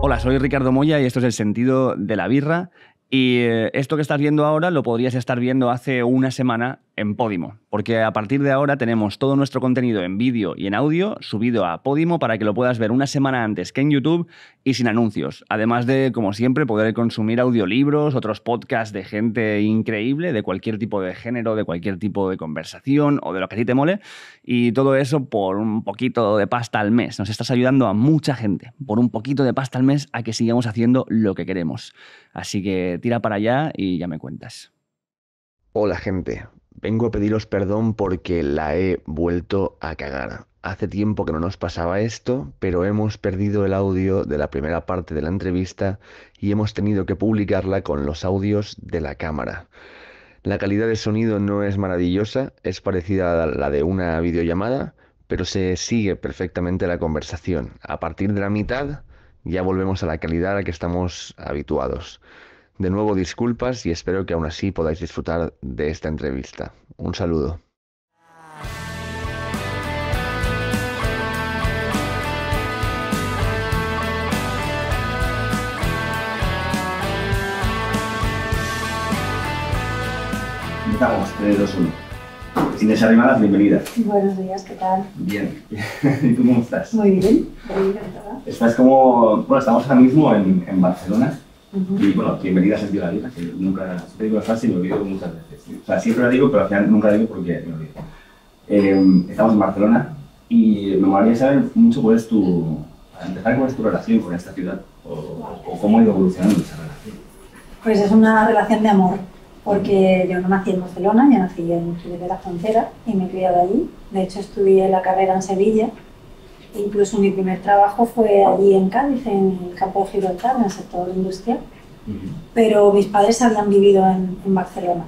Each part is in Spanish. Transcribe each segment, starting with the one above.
Hola, soy Ricardo Moya y esto es El Sentido de la Birra. Y esto que estás viendo ahora lo podrías estar viendo hace una semana en Podimo, porque a partir de ahora tenemos todo nuestro contenido en vídeo y en audio subido a Podimo para que lo puedas ver una semana antes que en YouTube y sin anuncios. Además de, como siempre, poder consumir audiolibros, otros podcasts de gente increíble, de cualquier tipo de género, de cualquier tipo de conversación o de lo que a ti te mole. Y todo eso por un poquito de pasta al mes. Nos estás ayudando a mucha gente, por un poquito de pasta al mes, a que sigamos haciendo lo que queremos. Así que tira para allá y ya me cuentas. Hola, gente. Vengo a pediros perdón porque la he vuelto a cagar. Hace tiempo que no nos pasaba esto, pero hemos perdido el audio de la primera parte de la entrevista y hemos tenido que publicarla con los audios de la cámara. La calidad de sonido no es maravillosa, es parecida a la de una videollamada, pero se sigue perfectamente la conversación. A partir de la mitad ya volvemos a la calidad a la que estamos habituados. De nuevo, disculpas y espero que aún así podáis disfrutar de esta entrevista. Un saludo. Empezamos, 3, 2, 1. Inés Arrimadas, bienvenida. Buenos días, ¿qué tal? Bien. ¿Y tú cómo estás? Muy bien, encantada. Estás como... Bueno, estamos ahora mismo en Barcelona. Y bueno, bienvenida a Sentido de la Birra, que nunca te digo la frase y me olvido muchas veces. O sea, siempre la digo, pero al final nunca la digo porque me olvido. Estamos en Barcelona y me gustaría saber mucho cuál es tu... Para empezar, cuál es tu relación con esta ciudad o cómo ha ido evolucionando esa relación. Pues es una relación de amor, porque yo no nací en Barcelona, yo nací en Jerez de la Frontera y me he criado allí. De hecho, estudié la carrera en Sevilla. Incluso mi primer trabajo fue allí en Cádiz, en el campo de Gibraltar, en el sector industrial. Pero mis padres habían vivido en Barcelona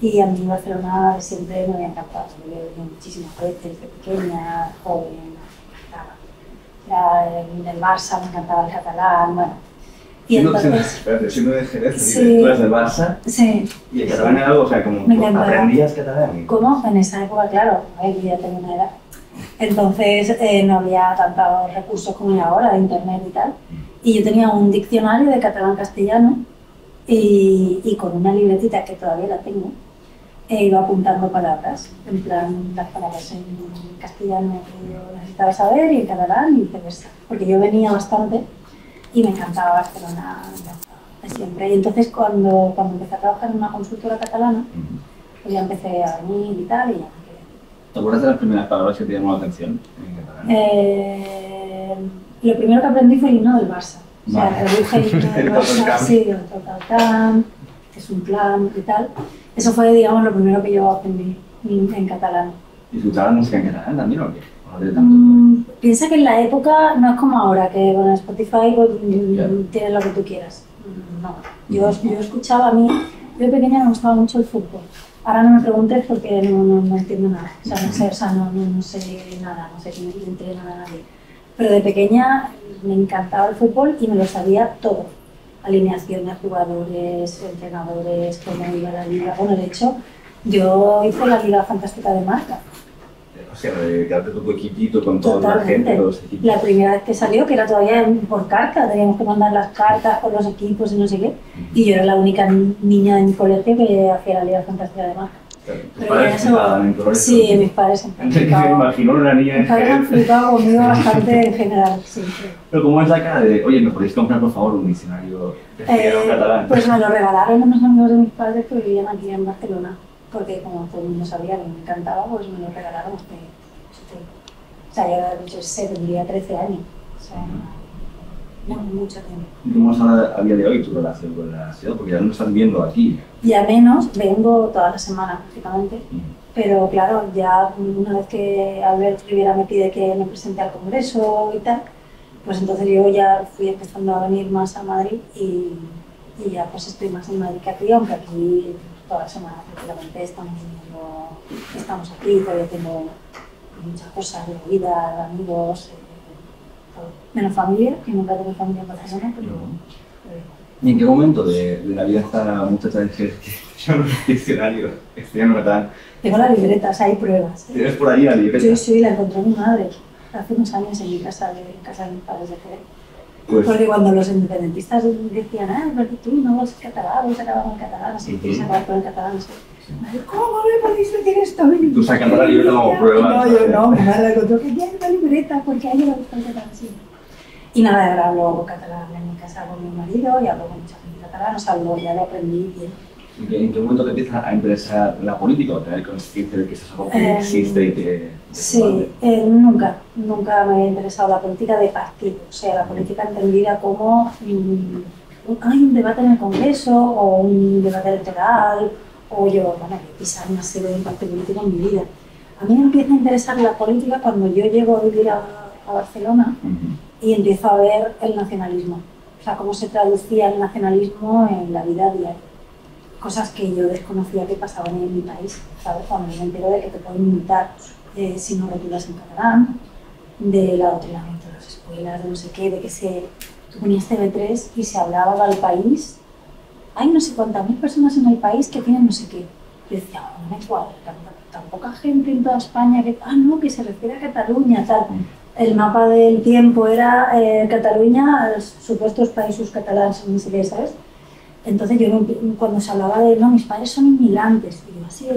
y a mí Barcelona siempre me había encantado. Yo tenía muchísimas veces, de pequeña, joven, en el Barça, me encantaba el catalán, bueno. Y entonces... Si no dejé de decir, tú eres del Barça. Sí. ¿Y el catalán era algo? O sea, como aprendías catalán. ¿Cómo? En esa época, claro, yo ya tenía una edad. Entonces no había tantos recursos como hay ahora de internet y tal. Y yo tenía un diccionario de catalán-castellano y con una libretita que todavía la tengo iba apuntando palabras. En plan, las palabras en castellano que yo necesitaba saber y en catalán y viceversa. Porque yo venía bastante y me encantaba Barcelona siempre. Y entonces cuando empecé a trabajar en una consultora catalana, pues ya empecé a venir y tal y ya. ¿Te acuerdas de las primeras palabras que te llamó la atención en catalán? Lo primero que aprendí fue el himno del Barça. O sea, reduje el himno del Barça, sí, el totalcán, es un plan y tal. Eso fue, digamos, lo primero que yo aprendí en catalán. ¿Y escuchabas música en catalán también o qué? Piensa que en la época no es como ahora, que con Spotify tienes lo que tú quieras. No, yo escuchaba a mí, yo de pequeña me gustaba mucho el fútbol. Ahora no me preguntes porque no entiendo nada, o sea, no sé quién entrena a nadie. Pero de pequeña me encantaba el fútbol y me lo sabía todo. Alineaciones, jugadores, entrenadores, cómo iba la liga. Bueno, de hecho, yo hice la Liga Fantástica de Marca. O sea, quedarte tu equipito con toda la gente, todos los equipos. La primera vez que salió, que era todavía por carta, teníamos que mandar las cartas con los equipos y no sé qué. Y yo era la única niña de mi colegio que hacía la Liga Fantástica de Marca. Claro, ¿tus padres flipaban en colores? Sí, mis padres han flipado. Me imagino una niña en Jerez. Mis padres han flipado conmigo bastante en general, siempre. Pero ¿cómo es la cara de, oye, me podéis comprar por favor un diccionario catalán? Pues me lo regalaron unos amigos de mis padres que vivían aquí en Barcelona. Porque como todo el mundo sabía que me encantaba, pues me lo regalaron hasta tiempo. O sea, yo sé, tendría 13 años. O sea, no mucho tiempo. ¿Y cómo es a día de hoy tu relación con la ciudad? Porque ya no estás viendo aquí. Ya menos, vengo toda la semana prácticamente. Pero claro, ya una vez que Albert Rivera me pide que me presente al Congreso y tal, pues entonces yo ya fui empezando a venir más a Madrid y ya pues estoy más en Madrid que aquí, aunque aquí... Toda la semana prácticamente estamos aquí, todavía tengo muchas cosas de vida, amigos, todo. Menos familia, que nunca tengo familia en Barcelona, pero... ¿Y en qué momento de la vida está la muchacha de Jerez que yo no es diccionario? Tengo la libreta, o sea, hay pruebas. ¿Tienes por ahí la libreta? Sí, la encontró mi madre hace unos años en mi casa, en casa de mis padres de Jerez. Pues, porque cuando los independentistas decían, ah, porque tú no, los catalanos acababan catalanos, y quieres acabar con el catalán, ¿cómo me podéis decir esto? Tú sacando la libreta como prueba. No, yo no, me la encontró que ya hay una libreta, porque a ella le gusta el catalán siempre. Y nada, ahora hablo catalán en mi casa con mi marido y hablo con mucha gente catalana, o sea, ya lo aprendí bien. ¿En qué momento te empieza a interesar la política o tener conciencia de que eso es algo que existe y que...? Sí, nunca me había interesado la política de partido, o sea, la política entendida como un debate en el Congreso o un debate electoral o yo, bueno, quizás no ha sido un partido político en mi vida. A mí me empieza a interesar la política cuando yo llego a vivir a Barcelona y empiezo a ver el nacionalismo, o sea, cómo se traducía el nacionalismo en la vida diaria. Cosas que yo desconocía que pasaban en mi país, ¿sabes? Cuando me entero de que te pueden multar si no rotulas en catalán, del adoctrinamiento de las escuelas, de no sé qué, de que se ponías TV3 y se hablaba del país. Hay no sé cuántas mil personas en el país que tienen no sé qué. Yo decía, no me cuadra, tan poca gente en toda España que, ah, no, que se refiere a Cataluña, tal. El mapa del tiempo era Cataluña, los supuestos países catalanes, no sé qué, ¿sabes? Entonces yo cuando se hablaba de, no, mis padres son inmigrantes, y yo así de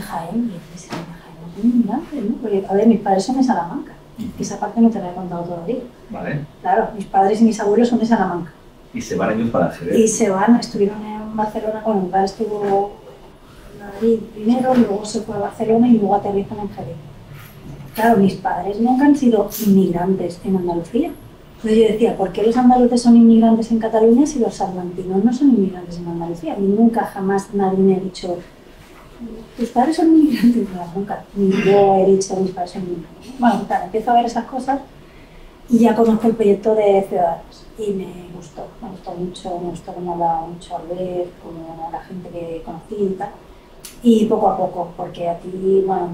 Jaén, y yo decía, no son inmigrantes, ¿no? Porque, a ver, mis padres son de Salamanca, que esa parte no te la he contado todavía. Vale. Claro, mis padres y mis abuelos son de Salamanca. Y se van ellos para Jerez. Y se van, estuvieron en Barcelona, bueno, mi padre estuvo en Madrid primero, luego se fue a Barcelona y luego aterrizan en Jerez. Claro, mis padres nunca han sido inmigrantes en Andalucía. Entonces yo decía, ¿por qué los andaluces son inmigrantes en Cataluña si los salmantinos no son inmigrantes en Andalucía? Ni nunca, jamás nadie me ha dicho, tus padres son inmigrantes, no, nunca. Ni yo he dicho, mis padres son inmigrantes. Bueno, claro, empiezo a ver esas cosas y ya conozco el proyecto de Ciudadanos y me gustó mucho, me gustó cómo hablaba mucho Albert, como la gente que conocí y tal. Y poco a poco, porque a ti, bueno,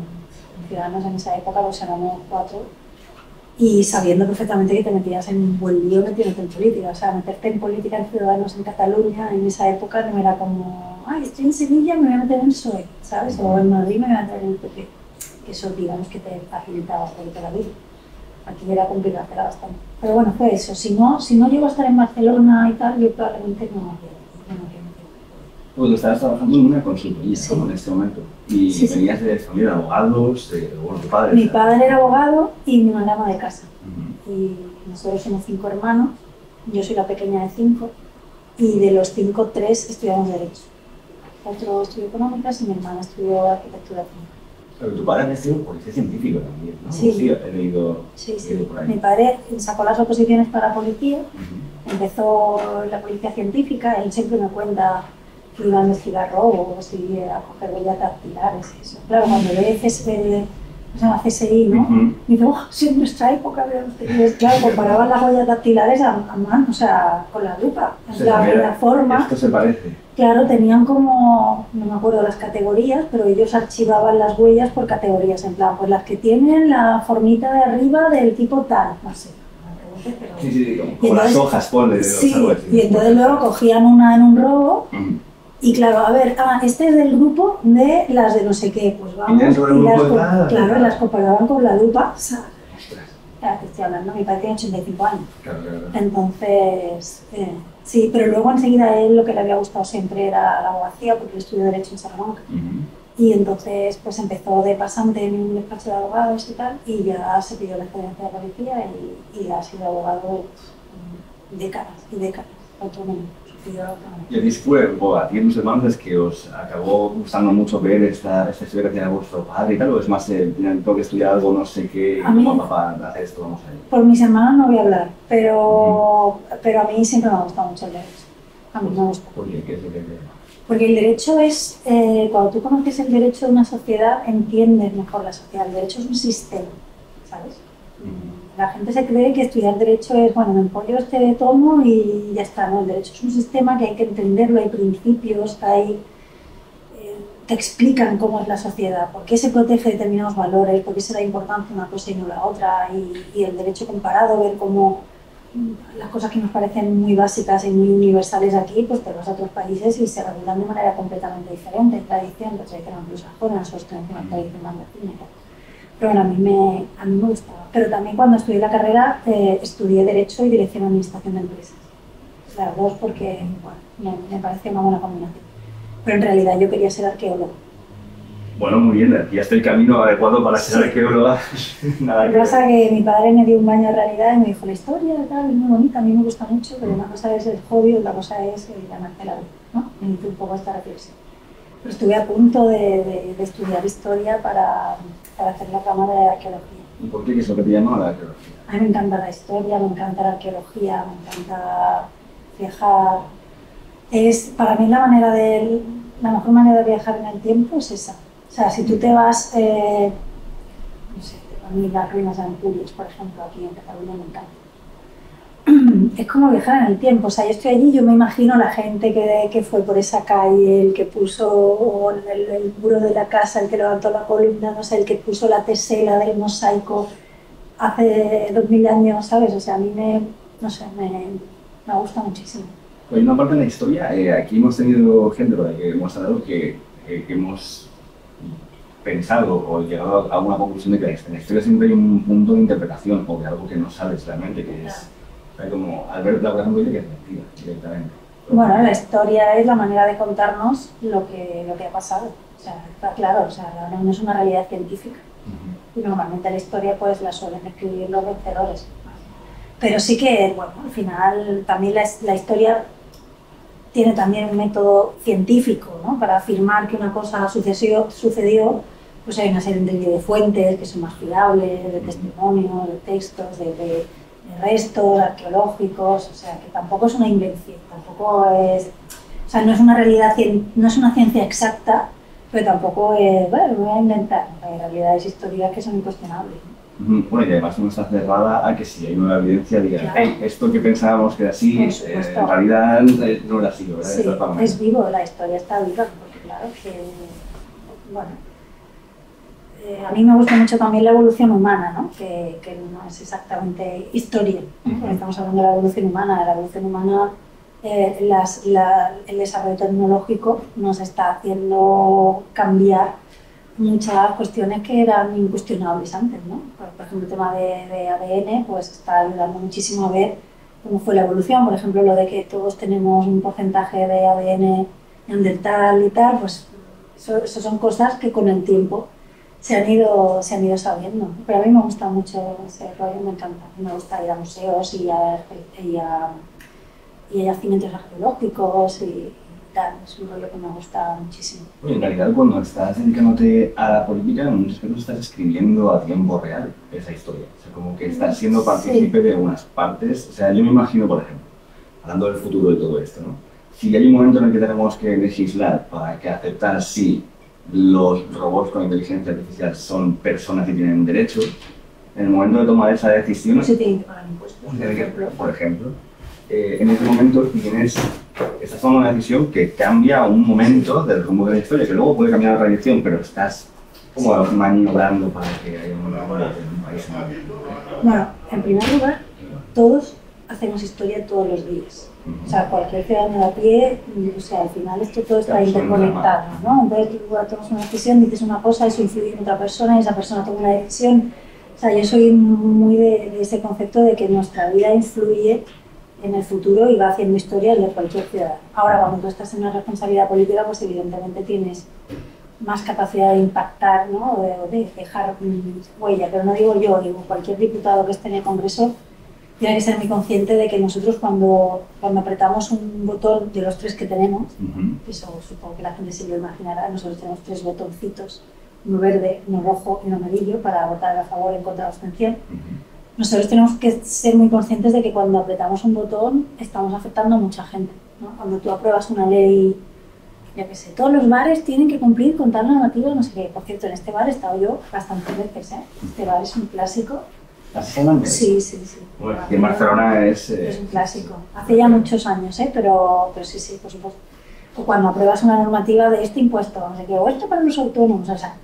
Ciudadanos en esa época, pues éramos 4, y sabiendo perfectamente que te metías en un buen lío metiéndote en política. O sea, meterte en política en Ciudadanos en Cataluña en esa época no era como, ay, estoy en Sevilla, me voy a meter en el PSOE, ¿sabes? O en Madrid me voy a meter en el PP. Que eso, digamos, que te facilitaba un poquito la vida. Aquí era complicártela bastante. Pero bueno, fue eso. Si no llego a estar en Barcelona y tal, yo probablemente no me quiero. Pues estabas trabajando en una consultoría, sí, como en este momento. Y sí, venías de familia de abogados, o tu padre. Mi padre era abogado y mi mamá ama de casa. Y nosotros somos 5 hermanos, yo soy la pequeña de 5, y de los 5, 3 estudiamos Derecho. Otro estudió Económicas y mi hermana estudió Arquitectura. Pero tu padre ha sido policía científico también, ¿no? Sí, sí, he leído, sí. Por ahí. Mi padre sacó las oposiciones para policía, empezó la policía científica, él siempre me cuenta que iba a investigar robos y a coger huellas dactilares y eso. Claro, cuando le dices la CSI, ¿no? Y digo, oh, sí, en nuestra época, ¿verdad? Claro, comparaban las huellas dactilares a mano, o sea, con la lupa. La forma. Esto se parece. Claro, tenían como, no me acuerdo las categorías, pero ellos archivaban las huellas por categorías, en plan, pues las que tienen la formita de arriba del tipo tal, no sé. Pero... Sí, como las hojas, ponle. Sí, y entonces luego cogían una en un robo. Y claro, a ver, este es del grupo de las de no sé qué, pues vamos, las comparaban con la lupa, ¿sabes? Claro, te estoy hablando, mi padre tiene 85 años. Claro. Entonces, sí, pero luego enseguida a él lo que le había gustado siempre era la abogacía, porque él estudió Derecho en Salamanca. Y entonces, pues empezó de pasante en un despacho de abogados y tal, y ya se pidió la experiencia de policía y ha sido abogado décadas, Y así fue, a ti y a tus hermanos, es que os acabó gustando mucho ver esta historia que tenía vuestro padre y tal, o es más, tengo que estudiar algo, no sé qué, como papá hace esto, vamos a ir. Por mis hermanos no voy a hablar, pero a mí siempre me ha gustado mucho el derecho. A mí me gusta. ¿Por qué? ¿Qué es lo que te... Porque el derecho es, cuando tú conoces el derecho de una sociedad, entiendes mejor la sociedad. El derecho es un sistema, ¿sabes? La gente se cree que estudiar Derecho es, bueno, me empollo este tomo y ya está, ¿no? El Derecho es un sistema que hay que entenderlo, hay principios, te explican cómo es la sociedad, por qué se protege determinados valores, por qué se da importancia una cosa y no la otra, y el Derecho comparado, ver cómo las cosas que nos parecen muy básicas y muy universales aquí, pues te vas a otros países y se regulan de manera completamente diferente, tradición, tradiciones anglosajonas, tradiciones latinas. pero bueno, a mí me gustaba. Pero también cuando estudié la carrera estudié Derecho y Dirección de Administración de Empresas. Las dos porque, bueno, me parece una buena combinación. Pero en realidad yo quería ser arqueólogo. Bueno, muy bien, aquí está el camino adecuado para ser arqueóloga. Lo que pasa es que mi padre me dio un baño de realidad y me dijo, la historia tal, es muy bonita, a mí me gusta mucho, pero una cosa es el hobby, otra cosa es ganarte la vida, ¿no? Me hizo un poco esta reflexión. Pero estuve a punto de estudiar historia para hacer la cámara de arqueología. ¿Y por qué? ¿Qué es lo que te llamaba la arqueología? A mí me encanta la historia, me encanta la arqueología, me encanta viajar. Es, para mí la mejor manera de viajar en el tiempo es esa. O sea, si tú te vas, no sé, a mí las ruinas de Ampurias, por ejemplo, aquí en Cataluña me encanta. Es como viajar en el tiempo, o sea, yo estoy allí y yo me imagino la gente que fue por esa calle, el que puso el muro de la casa, el que levantó la columna, no sé, el que puso la tesela del mosaico hace 2000 años, ¿sabes? O sea, a mí me gusta muchísimo. Hay una parte de la historia, aquí hemos tenido gente que hemos hablado que hemos pensado o llegado a una conclusión de que en la historia siempre hay un punto de interpretación o de algo que no sabes realmente, que es como Alberto, por ejemplo, dice que es mentira directamente. Bueno, la historia es la manera de contarnos lo que ha pasado. O sea, está claro, o sea, no es una realidad científica. Y normalmente la historia pues la suelen escribir los vencedores. Pero sí que, bueno, al final también la historia tiene también un método científico, ¿no? Para afirmar que una cosa sucedió, pues hay una serie de fuentes que son más fiables, de testimonios, de textos, de restos arqueológicos, o sea, que tampoco es una invención, tampoco es, o sea, no es una realidad, no es una ciencia exacta, pero tampoco es, bueno, voy a inventar, hay realidades históricas que son incuestionables. Bueno, y además no está cerrada a que si hay nueva evidencia digan, claro, hey, esto que pensábamos que era así, en realidad no era así, ¿verdad? Sí, es vivo, la historia está viva, porque claro que, bueno, a mí me gusta mucho también la evolución humana, ¿no? Que no es exactamente historia, ¿no? Porque estamos hablando de la evolución humana, el desarrollo tecnológico nos está haciendo cambiar muchas cuestiones que eran incuestionables antes, ¿no? Por ejemplo, el tema de ADN, pues está ayudando muchísimo a ver cómo fue la evolución. Por ejemplo, lo de que todos tenemos un porcentaje de ADN neandertal y tal, pues eso son cosas que con el tiempo se han ido sabiendo, ¿no? Pero a mí me gusta mucho ese rollo, me encanta. Me gusta ir a museos y a yacimientos arqueológicos y tal, es un rollo que me gusta muchísimo. Oye, en realidad cuando estás dedicándote a la política, en muchos casos estás escribiendo a tiempo real esa historia, o sea, como que estás siendo partícipe de unas partes, o sea, yo me imagino, por ejemplo, hablando del futuro de todo esto, ¿no? Si hay un momento en el que tenemos que legislar para que aceptar si los robots con inteligencia artificial son personas y tienen derechos, en el momento de tomar esa decisión... No se tienen que pagar impuestos, por ejemplo. En ese momento tienes... Estás tomando una decisión que cambia un momento del rumbo de la historia, que luego puede cambiar la dirección, pero estás como maniobrando para que haya una hora en un país. Bueno, en primer lugar, todos hacemos historia todos los días. O sea, cualquier ciudadano de a pie, o sea, al final esto todo está interconectado, ¿no? Entonces, tú tomas una decisión, dices una cosa, eso influye en otra persona, y esa persona toma una decisión. O sea, yo soy muy de ese concepto de que nuestra vida influye en el futuro y va haciendo historia de cualquier ciudad. Ahora, cuando tú estás en una responsabilidad política, pues evidentemente tienes más capacidad de impactar, ¿no? De dejar huella, pero no digo yo, digo cualquier diputado que esté en el Congreso tiene que ser muy consciente de que nosotros cuando apretamos un botón de los tres que tenemos, eso supongo que la gente se lo imaginará, nosotros tenemos tres botoncitos, uno verde, uno rojo y uno amarillo para votar a favor, en contra o abstención. Nosotros tenemos que ser muy conscientes de que cuando apretamos un botón estamos afectando a mucha gente, ¿no? Cuando tú apruebas una ley, ya que sé, todos los bares tienen que cumplir con tal normativa, no sé qué. Por cierto, en este bar he estado yo bastantes veces, ¿eh? Este bar es un clásico. Sí. Bueno, y en Barcelona es un clásico. Hace ya muchos años, ¿eh? Pero sí, por supuesto. O cuando apruebas una normativa de este impuesto, no sé qué, o esto para los autónomos, o sea,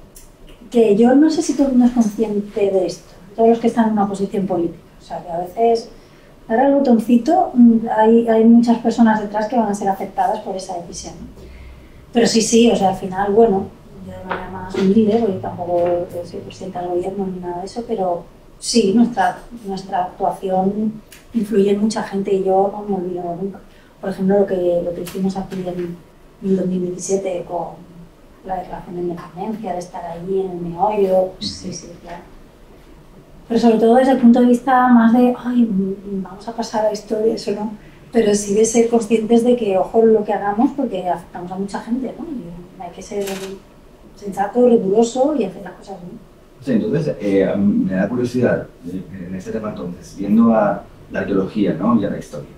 que yo no sé si todo el mundo es consciente de esto. Todos los que están en una posición política, o sea que a veces dar el botoncito, hay muchas personas detrás que van a ser afectadas por esa decisión. Pero sí, o sea, al final, bueno, yo me llamo un líder, porque tampoco se presenta al gobierno ni nada de eso, pero sí, nuestra actuación influye en mucha gente y yo no me olvido nunca. Por ejemplo, lo que hicimos aquí en 2017 con la declaración de independencia, de estar allí en el meollo, pues, sí, claro. Pero sobre todo desde el punto de vista más de, ay, vamos a pasar a esto y eso no, pero sí de ser conscientes de que, ojo, lo que hagamos porque afectamos a mucha gente, ¿no? Y hay que ser sensato, riguroso y hacer las cosas bien. Sí, entonces, me da curiosidad, en este tema entonces, viendo a la arqueología, ¿no? Y a la historia,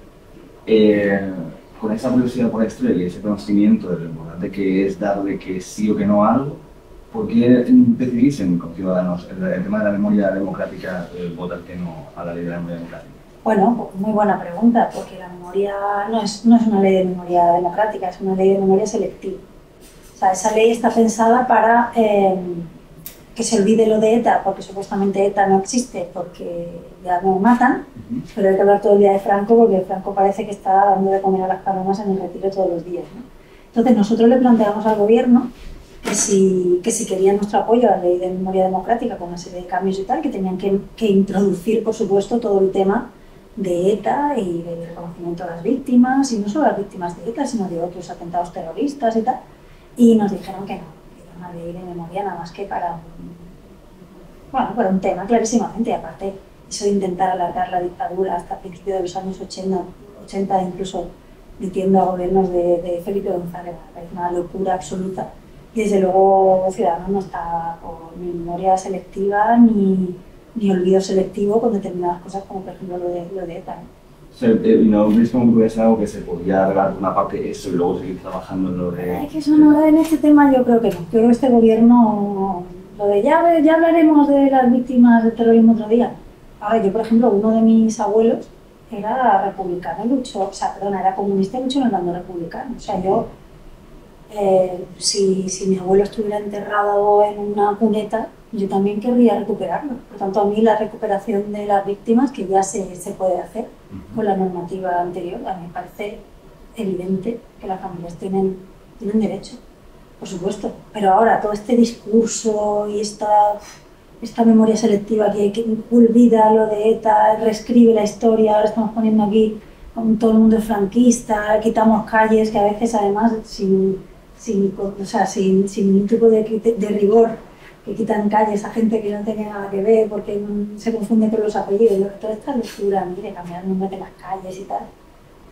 con esa curiosidad por la historia y ese conocimiento de lo importante que es darle que sí o que no a algo, ¿por qué decidís con Ciudadanos el tema de la memoria democrática, votar que no a la ley de la memoria democrática? Bueno, muy buena pregunta, porque la memoria no es una ley de memoria democrática, es una ley de memoria selectiva. O sea, esa ley está pensada para que se olvide lo de ETA, porque supuestamente ETA no existe, porque ya nos matan, pero hay que hablar todo el día de Franco, porque Franco parece que está dando de comer a las palomas en el retiro todos los días, ¿no? Entonces nosotros le planteamos al gobierno que si querían nuestro apoyo a la ley de memoria democrática con una serie de cambios y tal, que tenían que introducir, por supuesto, todo el tema de ETA y del reconocimiento de las víctimas, y no solo las víctimas de ETA, sino de otros atentados terroristas y tal, y nos dijeron que no. Una ley de memoria nada más que para un tema, clarísimamente, y aparte eso de intentar alargar la dictadura hasta principios de los años 80 incluso metiendo a gobiernos de Felipe González, es una locura absoluta. Y desde luego Ciudadanos no está por ni memoria selectiva ni olvido selectivo con determinadas cosas como por ejemplo lo de ETA. ¿No veis como que es algo que se podría arreglar una parte de eso y luego seguir trabajando en lo de...? Es que eso no, en este tema yo creo que no. Yo creo que este gobierno, lo de ya hablaremos de las víctimas del terrorismo otro día. A ver, yo por ejemplo, uno de mis abuelos era republicano y luchó, o sea, perdona, era comunista y luchó en el bando republicano. O sea, yo, si mi abuelo estuviera enterrado en una cuneta, yo también querría recuperarlo. Por tanto, a mí la recuperación de las víctimas, que ya se puede hacer con la normativa anterior, a mí me parece evidente que las familias tienen derecho, por supuesto. Pero ahora, todo este discurso y esta memoria selectiva que olvida lo de ETA, reescribe la historia, ahora estamos poniendo aquí todo el mundo es franquista, quitamos calles que a veces además sin ningún tipo de rigor, que quitan calles a gente que no tenía nada que ver porque se confunde con los apellidos. Toda esta lectura, mire, cambiar el nombre de las calles y tal,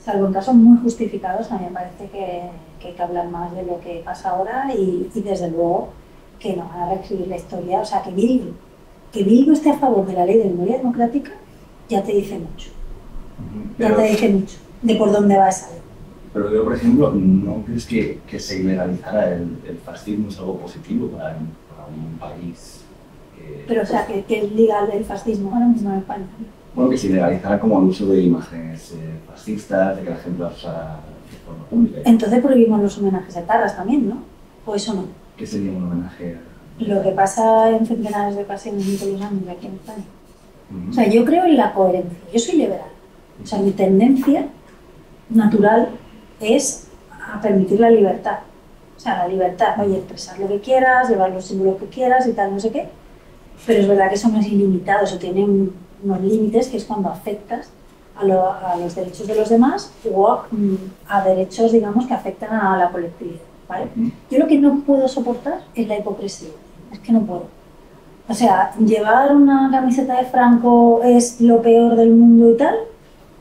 salvo en casos muy justificados, a mí me parece que hay que hablar más de lo que pasa ahora y desde luego que nos van a reescribir la historia. O sea, que Bildu esté a favor de la ley de memoria democrática ya te dice mucho. Pero, ya te dije mucho de por dónde va esa ley. Pero yo, por ejemplo, ¿no crees que se liberalizara el fascismo es algo positivo para un país? Pero, o sea, que es legal el fascismo ahora mismo en España. Bueno, que se legalizara como el uso de imágenes fascistas, de que la gente las usara de forma pública. Entonces prohibimos los homenajes a tarras también, ¿no? ¿O eso no? ¿Qué sería un homenaje a...? Lo que pasa en centenares de ocasiones en todos los años aquí en España. O sea, yo creo en la coherencia. Yo soy liberal. O sea, mi tendencia natural es a permitir la libertad. O sea, la libertad, oye, expresar lo que quieras, llevar los símbolos que quieras y tal, no sé qué. Pero es verdad que eso no es ilimitado, eso tiene unos límites, que es cuando afectas a los derechos de los demás o a derechos, digamos, que afectan a la colectividad, ¿vale? Yo lo que no puedo soportar es la hipocresía, es que no puedo. O sea, llevar una camiseta de Franco es lo peor del mundo y tal,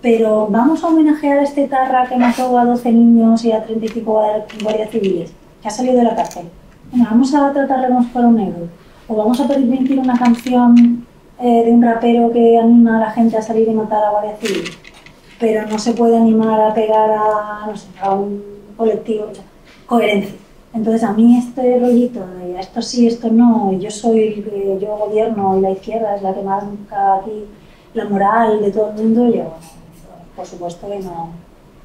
pero vamos a homenajear a este tarra que mató a 12 niños y a 35 guardias civiles, que ha salido de la cárcel. Bueno, vamos a tratarle como si fuera un negro. O vamos a permitir una canción de un rapero que anima a la gente a salir y matar a guardias civiles. Pero no se puede animar a pegar a, no sé, a un colectivo. O sea, coherencia. Entonces a mí este rollito de esto sí, esto no, yo gobierno y la izquierda es la que marca aquí la moral de todo el mundo, por supuesto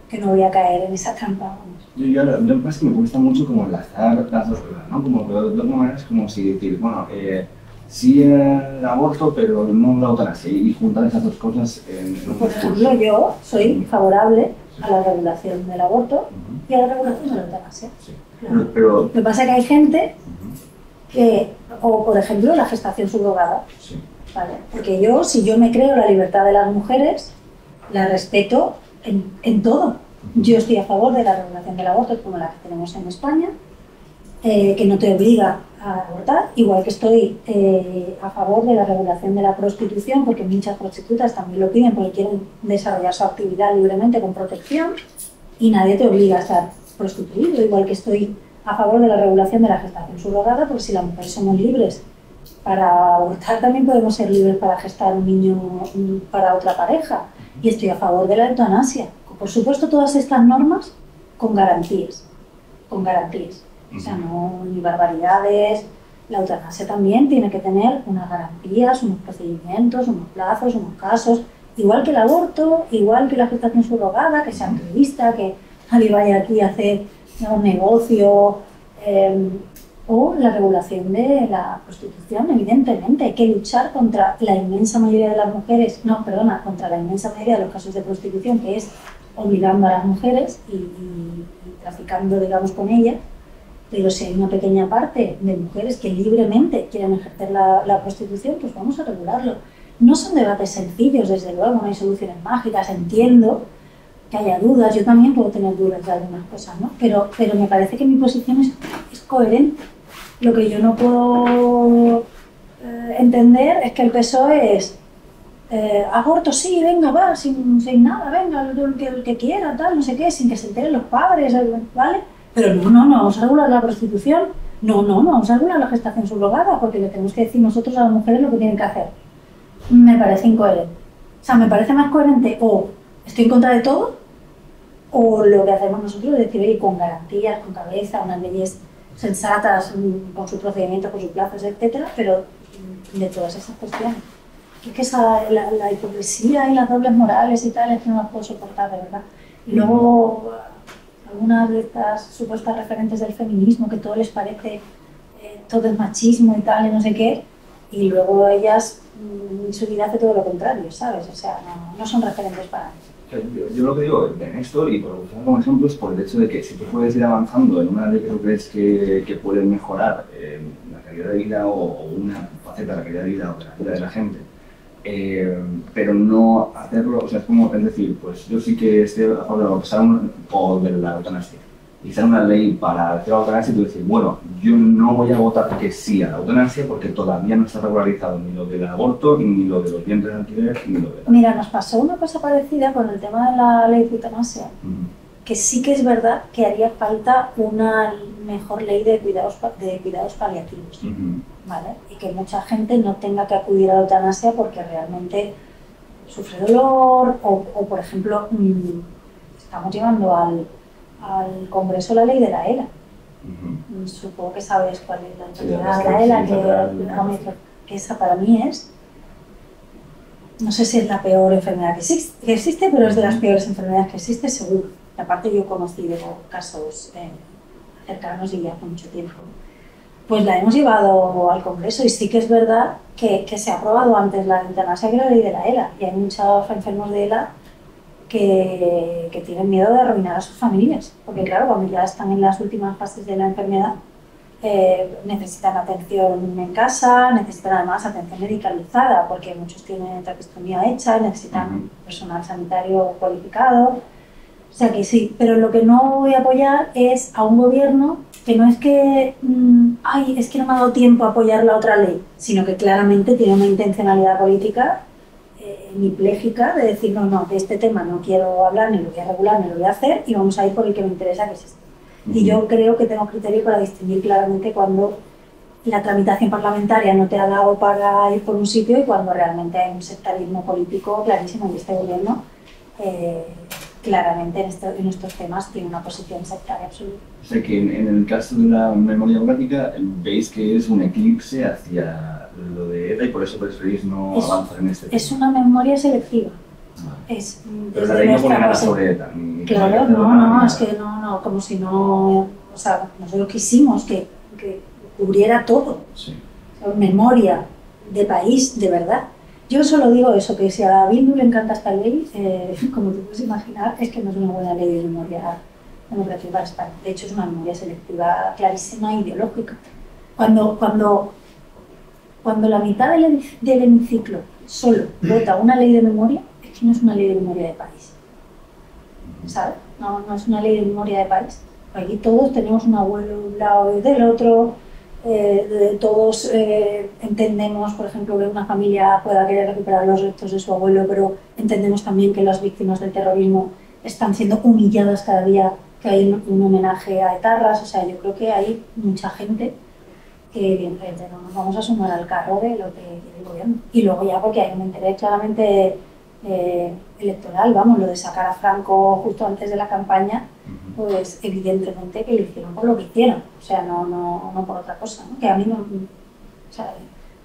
que no voy a caer en esa trampa. Yo lo que pasa es que me cuesta mucho como enlazar las dos cosas, ¿no? Como que de alguna manera es como si decir, bueno, sí el aborto, pero no la eutanasia, y juntar esas dos cosas en un por ejemplo, yo soy favorable a la regulación del aborto y a la regulación de la eutanasia. Sí. Claro. Pero, lo que pasa es que hay gente O, por ejemplo, la gestación subrogada. Sí. ¿Vale? Porque yo, si yo me creo la libertad de las mujeres, la respeto en todo. Yo estoy a favor de la regulación del aborto como la que tenemos en España, que no te obliga a abortar, igual que estoy a favor de la regulación de la prostitución, porque muchas prostitutas también lo piden porque quieren desarrollar su actividad libremente con protección y nadie te obliga a estar prostituido, igual que estoy a favor de la regulación de la gestación subrogada, porque si las mujeres somos libres para abortar, también podemos ser libres para gestar un niño para otra pareja. Y estoy a favor de la eutanasia. Por supuesto, todas estas normas con garantías. Con garantías. O sea, no ni barbaridades. La eutanasia también tiene que tener unas garantías, unos procedimientos, unos plazos, unos casos. Igual que el aborto, igual que la gestación subrogada, que sea altruista, que nadie vaya aquí a hacer un negocio. O la regulación de la prostitución, evidentemente. Hay que luchar contra la inmensa mayoría de las mujeres, contra la inmensa mayoría de los casos de prostitución, que es obligando a las mujeres y traficando, digamos, con ellas. Pero si hay una pequeña parte de mujeres que libremente quieren ejercer la prostitución, pues vamos a regularlo. No son debates sencillos, desde luego, no hay soluciones mágicas, entiendo que haya dudas, yo también puedo tener dudas de algunas cosas, ¿no? Pero me parece que mi posición es coherente. Lo que yo no puedo entender es que el PSOE es aborto, sí, venga, va, sin nada, venga, el que quiera, tal, no sé qué, sin que se enteren los padres, ¿vale? Pero no vamos a regular la prostitución, no vamos a regular la gestación subrogada, porque le tenemos que decir nosotros a las mujeres lo que tienen que hacer. Me parece incoherente. O sea, me parece más coherente o estoy en contra de todo, o lo que hacemos nosotros es decir, oye, con garantías, con cabeza, unas leyes sensatas, con sus procedimientos, con sus plazos, etcétera, pero de todas esas cuestiones. Es que la hipocresía y las dobles morales y tal, es que no las puedo soportar, de verdad. Y luego, algunas de estas supuestas referentes del feminismo, que todo les parece, todo es machismo y tal, y no sé qué, y luego ellas, en su vida hace todo lo contrario, ¿sabes? O sea, no son referentes para mí. Yo lo que digo en esto, y por usar como ejemplo, es por el hecho de que si tú puedes ir avanzando en una área que tú crees que puede mejorar la calidad de vida o una faceta de la calidad de vida o de la vida de la gente, pero no hacerlo, o sea, es como es decir, pues yo sí que estoy a favor de la adopción o de la eutanasia. Y hacer una ley para hacer la eutanasia y tú decir, bueno, yo no voy a votar que sí a la eutanasia porque todavía no está regularizado ni lo del aborto, ni lo de los vientres de alquiler, ni lo de... Mira, nos pasó una cosa parecida con el tema de la ley de eutanasia, que sí que es verdad que haría falta una mejor ley de cuidados paliativos, ¿vale? Y que mucha gente no tenga que acudir a la eutanasia porque realmente sufre dolor o por ejemplo, estamos llevando al Congreso la ley de la ELA. Supongo que sabes cuál es la enfermedad de la ELA, que esa para mí es, no sé si es la peor enfermedad que existe, pero es de las peores enfermedades que existe, seguro. Y aparte yo he conocido casos cercanos y ya hace mucho tiempo. Pues la hemos llevado al Congreso y sí que es verdad que se ha aprobado antes la eutanasia que la ley de la ELA, y hay muchos enfermos de ELA que tienen miedo de arruinar a sus familias, porque claro, cuando ya están en las últimas fases de la enfermedad, necesitan atención en casa, necesitan además atención medicalizada, porque muchos tienen traqueostomía hecha, necesitan personal sanitario cualificado, o sea que sí, pero lo que no voy a apoyar es a un gobierno que no es que, ay, es que no me ha dado tiempo a apoyar la otra ley, sino que claramente tiene una intencionalidad política hemipléjica de decir, no, de este tema no quiero hablar, ni lo voy a regular, ni lo voy a hacer, y vamos a ir por el que me interesa, que es este. Y yo creo que tengo criterio para distinguir claramente cuando la tramitación parlamentaria no te ha dado para ir por un sitio y cuando realmente hay un sectarismo político clarísimo en este gobierno, claramente en estos temas tiene una posición sectaria absoluta. O sea que en el caso de la memoria democrática veis que es un eclipse hacia lo de ETA y por eso preferís no avanzar en este tema. Es una memoria selectiva. Es, pero la ley no pone nada sobre ETA. Claro, no, es que no, como si no... O sea, nosotros quisimos que cubriera todo. Sí. Memoria de país, de verdad. Yo solo digo eso, que si a Bildu le encanta esta ley, como te puedes imaginar, es que no es una buena ley de memoria democrática para España. De hecho, es una memoria selectiva clarísima, ideológica. Cuando la mitad del hemiciclo solo vota una ley de memoria, es que no es una ley de memoria de país. ¿Sabes? No es una ley de memoria de país. Aquí todos tenemos un abuelo de un lado y del otro, todos entendemos, por ejemplo, que una familia pueda querer recuperar los restos de su abuelo, pero entendemos también que las víctimas del terrorismo están siendo humilladas cada día, que hay un homenaje a etarras. O sea, yo creo que hay mucha gente que evidentemente no nos vamos a sumar al carro de lo que quiere el gobierno. Y luego ya porque hay un interés claramente electoral, vamos, lo de sacar a Franco justo antes de la campaña, pues evidentemente que lo hicieron por lo que hicieron, o sea, no por otra cosa, ¿no? Que a mí no, o sea,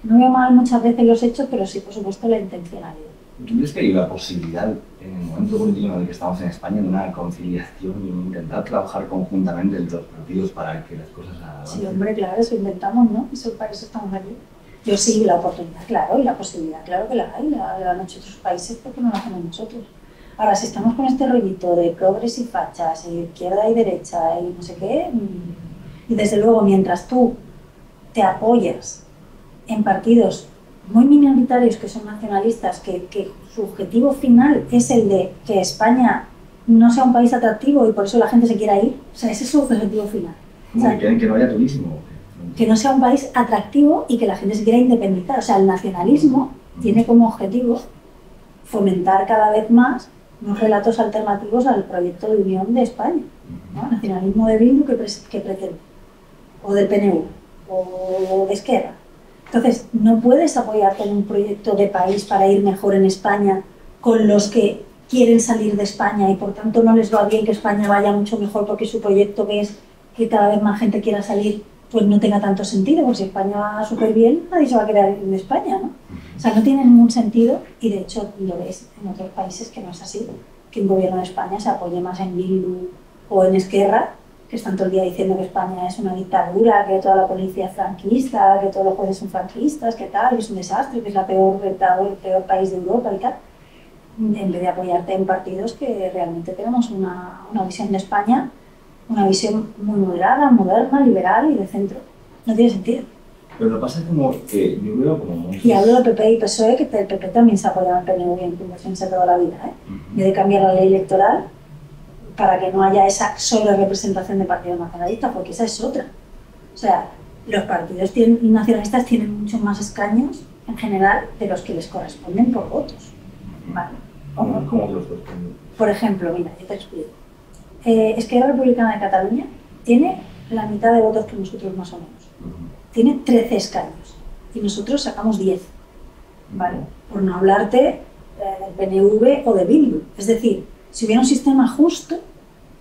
no veo mal muchas veces los hechos, pero sí, por supuesto, la intencionalidad. ¿Tú crees que hay la posibilidad, en el momento político en el que estamos en España, de una conciliación y intentar trabajar conjuntamente entre los partidos para que las cosas avancen? Sí, hombre, claro, eso intentamos, ¿no? Eso, para eso estamos aquí. Yo sí, la oportunidad, claro, y la posibilidad, claro que la hay, la han hecho otros países, porque no la hacemos nosotros. Ahora, si estamos con este rollito de progres y fachas, y izquierda y derecha, y no sé qué, y desde luego, mientras tú te apoyas en partidos muy minoritarios que son nacionalistas, que su objetivo final es el de que España no sea un país atractivo y por eso la gente se quiera ir, o sea, ese es su objetivo final. O sea, que no haya turismo. Que no sea un país atractivo y que la gente se quiera independizar. O sea, el nacionalismo tiene como objetivo fomentar cada vez más unos relatos alternativos al proyecto de unión de España, ¿no? Nacionalismo de Bildu que pretende, o del PNV, o de Esquerra. Entonces, no puedes apoyarte en un proyecto de país para ir mejor en España con los que quieren salir de España y por tanto no les va bien que España vaya mucho mejor porque su proyecto, que es que cada vez más gente quiera salir, pues no tenga tanto sentido, porque si España va súper bien, nadie se va a quedar en España, ¿no? O sea, no tiene ningún sentido y de hecho lo ves en otros países que no es así, que un gobierno de España se apoye más en Bildu o en Esquerra, que están todo el día diciendo que España es una dictadura, que toda la policía es franquista, que todos los jueces son franquistas, que tal, que es un desastre, que es la peor dictadura, el peor país de Europa y tal, en vez de apoyarte en partidos que realmente tenemos una visión de España, una visión muy moderada, moderna, liberal y de centro. No tiene sentido. Pero lo que pasa es como que yo veo como muchos... Y hablo de PP y PSOE, que el PP también se ha apoyado en PNV en convergencia toda la vida, ¿eh? Yo de cambiar la ley electoral para que no haya esa sobre representación de partidos nacionalistas, porque esa es otra. O sea, los partidos nacionalistas tienen muchos más escaños, en general, de los que les corresponden por votos. ¿Vale? ¿Cómo los corresponden? Por ejemplo, mira, yo te explico. Esquerra Republicana de Cataluña tiene la mitad de votos que nosotros, más o menos. Tiene 13 escaños y nosotros sacamos 10, ¿vale? Por no hablarte del PNV o de Bildu. Es decir, si hubiera un sistema justo,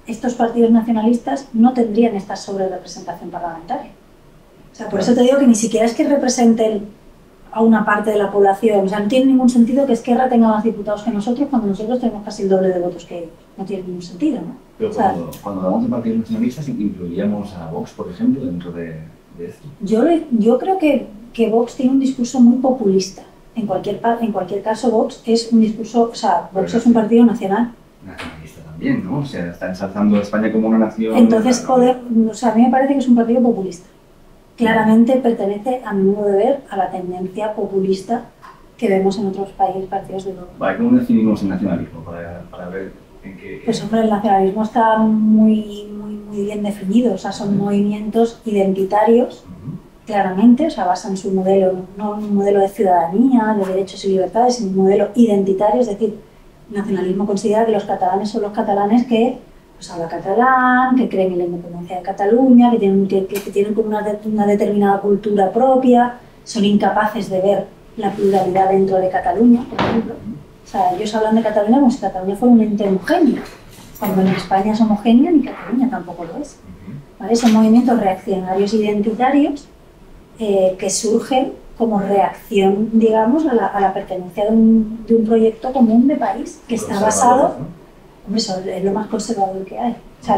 estos partidos nacionalistas no tendrían esta sobrerepresentación parlamentaria. O sea, por eso te digo que ni siquiera es que representen a una parte de la población. O sea, no tiene ningún sentido que Esquerra tenga más diputados que nosotros cuando nosotros tenemos casi el doble de votos que ellos. No tiene ningún sentido, ¿no? Pero cuando hablamos de partidos nacionalistas, ¿incluiríamos a Vox, por ejemplo, dentro de esto? Yo creo que Vox tiene un discurso muy populista. En cualquier caso, Vox es un discurso... O sea, Vox es un partido nacional. Nacionalista también, ¿no? O sea, está ensalzando a España como una nación... Entonces, o sea, a mí me parece que es un partido populista. Claramente pertenece, a mi modo de ver, a la tendencia populista que vemos en otros países, partidos de Europa. Vale, ¿cómo definimos el nacionalismo? Para ver en qué... Pues hombre, el nacionalismo está muy bien definido. O sea, son movimientos identitarios, claramente. O sea, basan su modelo, no en un modelo de ciudadanía, de derechos y libertades, sino un modelo identitario, es decir... El nacionalismo considera que los catalanes son los catalanes que pues, hablan catalán, que creen en la independencia de Cataluña, que tienen como una determinada cultura propia, son incapaces de ver la pluralidad dentro de Cataluña, por ejemplo. O sea, ellos hablan de Cataluña como si Cataluña fuera un ente homogéneo, cuando en España es homogénea ni Cataluña tampoco lo es. ¿Vale? Son movimientos reaccionarios identitarios que surgen como reacción, digamos, a la pertenencia de un proyecto común de país que está basado... Hombre, eso es lo más conservador que hay. O sea,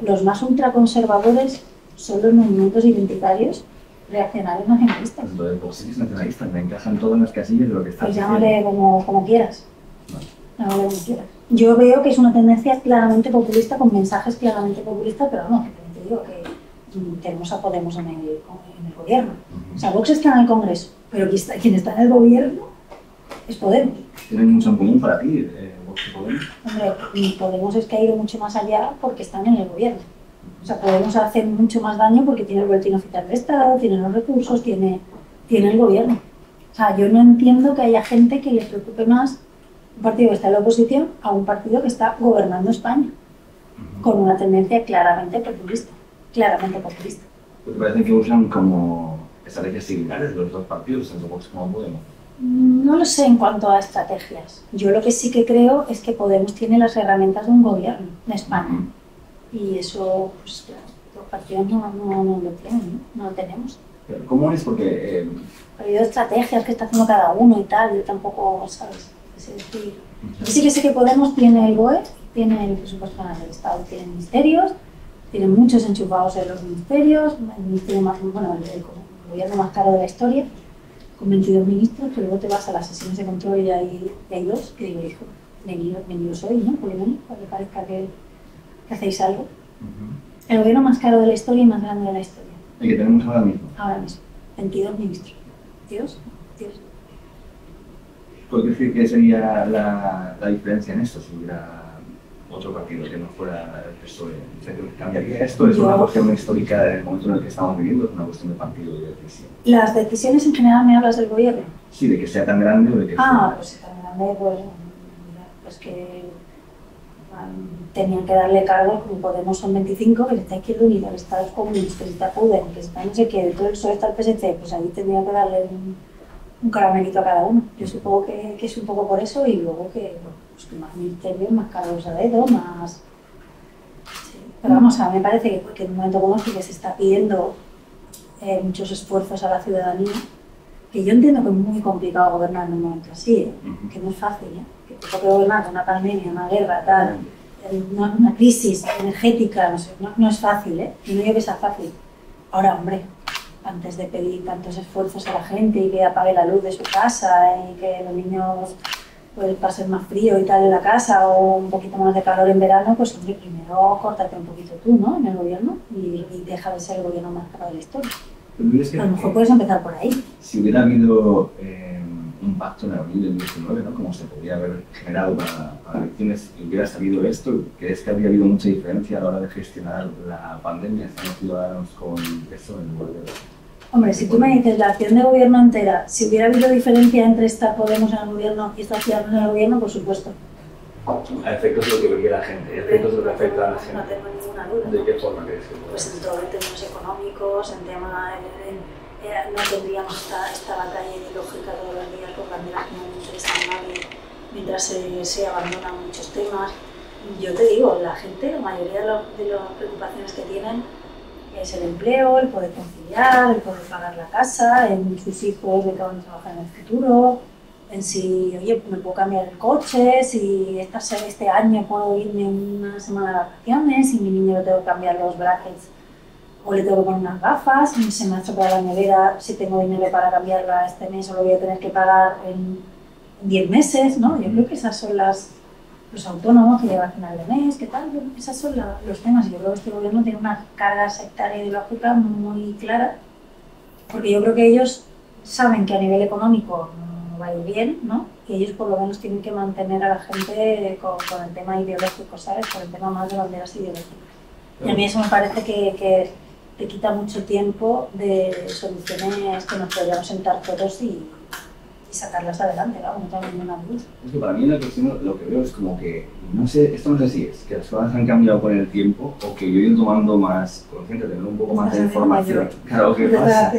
los más ultraconservadores son los movimientos identitarios reaccionarios nacionalistas. Pues lo de posibles nacionalistas, me encajan todas las casillas de lo que está diciendo. Pues llámale como quieras. Vale. Llámale como quieras. Yo veo que es una tendencia claramente populista, con mensajes claramente populistas, pero no, que te digo que... tenemos a Podemos en el gobierno. O sea, Vox está en el Congreso, pero quien está en el gobierno es Podemos. ¿Tienen mucho en común para ti, Vox y Podemos? Hombre, Podemos es que ha ido mucho más allá porque están en el gobierno. O sea, Podemos hacer mucho más daño porque tiene el boletín oficial del Estado, tiene los recursos, tiene el gobierno. O sea, yo no entiendo que haya gente que les preocupe más un partido que está en la oposición a un partido que está gobernando España, con una tendencia claramente populista. ¿Te parece que usan como estrategias similares los dos partidos, tanto Vox como Podemos? No lo sé en cuanto a estrategias. Yo lo que sí que creo es que Podemos tiene las herramientas de un gobierno de España. Y eso, pues claro, los partidos no lo tienen, no lo tenemos. ¿Pero cómo es? Porque... ha habido estrategias que está haciendo cada uno y tal, yo tampoco, ¿sabes? Es decir, yo sí que sé que Podemos tiene el BOE, tiene el presupuesto general del Estado, tiene ministerios, tiene muchos enchufados en los ministerios, el ministerio más, bueno, el gobierno más caro de la historia, con 22 ministros, pero luego te vas a las sesiones de control y hay dos, que digo, hijo, venidos hoy, ¿no? Por lo menos, para que parezca que hacéis algo. El gobierno más caro de la historia y más grande de la historia. ¿Y que tenemos ahora mismo? Ahora mismo, 22 ministros. Dios. ¿Puedo decir que sería la diferencia en esto si hubiera otro partido que no fuera el PSOE? ¿Cambiaría esto? ¿Es una cuestión histórica del momento en el que estamos viviendo? ¿Es una cuestión de partido y de decisión? ¿Las decisiones en general me hablas del gobierno? Sí, de que sea tan grande o de que sea... pues tan grande, pues que... tenían que darle cargos, como Podemos son 25, que está Izquierda Unida, que está el Comunista, que está Podem, que está no sé qué, todo el PSOE está el PSC, pues ahí tendría que darle un caramelito a cada uno. Yo supongo que es un poco por eso y luego que más ministerios, más cargos a dedo, más... Sí. Pero vamos, a mí me parece que en un momento como este que se está pidiendo muchos esfuerzos a la ciudadanía, que yo entiendo que es muy complicado gobernar en un momento así, que no es fácil, que tengo que gobernar con una pandemia, una guerra, tal, una crisis energética, no sé, no es fácil, y no digo que sea fácil. Ahora, hombre, antes de pedir tantos esfuerzos a la gente y que apague la luz de su casa y que los niños pues, pasen más frío y tal en la casa o un poquito más de calor en verano, pues hombre, primero córtate un poquito tú, ¿no?, en el gobierno y deja de ser el gobierno más caro de la historia. A lo mejor puedes empezar por ahí. Si hubiera habido un pacto en abril del 19, ¿no?, como se podría haber generado para elecciones, y hubiera sabido esto, ¿crees que habría habido mucha diferencia a la hora de gestionar la pandemia si los ciudadanos con eso en lugar de...? Hombre, si tú me dices la acción de gobierno entera, si hubiera habido diferencia entre esta Podemos en el gobierno y esta Ciudadanos en el gobierno, por supuesto. A efectos de lo que veía la gente, a efectos de lo que afecta a la gente. No tengo ninguna duda. ¿De qué forma crees que puede? Pues en todo, en términos económicos, en temas... no tendríamos esta batalla ideológica todos los días por banderas que no interesan a nadie mientras se abandonan muchos temas. Yo te digo, la gente, la mayoría de las preocupaciones que tienen es el empleo, el poder conciliar, el poder pagar la casa, en sus hijos de que van a trabajar en el futuro, en si, oye, me puedo cambiar el coche, si este año puedo irme una semana de vacaciones, si mi niño le tengo que cambiar los brackets o le tengo que poner unas gafas, se me ha estropeado la nevera, si tengo dinero para cambiarla este mes o lo voy a tener que pagar en 10 meses, ¿no? Yo creo que esas son los autónomos que llegan a final de mes, ¿qué tal? Yo creo que esos son los temas y yo creo que este gobierno tiene una carga sectaria ideológica muy clara porque yo creo que ellos saben que a nivel económico no va a ir bien, ¿no? Y ellos por lo menos tienen que mantener a la gente con el tema ideológico, ¿sabes? Con el tema más de banderas ideológicas. Y a mí eso me parece que te quita mucho tiempo de soluciones que nos podríamos sentar todos y sacarlas adelante, ¿no? No tengo ninguna duda. Es que para mí la cuestión, lo que veo es como que, no sé, esto no sé si es que las cosas han cambiado con el tiempo o que yo he ido tomando más conciencia, tener un poco más de información. Mayor. Claro, ¿qué pasa?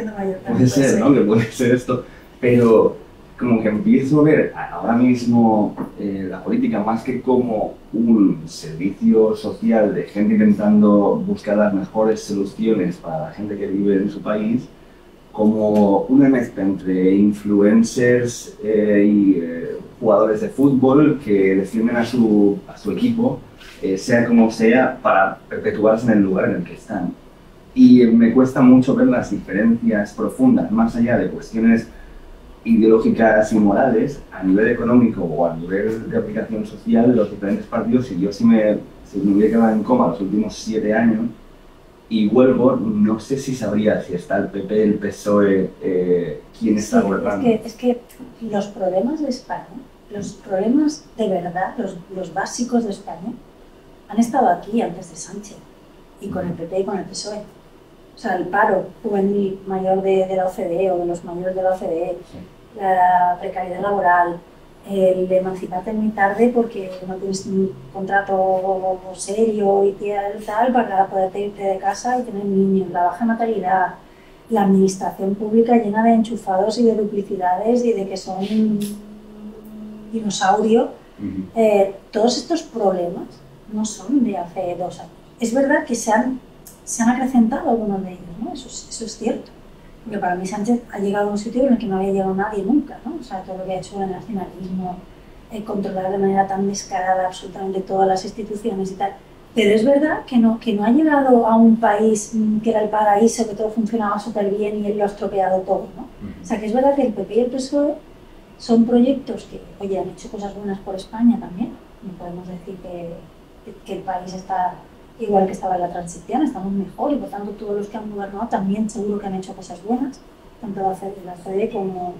Puede ser, ¿no? Que puede ser esto, pero como que empiezo a ver ahora mismo la política más que como un servicio social de gente intentando buscar las mejores soluciones para la gente que vive en su país, como una mezcla entre influencers y jugadores de fútbol que defienden a su equipo, sea como sea, para perpetuarse en el lugar en el que están. Y me cuesta mucho ver las diferencias profundas, más allá de cuestiones ideológicas y morales, a nivel económico o a nivel de aplicación social de los diferentes partidos. Y yo si me hubiera quedado en coma los últimos 7 años, y vuelvo, no sé si sabría si está el PP, el PSOE, quién está gobernando. Es que los problemas de España, los problemas de verdad, los básicos de España, han estado aquí antes de Sánchez, y con el PP y con el PSOE. O sea, el paro juvenil mayor de la OCDE o de los mayores de la OCDE, la precariedad laboral, el emanciparte muy tarde porque no tienes un contrato serio y tal para poderte irte de casa y tener niños, la baja natalidad, la administración pública llena de enchufados y de duplicidades y de que son dinosaurio. Todos estos problemas no son de hace 2 años. Es verdad que se han acrecentado algunos de ellos, ¿no? Eso es cierto. Porque para mí Sánchez ha llegado a un sitio en el que no había llegado nadie nunca, ¿no? O sea, todo lo que ha hecho el nacionalismo, controlar de manera tan descarada absolutamente todas las instituciones y tal. Pero es verdad que no ha llegado a un país que era el paraíso, que todo funcionaba súper bien y él lo ha estropeado todo, ¿no? O sea, que es verdad que el PP y el PSOE son proyectos que, oye, han hecho cosas buenas por España también. No podemos decir que el país está igual que estaba en la transición, estamos mejor, y por tanto todos los que han gobernado también seguro que han hecho cosas buenas, tanto la CDE como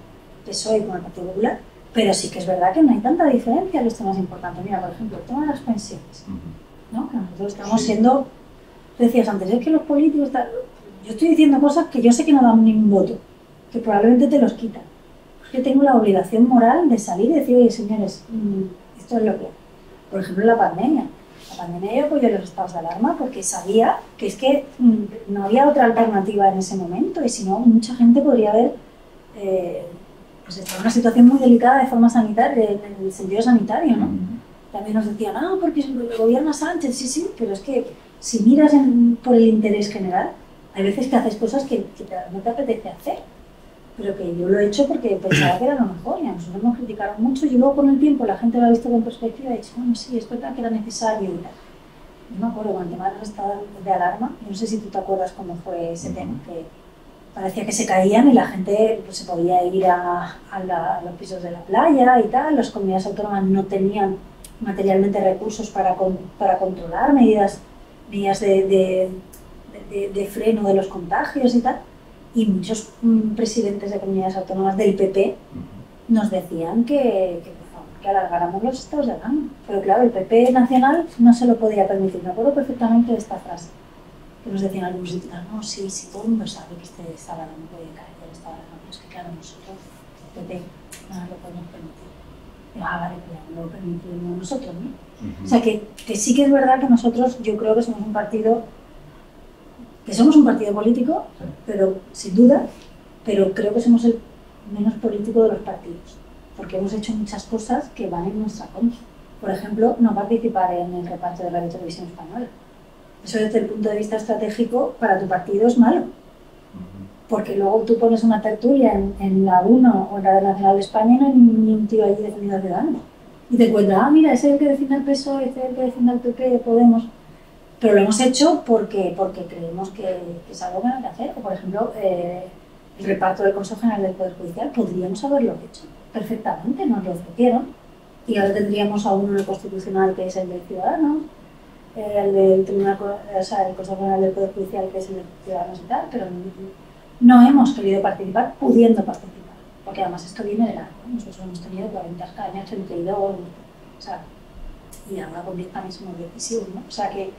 PSOE como el Partido Popular, pero sí que es verdad que no hay tanta diferencia en los temas importantes. Mira, por ejemplo, el tema de las pensiones, ¿no? Que nosotros estamos siendo, decías antes, es que los políticos, yo estoy diciendo cosas que yo sé que no dan ningún voto, que probablemente te los quitan. Yo tengo la obligación moral de salir y decir, oye señores, esto es lo que... Por ejemplo, la pandemia yo apoyé los estados de alarma porque sabía que es que no había otra alternativa en ese momento y si no, mucha gente podría haber pues estado en una situación muy delicada de forma sanitaria, en el sentido sanitario, ¿no? También nos decían, ah, porque gobierna Sánchez, sí, pero es que si miras por el interés general, hay veces que haces cosas que no te apetece hacer, pero que yo lo he hecho porque pensaba que era lo mejor y a nosotros nos criticaron mucho y luego con el tiempo la gente lo ha visto con perspectiva y ha dicho, bueno, sí, es verdad que era necesario y tal. Yo me acuerdo, cuando el estado de alarma, no sé si tú te acuerdas cómo fue ese tema, que parecía que se caían y la gente pues, se podía ir a los pisos de la playa y tal, las comunidades autónomas no tenían materialmente recursos para controlar medidas de freno de los contagios y tal. Y muchos presidentes de comunidades autónomas del PP nos decían que alargáramos los estados de alarma. Pero claro, el PP nacional no se lo podía permitir. Me acuerdo perfectamente de esta frase que nos decían algunos diputados, no, sí, todo el mundo sabe que este sábado no puede caer el estado de alarma, es que claro, nosotros, el PP, no lo podemos permitir. Pero, ah, vale, pues no lo permitimos nosotros, ¿no? O sea, que sí que es verdad que nosotros, yo creo que somos un partido... Que somos un partido político, pero sin duda, pero creo que somos el menos político de los partidos, porque hemos hecho muchas cosas que van en nuestra contra. Por ejemplo, no participar en el reparto de la televisión española. Eso desde el punto de vista estratégico para tu partido es malo, porque luego tú pones una tertulia en la 1 o en la Nacional de España y no hay ni un tío allí defendiendo a Ciudadanos. Y te cuentas, ah, mira, ese es el que defiende al PSOE, ese es el que defiende al PP, Podemos... Pero lo hemos hecho porque creemos que es algo que no hay que hacer. O por ejemplo, el reparto del Consejo General del Poder Judicial, podríamos haberlo hecho perfectamente, nos lo ofrecieron. Y ahora tendríamos a uno en el Constitucional, que es el de Ciudadanos, el del Tribunal, o sea, el Consejo General del Poder Judicial, que es el de Ciudadanos y tal, pero no hemos querido participar pudiendo participar. Porque además esto viene de largo, ¿no? Nosotros hemos tenido 40 escaños, 32, o sea, y ahora con 10 también somos 17, ¿no? O sea que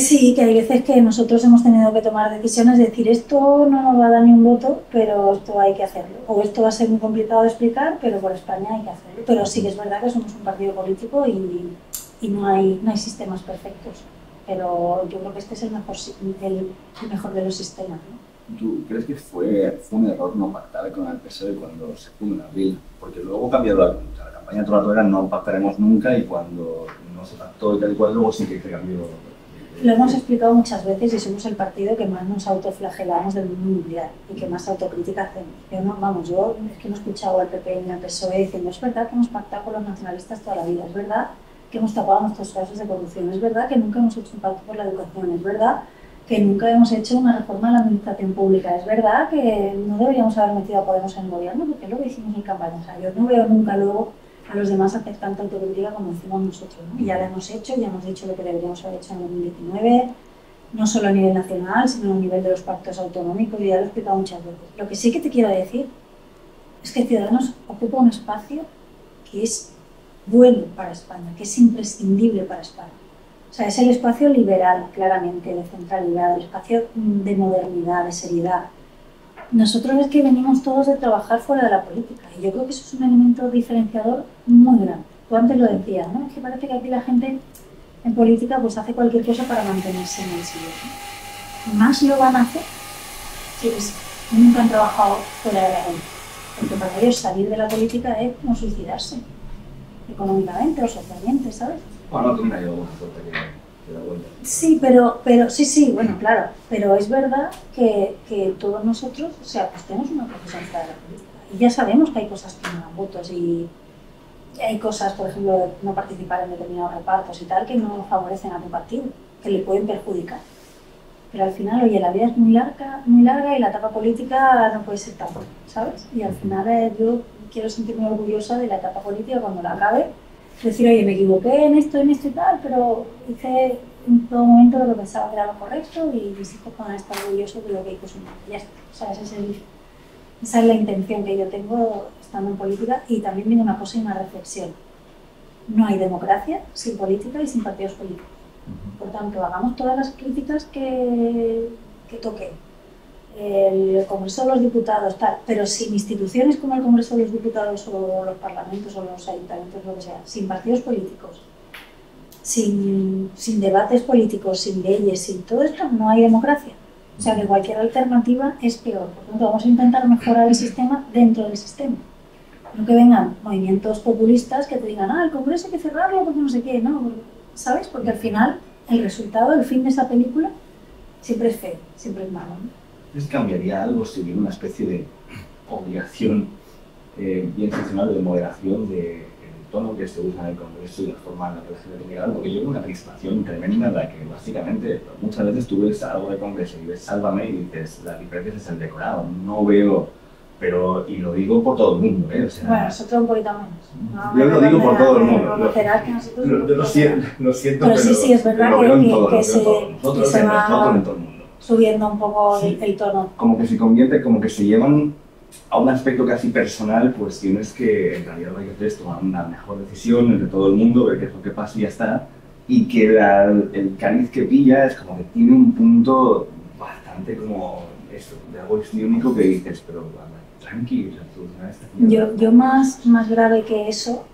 sí, que hay veces que nosotros hemos tenido que tomar decisiones, decir esto no nos va a dar ni un voto, pero esto hay que hacerlo. O esto va a ser muy complicado de explicar, pero por España hay que hacerlo. Pero sí que es verdad que somos un partido político y no hay sistemas perfectos. Pero yo creo que este es el mejor de los sistemas, ¿no? ¿Tú crees que fue un error no pactar con el PSOE cuando se fundó en abril? Porque luego cambió la campaña toda la hora, no pactaremos nunca, y cuando no se pactó y tal y cual, luego sí que se cambió. Lo hemos explicado muchas veces y somos el partido que más nos autoflagelamos del mundo mundial y que más autocrítica hacemos. Yo es que no he escuchado al PP ni al PSOE diciendo es verdad que hemos pactado con los nacionalistas toda la vida, es verdad que hemos tapado nuestros casos de corrupción, es verdad que nunca hemos hecho un pacto por la educación, es verdad que nunca hemos hecho una reforma a la administración pública, es verdad que no deberíamos haber metido a Podemos en el gobierno porque es lo que hicimos en campaña. O sea, yo no veo nunca luego a los demás hacer tanta autocrítica como decimos nosotros, ¿no? Ya lo hemos hecho, ya hemos dicho lo que deberíamos haber hecho en 2019, no solo a nivel nacional, sino a nivel de los pactos autonómicos, y ya lo he explicado muchas veces. Lo que sí que te quiero decir es que Ciudadanos ocupa un espacio que es bueno para España, que es imprescindible para España. O sea, es el espacio liberal, claramente, de centralidad, el espacio de modernidad, de seriedad. Nosotros es que venimos todos de trabajar fuera de la política, y yo creo que eso es un elemento diferenciador muy grande. Tú antes lo decías, ¿no? Es que parece que aquí la gente en política pues hace cualquier cosa para mantenerse en el sillón, ¿no? Más lo van a hacer quienes nunca han trabajado fuera de la política, porque para ellos salir de la política es no suicidarse económicamente o socialmente, ¿sabes? Bueno, tú me ayudas que da vuelta. Sí, pero sí, bueno, claro, pero es verdad que todos nosotros, o sea, pues tenemos una profesión fuera de la política y ya sabemos que hay cosas que no dan votos y hay cosas, por ejemplo, de no participar en determinados repartos y tal, que no favorecen a tu partido, que le pueden perjudicar. Pero al final, oye, la vida es muy larga y la etapa política no puede ser tan, ¿sabes? Y al final yo quiero sentirme orgullosa de la etapa política cuando la acabe, decir, oye, me equivoqué en esto y tal, pero hice en todo momento lo que pensaba que era lo correcto y mis hijos van a estar orgullosos de lo que hizo su madre. Ya está, o sea, esa es la intención que yo tengo estando en política. Y también viene una cosa y una reflexión. No hay democracia sin política y sin partidos políticos. Por tanto, hagamos todas las críticas que toquen. El Congreso de los Diputados, tal, pero sin instituciones como el Congreso de los Diputados o los parlamentos o los ayuntamientos, lo que sea, sin partidos políticos, sin debates políticos, sin leyes, sin todo esto, no hay democracia. O sea que cualquier alternativa es peor. Por lo tanto, vamos a intentar mejorar el sistema dentro del sistema. No que vengan movimientos populistas que te digan, ah, el Congreso hay que cerrarlo porque no sé qué, ¿no? ¿Sabes? Porque al final, el resultado, el fin de esa película, siempre es feo, siempre es malo, ¿no? ¿Es cambiaría algo si hubiera una especie de obligación bien funcional de moderación del tono que se usa en el Congreso y la forma en la que se tiene que hablar? Porque yo veo una crispación tremenda en la que, básicamente, muchas veces tú ves algo de Congreso y ves Sálvame y dices, la diferencia es el decorado, no veo... Pero, y lo digo por todo el mundo, ¿eh? O sea, bueno, nosotros un poquito menos. No, yo lo digo por todo el mundo. Lo siento, pero sí, es verdad que se va subiendo un poco el tono. Como que se convierte, como que se llevan a un aspecto casi personal, pues tienes que, en realidad, hay que tomar una mejor decisión entre todo el mundo, ver qué es lo que pasa y ya está. Y que el cáliz que pilla es como que tiene un punto bastante como eso, de algo único que dices, pero... Yo más grave que eso,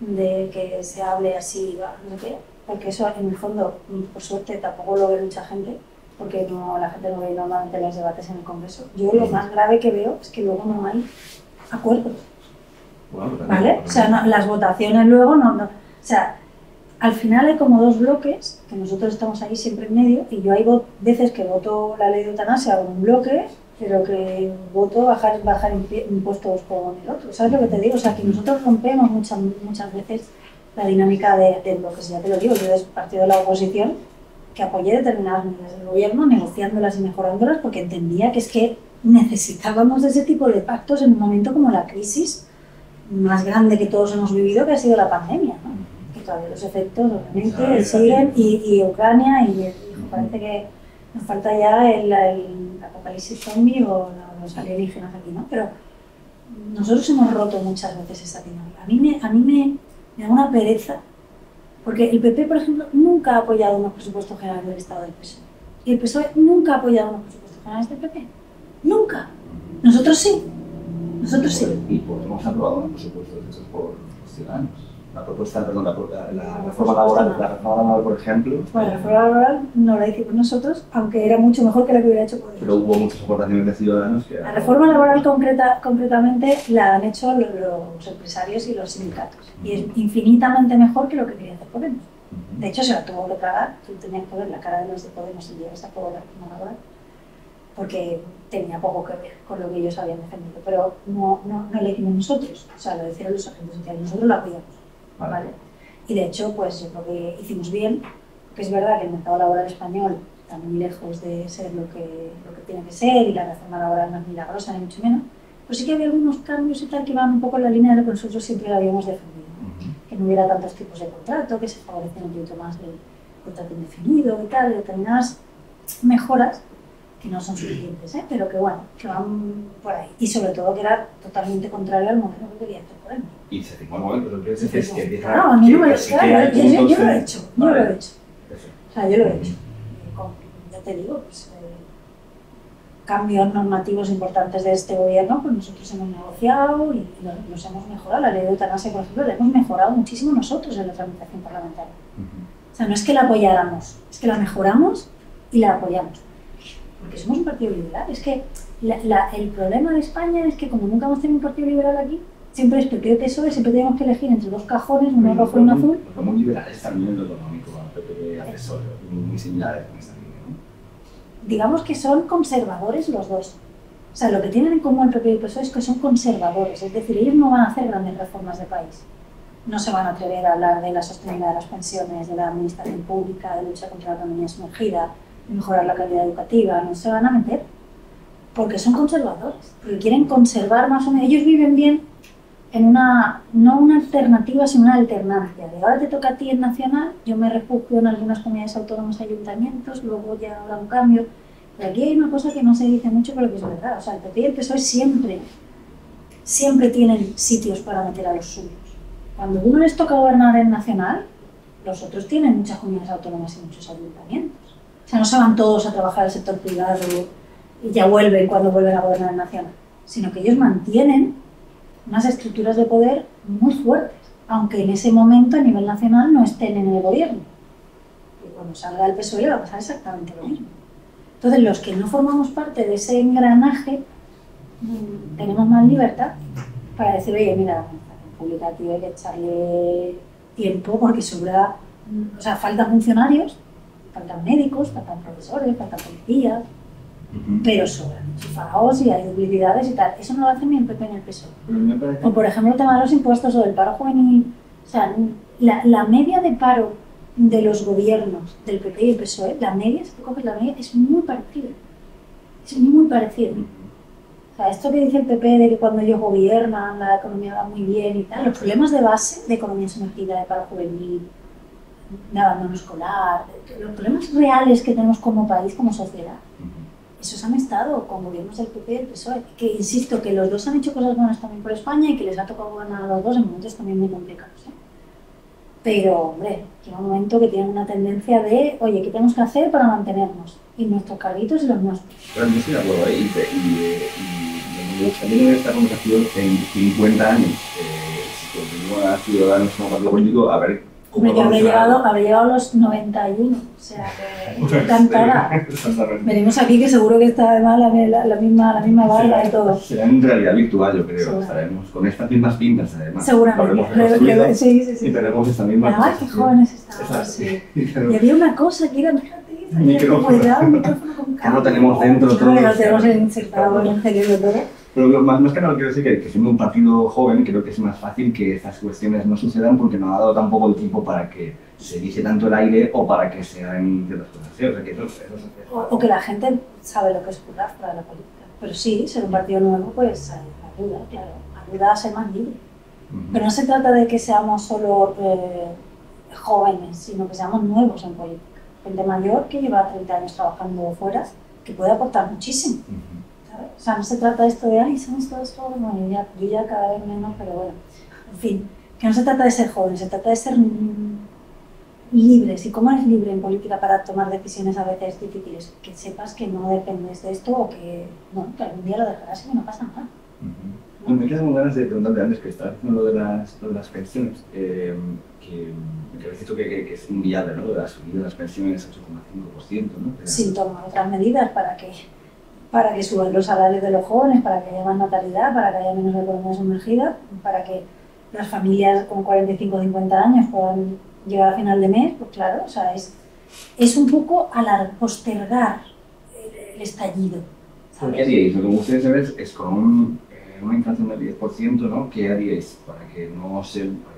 de que se hable así, no sé qué, porque eso en el fondo, por suerte, tampoco lo ve mucha gente, porque no, la gente no ve normalmente los debates en el Congreso. Yo lo más grave que veo es que luego no hay acuerdos, ¿vale? O sea, no, las votaciones luego no... O sea, al final hay como dos bloques, que nosotros estamos ahí siempre en medio, y yo hay veces que voto la ley de eutanasia con un bloque, pero que voto bajar impuestos con el otro. ¿Sabes lo que te digo? O sea, que nosotros rompemos muchas veces la dinámica de bloques. Ya te lo digo, yo desde el partido de la oposición que apoyé determinadas medidas del gobierno, negociándolas y mejorándolas, porque entendía que es que necesitábamos de ese tipo de pactos en un momento como la crisis más grande que todos hemos vivido, que ha sido la pandemia, ¿no? Que todavía los efectos, obviamente, siguen, y Ucrania, y parece que nos falta ya el apocalipsis zombie o los alienígenas aquí, ¿no? Pero nosotros hemos roto muchas veces esa dinámica. A mí me da una pereza, porque el PP, por ejemplo, nunca ha apoyado unos presupuestos generales del Estado del PSOE. Y el PSOE nunca ha apoyado unos presupuestos generales del PP. ¡Nunca! Nosotros sí. Nosotros sí. Y Podemos ha aprobado unos presupuestos hechos por los Ciudadanos. La propuesta, perdón, la reforma laboral, no. La reforma laboral, por ejemplo. Bueno, la reforma laboral no la hicimos nosotros, aunque era mucho mejor que la que hubiera hecho Podemos. Pero hubo muchas aportaciones de Ciudadanos que... La reforma laboral concretamente la han hecho los empresarios y los sindicatos. Y es infinitamente mejor que lo que quería hacer Podemos. De hecho, se la tuvo que pagar, tú tenías que ver la cara de los de Podemos y llegas a por la reforma laboral, porque tenía poco que ver con lo que ellos habían defendido. Pero no lo hicimos nosotros, o sea, lo hicieron los agentes sociales, nosotros lo apoyamos. ¿Vale? Y de hecho, pues yo creo que hicimos bien, porque es verdad que el mercado laboral español está muy lejos de ser lo que tiene que ser, y la reforma laboral no es milagrosa, ni mucho menos, pues sí que había algunos cambios y tal que iban un poco en la línea de lo que nosotros siempre habíamos defendido, ¿no? Que no hubiera tantos tipos de contrato, que se favoreciera un poquito más del contrato indefinido y tal, determinadas mejoras que no son suficientes, pero que bueno, que van por ahí. Y sobre todo que era totalmente contrario al modelo que quería hacer por él. Y se firmó el modelo, pero lo que dices es que... Claro, a mí no me lo he hecho, yo lo he hecho, O sea, yo lo he hecho. Ya te digo, pues cambios normativos importantes de este gobierno, pues nosotros hemos negociado y nos hemos mejorado. La ley de eutanasia, por ejemplo, la hemos mejorado muchísimo nosotros en la tramitación parlamentaria. O sea, no es que la apoyáramos, es que la mejoramos y la apoyamos. Porque somos un partido liberal. Es que el problema de España es que como nunca hemos tenido un partido liberal aquí, siempre es PP o PSOE, siempre tenemos que elegir entre dos cajones, uno rojo y uno azul. Pero muy liberales también en lo económico, PP y PSOE, muy similares con esta línea, ¿no? Digamos que son conservadores los dos. O sea, lo que tienen en común el PP y el PSOE es que son conservadores, es decir, ellos no van a hacer grandes reformas de país. No se van a atrever a hablar de la sostenibilidad de las pensiones, de la administración pública, de lucha contra la economía sumergida, mejorar la calidad educativa, no se van a meter porque son conservadores, porque quieren conservar más o menos. Ellos viven bien en una, no una alternativa, sino una alternancia. De ahora te toca a ti en nacional, yo me refugio en algunas comunidades autónomas, ayuntamientos, luego ya habrá un cambio. Pero aquí hay una cosa que no se dice mucho, pero que es verdad. O sea, el PP y el PSOE siempre tienen sitios para meter a los suyos. Cuando uno les toca gobernar en nacional, los otros tienen muchas comunidades autónomas y muchos ayuntamientos. O sea, no se van todos a trabajar al sector privado y ya vuelven cuando vuelven a gobernar en nacional, sino que ellos mantienen unas estructuras de poder muy fuertes, aunque en ese momento a nivel nacional no estén en el gobierno. Y cuando salga el PSOE le va a pasar exactamente lo mismo. Entonces, los que no formamos parte de ese engranaje, tenemos más libertad para decir, oye, mira, la administración pública tiene que echarle tiempo porque sobra, o sea, faltan funcionarios, faltan médicos, faltan profesores, faltan policías, pero sobran enchufados y hay duplicidades y tal. Eso no lo hacen ni el PP ni el PSOE. O por ejemplo el tema de los impuestos o del paro juvenil. O sea, la media de paro de los gobiernos del PP y el PSOE, la media, si tú coges la media, es muy parecida. Es muy parecida. O sea, esto que dice el PP de que cuando ellos gobiernan la economía va muy bien y tal, los problemas de base de economía sumergida, de paro juvenil, de abandono escolar, los problemas reales que tenemos como país, como sociedad, esos han estado con gobiernos del PP y del PSOE, que insisto que los dos han hecho cosas buenas también por España y que les ha tocado gobernar a los dos en momentos también muy complicados, Pero, hombre, llega un momento que tienen una tendencia de, oye, ¿qué tenemos que hacer para mantenernos? Y nuestros carguitos y los nuestros. Pero yo estoy de acuerdo ahí, y me gustaría tener esta conversación en 50 años, si continúa a Ciudadanos como partido político, a ver. Bueno, yo habré llegado a los 91, o sea que encantada. Venimos aquí que seguro que está además la misma barra y todo. Será en realidad virtual, yo creo, sí, estaremos con estas mismas pintas además. Seguramente, creo, sí. Y tenemos esta misma... Ah, qué jóvenes estábamos, sí. Y había una cosa que era... un micrófono con cable. Lo tenemos dentro todo. Lo tenemos insertado en el cerebro todo. Pero lo más que nada quiero decir que siendo un partido joven creo que es más fácil que estas cuestiones no sucedan porque no ha dado tampoco el tiempo para que se dice tanto el aire o para que se hagan ciertas cosas. O que la gente sabe lo que es currar para la política. Pero sí, ser un partido nuevo pues ayuda, claro, ayuda a ser más libre. Pero no se trata de que seamos solo jóvenes, sino que seamos nuevos en política. Gente mayor que lleva 30 años trabajando fuera, que puede aportar muchísimo. O sea, no se trata de esto de, ay, somos todos jóvenes, bueno, yo ya cada vez menos, pero bueno, en fin, que no se trata de ser jóvenes, se trata de ser libres, y cómo eres libre en política para tomar decisiones a veces difíciles, que sepas que no dependes de esto o que, bueno, que algún día lo dejarás y que no pasa nada. ¿No? Me quedan ganas de preguntarte antes que estás con lo de las pensiones, que habéis dicho que es un viable, ¿no? La subida de las pensiones 8,5%, ¿no? Sin tomar otras medidas para que suban los salarios de los jóvenes, para que haya más natalidad, para que haya menos economía sumergida, para que las familias con 45 o 50 años puedan llegar a final de mes, pues claro, o sea, es un poco postergar el estallido. ¿Sabes? ¿Qué haríais? Lo que me gustaría saber es con una inflación del 10%, ¿no? ¿Qué haríais para que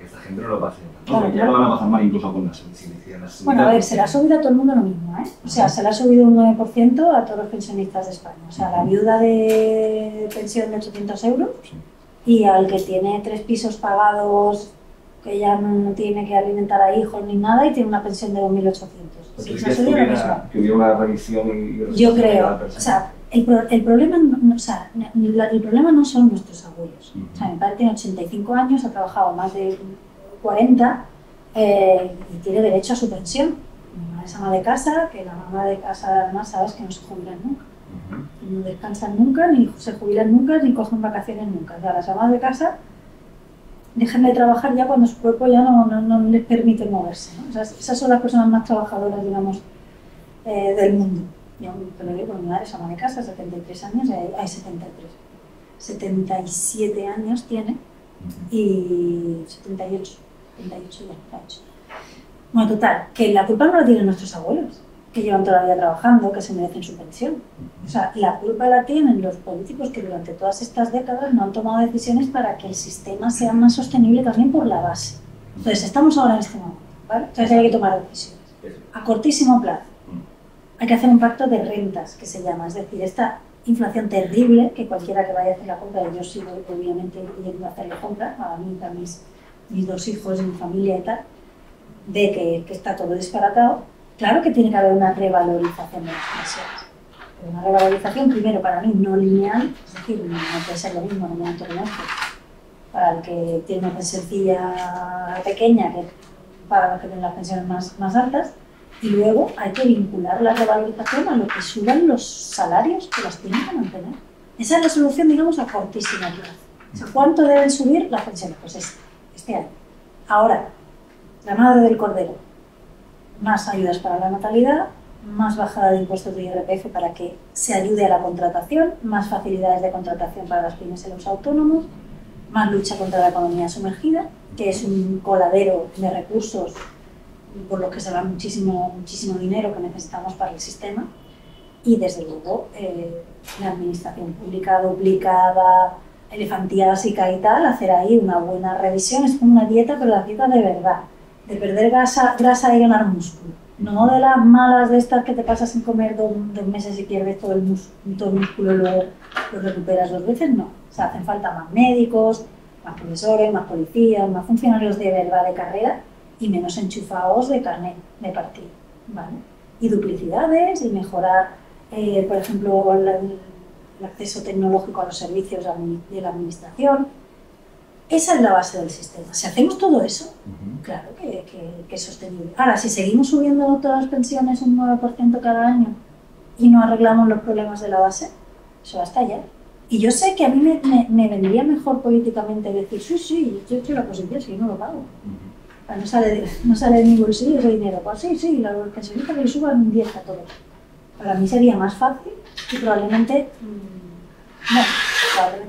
esta gente no lo pase? Claro, ya lo van a pasar mal incluso con las subidas. Bueno, a ver, se la ha subido a todo el mundo lo mismo, O sea, se la ha subido un 9% a todos los pensionistas de España. O sea, la viuda de pensión de 800 euros y al que tiene 3 pisos pagados, que ya no tiene que alimentar a hijos ni nada y tiene una pensión de 2.800. ¿Entonces sí, que hubiera una revisión y yo creo, o sea, el problema no son nuestros abuelos. O sea, mi padre tiene 85 años, ha trabajado más de 40 y tiene derecho a su pensión. Mi mamá es ama de casa, que la mamá de casa además sabes que no se jubilan nunca. No descansan nunca, ni se jubilan nunca, ni cogen vacaciones nunca. O sea, las amas de casa dejan de trabajar ya cuando su cuerpo ya no les permite moverse, ¿no? O sea, esas son las personas más trabajadoras, digamos, del mundo. Yo me lo digo, mi madre es ama de casa, 73 años, hay 77 años tiene y 78 ya está hecho. Bueno, total, que la culpa no la tienen nuestros abuelos, que llevan toda la vida trabajando, que se merecen su pensión. O sea, la culpa la tienen los políticos que durante todas estas décadas no han tomado decisiones para que el sistema sea más sostenible también por la base. Entonces, estamos ahora en este momento, ¿vale? Entonces hay que tomar decisiones a cortísimo plazo. Hay que hacer un pacto de rentas, que se llama, es decir, esta inflación terrible, que cualquiera que vaya a hacer la compra, yo sigo obviamente yendo a hacer la compra, a mí, a mis dos hijos, mi familia y tal, de que está todo disparatado. Claro que tiene que haber una revalorización de las pensiones. Pero una revalorización, primero, para mí no lineal, es decir, no puede ser lo mismo en un momento que no. Para el que tiene una pensioncilla pequeña, que para los que tienen las pensiones más altas, y luego hay que vincular la revalorización a lo que suban los salarios que las tienen que mantener. Esa es la solución, digamos, a cortísima plazo. O sea, ¿cuánto deben subir las pensiones? Pues este año. Ahora, la madre del cordero. Más ayudas para la natalidad, más bajada de impuestos de IRPF para que se ayude a la contratación, más facilidades de contratación para las pymes y los autónomos, más lucha contra la economía sumergida, que es un coladero de recursos por los que se va muchísimo dinero que necesitamos para el sistema. Y desde luego la administración pública duplicada, elefantiásica y tal, hacer ahí una buena revisión. Es como una dieta, pero la dieta de verdad. De perder grasa y ganar músculo. No de las malas de estas que te pasas sin comer dos meses y pierdes todo el músculo y luego lo recuperas dos veces, no. O sea, hacen falta más médicos, más profesores, más policías, más funcionarios de verdad de carrera y menos enchufados de carnet de partido, ¿vale? Y duplicidades y mejorar, por ejemplo, el acceso tecnológico a los servicios de la administración. Esa es la base del sistema. Si hacemos todo eso, claro que es sostenible. Ahora, si seguimos subiendo todas las pensiones un 9% cada año y no arreglamos los problemas de la base, eso va a estallar. Y yo sé que a mí me vendría mejor políticamente decir, sí, yo he hecho la posibilidad, sí, no lo pago. No sale de mi bolsillo ese dinero. Pues sí, la pensionista que le suba un 10 a todo. Para mí sería más fácil y probablemente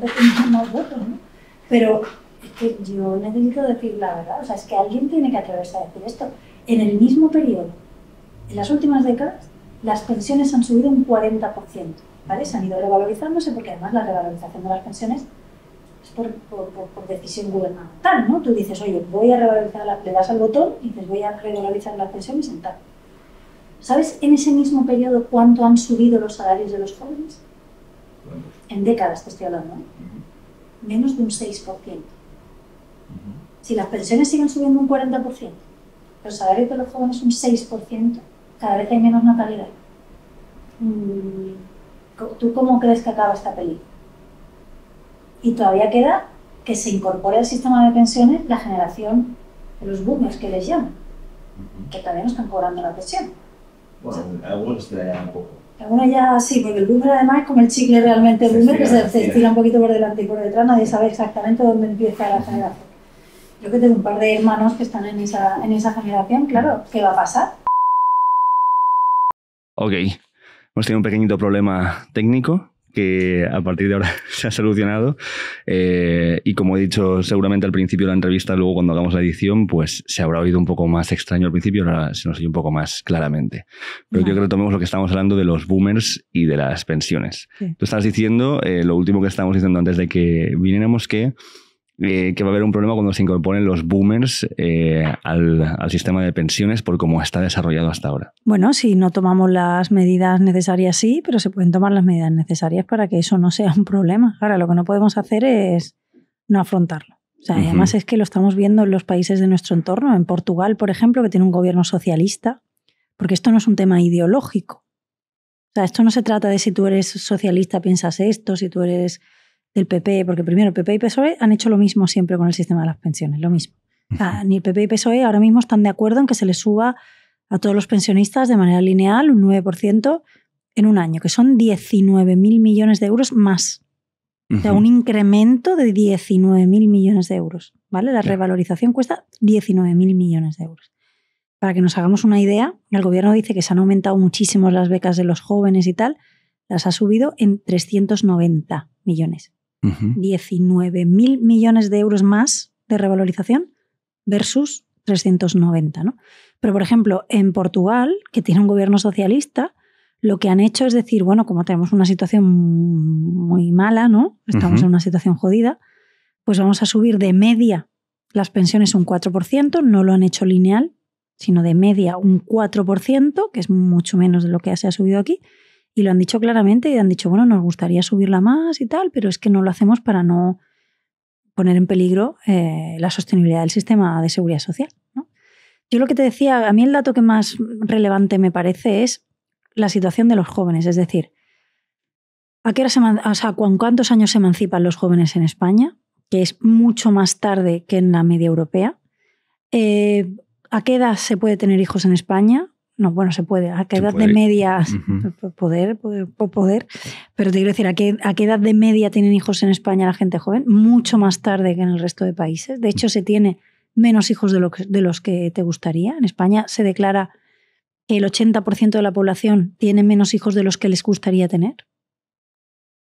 tengamos más votos, ¿no? Pero que yo necesito decir la verdad, o sea, es que alguien tiene que atreverse a decir esto. En el mismo periodo, en las últimas décadas, las pensiones han subido un 40%, ¿vale? Se han ido revalorizándose porque además la revalorización de las pensiones es por decisión gubernamental, ¿no? Tú dices, oye, voy a revalorizar, le das al botón y dices, voy a revalorizar las pensiones en tal. ¿Sabes en ese mismo periodo cuánto han subido los salarios de los jóvenes? En décadas te estoy hablando, ¿eh? Menos de un 6%. Si las pensiones siguen subiendo un 40%, los salarios de los jóvenes un 6%, cada vez hay menos natalidad. ¿Tú cómo crees que acaba esta película? Y todavía queda que se incorpore al sistema de pensiones la generación de los boomers, que les llaman, que todavía no están cobrando la pensión. Bueno, o sea, algunos te la llaman un poco. Algunos ya sí, porque el boomer además es como el chicle realmente boomer, que se estira un poquito por delante y por detrás, nadie sabe exactamente dónde empieza la generación. Yo que tengo un par de hermanos que están en esa generación, claro, ¿qué va a pasar? Ok, hemos tenido un pequeñito problema técnico que a partir de ahora se ha solucionado y como he dicho seguramente al principio de la entrevista, luego cuando hagamos la edición, pues se habrá oído un poco más extraño al principio, ahora se nos oye un poco más claramente. Pero quiero que retomemos lo que estábamos hablando de los boomers y de las pensiones. Sí. Tú estabas diciendo, lo último que estábamos diciendo antes de que viniéramos, que va a haber un problema cuando se incorporen los boomers al sistema de pensiones por cómo está desarrollado hasta ahora. Bueno, si no tomamos las medidas necesarias, sí, pero se pueden tomar las medidas necesarias para que eso no sea un problema. Ahora, lo que no podemos hacer es no afrontarlo. O sea, además es que lo estamos viendo en los países de nuestro entorno. En Portugal, por ejemplo, que tiene un gobierno socialista, porque esto no es un tema ideológico. O sea, esto no se trata de si tú eres socialista piensas esto, si tú eres del PP, porque primero PP y PSOE han hecho lo mismo siempre con el sistema de las pensiones, lo mismo. O sea, ni el PP y PSOE ahora mismo están de acuerdo en que se les suba a todos los pensionistas de manera lineal un 9% en un año, que son 19.000 millones de euros más. O sea, un incremento de 19.000 millones de euros, ¿vale? La revalorización cuesta 19.000 millones de euros. Para que nos hagamos una idea, el gobierno dice que se han aumentado muchísimo las becas de los jóvenes y tal, las ha subido en 390 millones. 19.000 millones de euros más de revalorización versus 390, ¿no? Pero, por ejemplo, en Portugal, que tiene un gobierno socialista, lo que han hecho es decir, bueno, como tenemos una situación muy mala, ¿no? Estamos en una situación jodida, pues vamos a subir de media las pensiones un 4%, no lo han hecho lineal, sino de media un 4%, que es mucho menos de lo que se ha subido aquí, y lo han dicho claramente y han dicho, bueno, nos gustaría subirla más y tal, pero es que no lo hacemos para no poner en peligro la sostenibilidad del sistema de seguridad social, ¿no? Yo lo que te decía, a mí el dato que más relevante me parece es la situación de los jóvenes, es decir, ¿a qué hora con cuántos años se emancipan los jóvenes en España? Que es mucho más tarde que en la media europea. ¿A qué edad se puede tener hijos en España? No, bueno, se puede. ¿A qué edad de media? Poder. Pero te quiero decir, ¿a qué edad de media tienen hijos en España la gente joven? Mucho más tarde que en el resto de países. De hecho, se tiene menos hijos de los que te gustaría. En España se declara que el 80% de la población tiene menos hijos de los que les gustaría tener.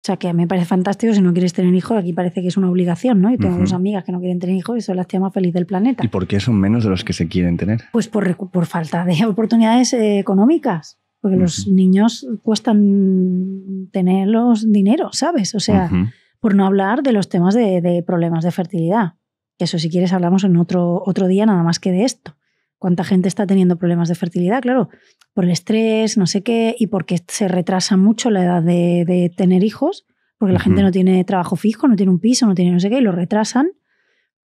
O sea, que me parece fantástico si no quieres tener hijos. Aquí parece que es una obligación, ¿no? Y tengo dos amigas que no quieren tener hijos y son las tías más felices del planeta. ¿Y por qué son menos de los que se quieren tener? Pues por falta de oportunidades económicas. Porque los niños cuestan tener los dinero, ¿sabes? O sea, por no hablar de los temas de problemas de fertilidad. Que eso, si quieres, hablamos en otro día nada más que de esto. ¿Cuánta gente está teniendo problemas de fertilidad? Claro, por el estrés, no sé qué, y porque se retrasa mucho la edad de tener hijos, porque la gente no tiene trabajo fijo, no tiene un piso, no tiene no sé qué, y lo retrasan,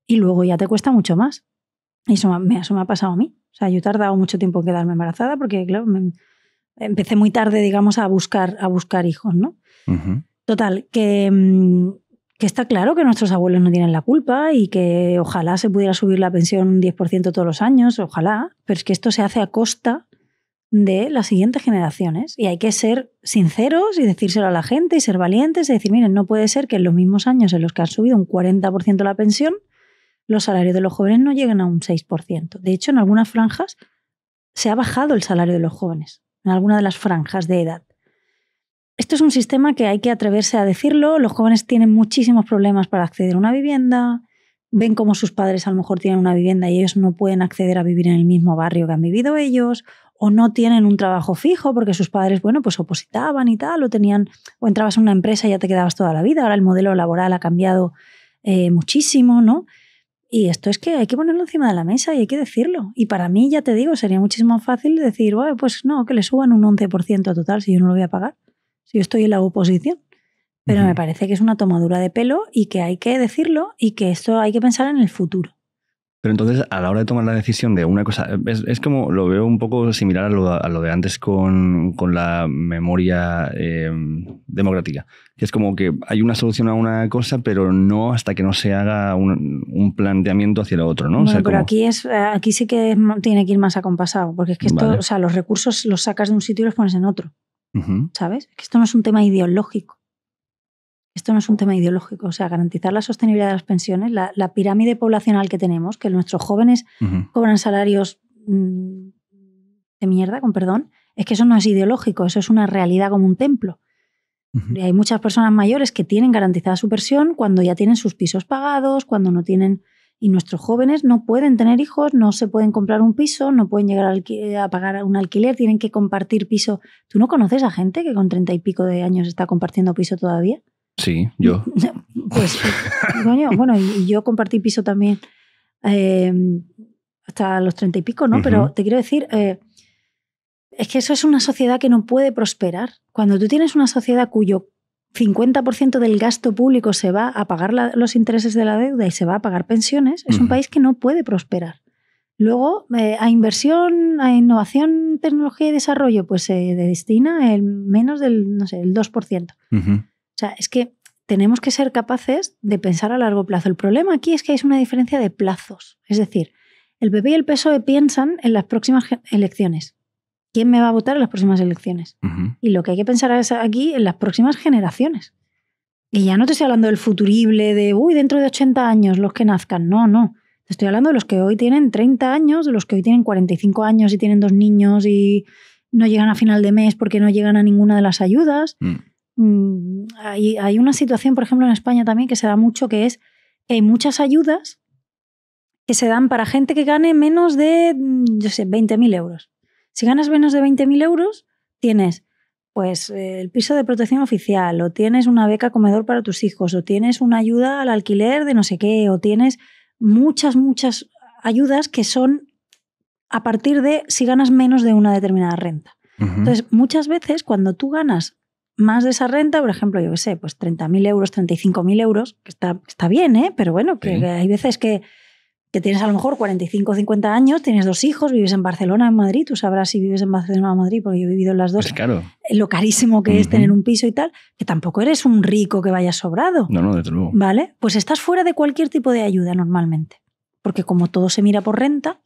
y luego ya te cuesta mucho más. Y eso me ha pasado a mí. O sea, yo he tardado mucho tiempo en quedarme embarazada, porque claro, empecé muy tarde, digamos, a buscar hijos, ¿no? Total, que está claro que nuestros abuelos no tienen la culpa y que ojalá se pudiera subir la pensión un 10% todos los años, ojalá, pero es que esto se hace a costa de las siguientes generaciones y hay que ser sinceros y decírselo a la gente y ser valientes y decir, miren, no puede ser que en los mismos años en los que han subido un 40% la pensión, los salarios de los jóvenes no lleguen a un 6%. De hecho, en algunas franjas se ha bajado el salario de los jóvenes, en alguna de las franjas de edad. Esto es un sistema que hay que atreverse a decirlo. Los jóvenes tienen muchísimos problemas para acceder a una vivienda, ven cómo sus padres a lo mejor tienen una vivienda y ellos no pueden acceder a vivir en el mismo barrio que han vivido ellos, o no tienen un trabajo fijo porque sus padres, bueno, pues opositaban y tal, o entrabas en una empresa y ya te quedabas toda la vida. Ahora el modelo laboral ha cambiado muchísimo, ¿no? Y esto es que hay que ponerlo encima de la mesa y hay que decirlo. Y para mí, ya te digo, sería muchísimo más fácil decir, bueno, pues no, que le suban un 11% total si yo no lo voy a pagar. Yo estoy en la oposición, pero me parece que es una tomadura de pelo y que hay que decirlo y que esto hay que pensar en el futuro. Pero entonces, a la hora de tomar la decisión de una cosa, es como lo veo un poco similar a lo de antes con la memoria democrática. Es como que hay una solución a una cosa, pero no hasta que no se haga un planteamiento hacia lo otro, ¿no? Bueno, o sea, pero como... aquí sí que tiene que ir más acompasado, porque es que esto, o sea, los recursos los sacas de un sitio y los pones en otro. ¿Sabes? Que esto no es un tema ideológico. Esto no es un tema ideológico. O sea, garantizar la sostenibilidad de las pensiones, la pirámide poblacional que tenemos, que nuestros jóvenes cobran salarios de mierda, con perdón, es que eso no es ideológico, eso es una realidad como un templo. Y hay muchas personas mayores que tienen garantizada su pensión cuando ya tienen sus pisos pagados, cuando no tienen... Y nuestros jóvenes no pueden tener hijos, no se pueden comprar un piso, no pueden llegar a pagar un alquiler, tienen que compartir piso. ¿Tú no conoces a gente que con 30 y pico de años está compartiendo piso todavía? Sí, yo. Pues, coño, bueno, y yo compartí piso también hasta los 30 y pico, ¿no? Pero te quiero decir, es que eso es una sociedad que no puede prosperar. Cuando tú tienes una sociedad cuyo 50% del gasto público se va a pagar los intereses de la deuda y se va a pagar pensiones, es un país que no puede prosperar. Luego, a inversión, a innovación, tecnología y desarrollo, pues se destina el menos del, no sé, el 2%. Uh-huh. O sea, es que tenemos que ser capaces de pensar a largo plazo. El problema aquí es que hay una diferencia de plazos. Es decir, el PP y el PSOE piensan en las próximas elecciones. ¿Quién me va a votar en las próximas elecciones? Uh-huh. Y lo que hay que pensar es aquí en las próximas generaciones. Y ya no te estoy hablando del futurible de, uy, dentro de 80 años los que nazcan. No, no. Te estoy hablando de los que hoy tienen 30 años, de los que hoy tienen 45 años y tienen 2 niños y no llegan a final de mes porque no llegan a ninguna de las ayudas. Mm. Hay una situación, por ejemplo, en España también que se da mucho, que es que hay muchas ayudas que se dan para gente que gane menos de, yo sé, 20.000 euros. Si ganas menos de 20.000 euros, tienes pues el piso de protección oficial, o tienes una beca comedor para tus hijos, o tienes una ayuda al alquiler de no sé qué, o tienes muchas ayudas que son a partir de si ganas menos de una determinada renta. Uh-huh. Entonces, muchas veces cuando tú ganas más de esa renta, por ejemplo, yo qué sé, pues 30.000 euros, 35.000 euros, que está bien, ¿eh? Pero bueno, que, sí, que hay veces que tienes a lo mejor 45 o 50 años, tienes 2 hijos, vives en Barcelona, en Madrid, tú sabrás si vives en Barcelona o Madrid, porque yo he vivido en las dos. Es caro. Lo carísimo que es tener un piso y tal, que tampoco eres un rico que vaya sobrado. No, no, desde luego. ¿Vale? Pues estás fuera de cualquier tipo de ayuda normalmente, porque como todo se mira por renta,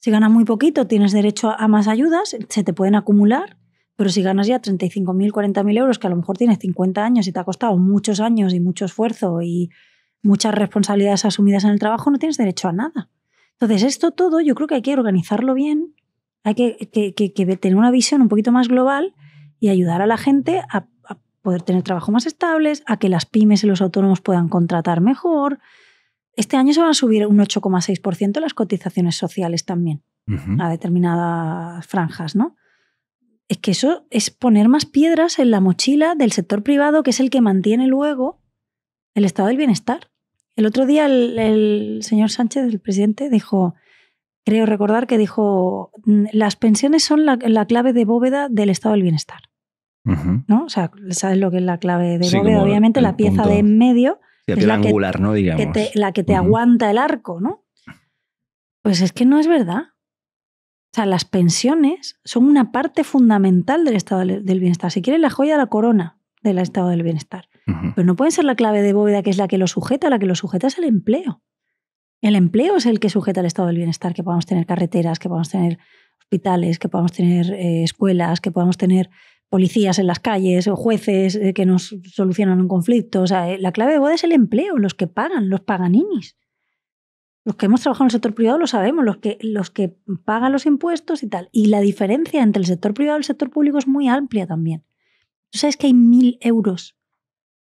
si ganas muy poquito tienes derecho a más ayudas, se te pueden acumular, pero si ganas ya 35.000, 40.000 euros, que a lo mejor tienes 50 años y te ha costado muchos años y mucho esfuerzo y muchas responsabilidades asumidas en el trabajo, no tienes derecho a nada. Entonces, esto todo yo creo que hay que organizarlo bien, hay que tener una visión un poquito más global y ayudar a la gente a poder tener trabajo más estables, a que las pymes y los autónomos puedan contratar mejor. Este año se van a subir un 8,6% las cotizaciones sociales también, uh-huh, a determinadas franjas, ¿no? Es que eso es poner más piedras en la mochila del sector privado, que es el que mantiene luego el estado del bienestar. El otro día el señor Sánchez, el presidente, dijo, creo recordar que dijo, las pensiones son la clave de bóveda del estado del bienestar. Uh-huh. ¿No? O sea, ¿sabes lo que es la clave de bóveda? Obviamente la pieza punto de en medio. Sí, la pieza angular, ¿no? Digamos. La que te uh-huh aguanta el arco, ¿no? Pues es que no es verdad. O sea, las pensiones son una parte fundamental del estado del bienestar. Si quieres, la joya de la corona del estado del bienestar. Uh-huh. Pero no pueden ser la clave de bóveda, que es la que lo sujeta. La que lo sujeta es el empleo. El empleo es el que sujeta el estado del bienestar, que podamos tener carreteras, que podamos tener hospitales, que podamos tener escuelas, que podamos tener policías en las calles o jueces que nos solucionan un conflicto. O sea, la clave de bóveda es el empleo, los que pagan, los paganinis. Los que hemos trabajado en el sector privado lo sabemos, los que pagan los impuestos y tal. Y la diferencia entre el sector privado y el sector público es muy amplia también. ¿Tú sabes que hay 1.000 euros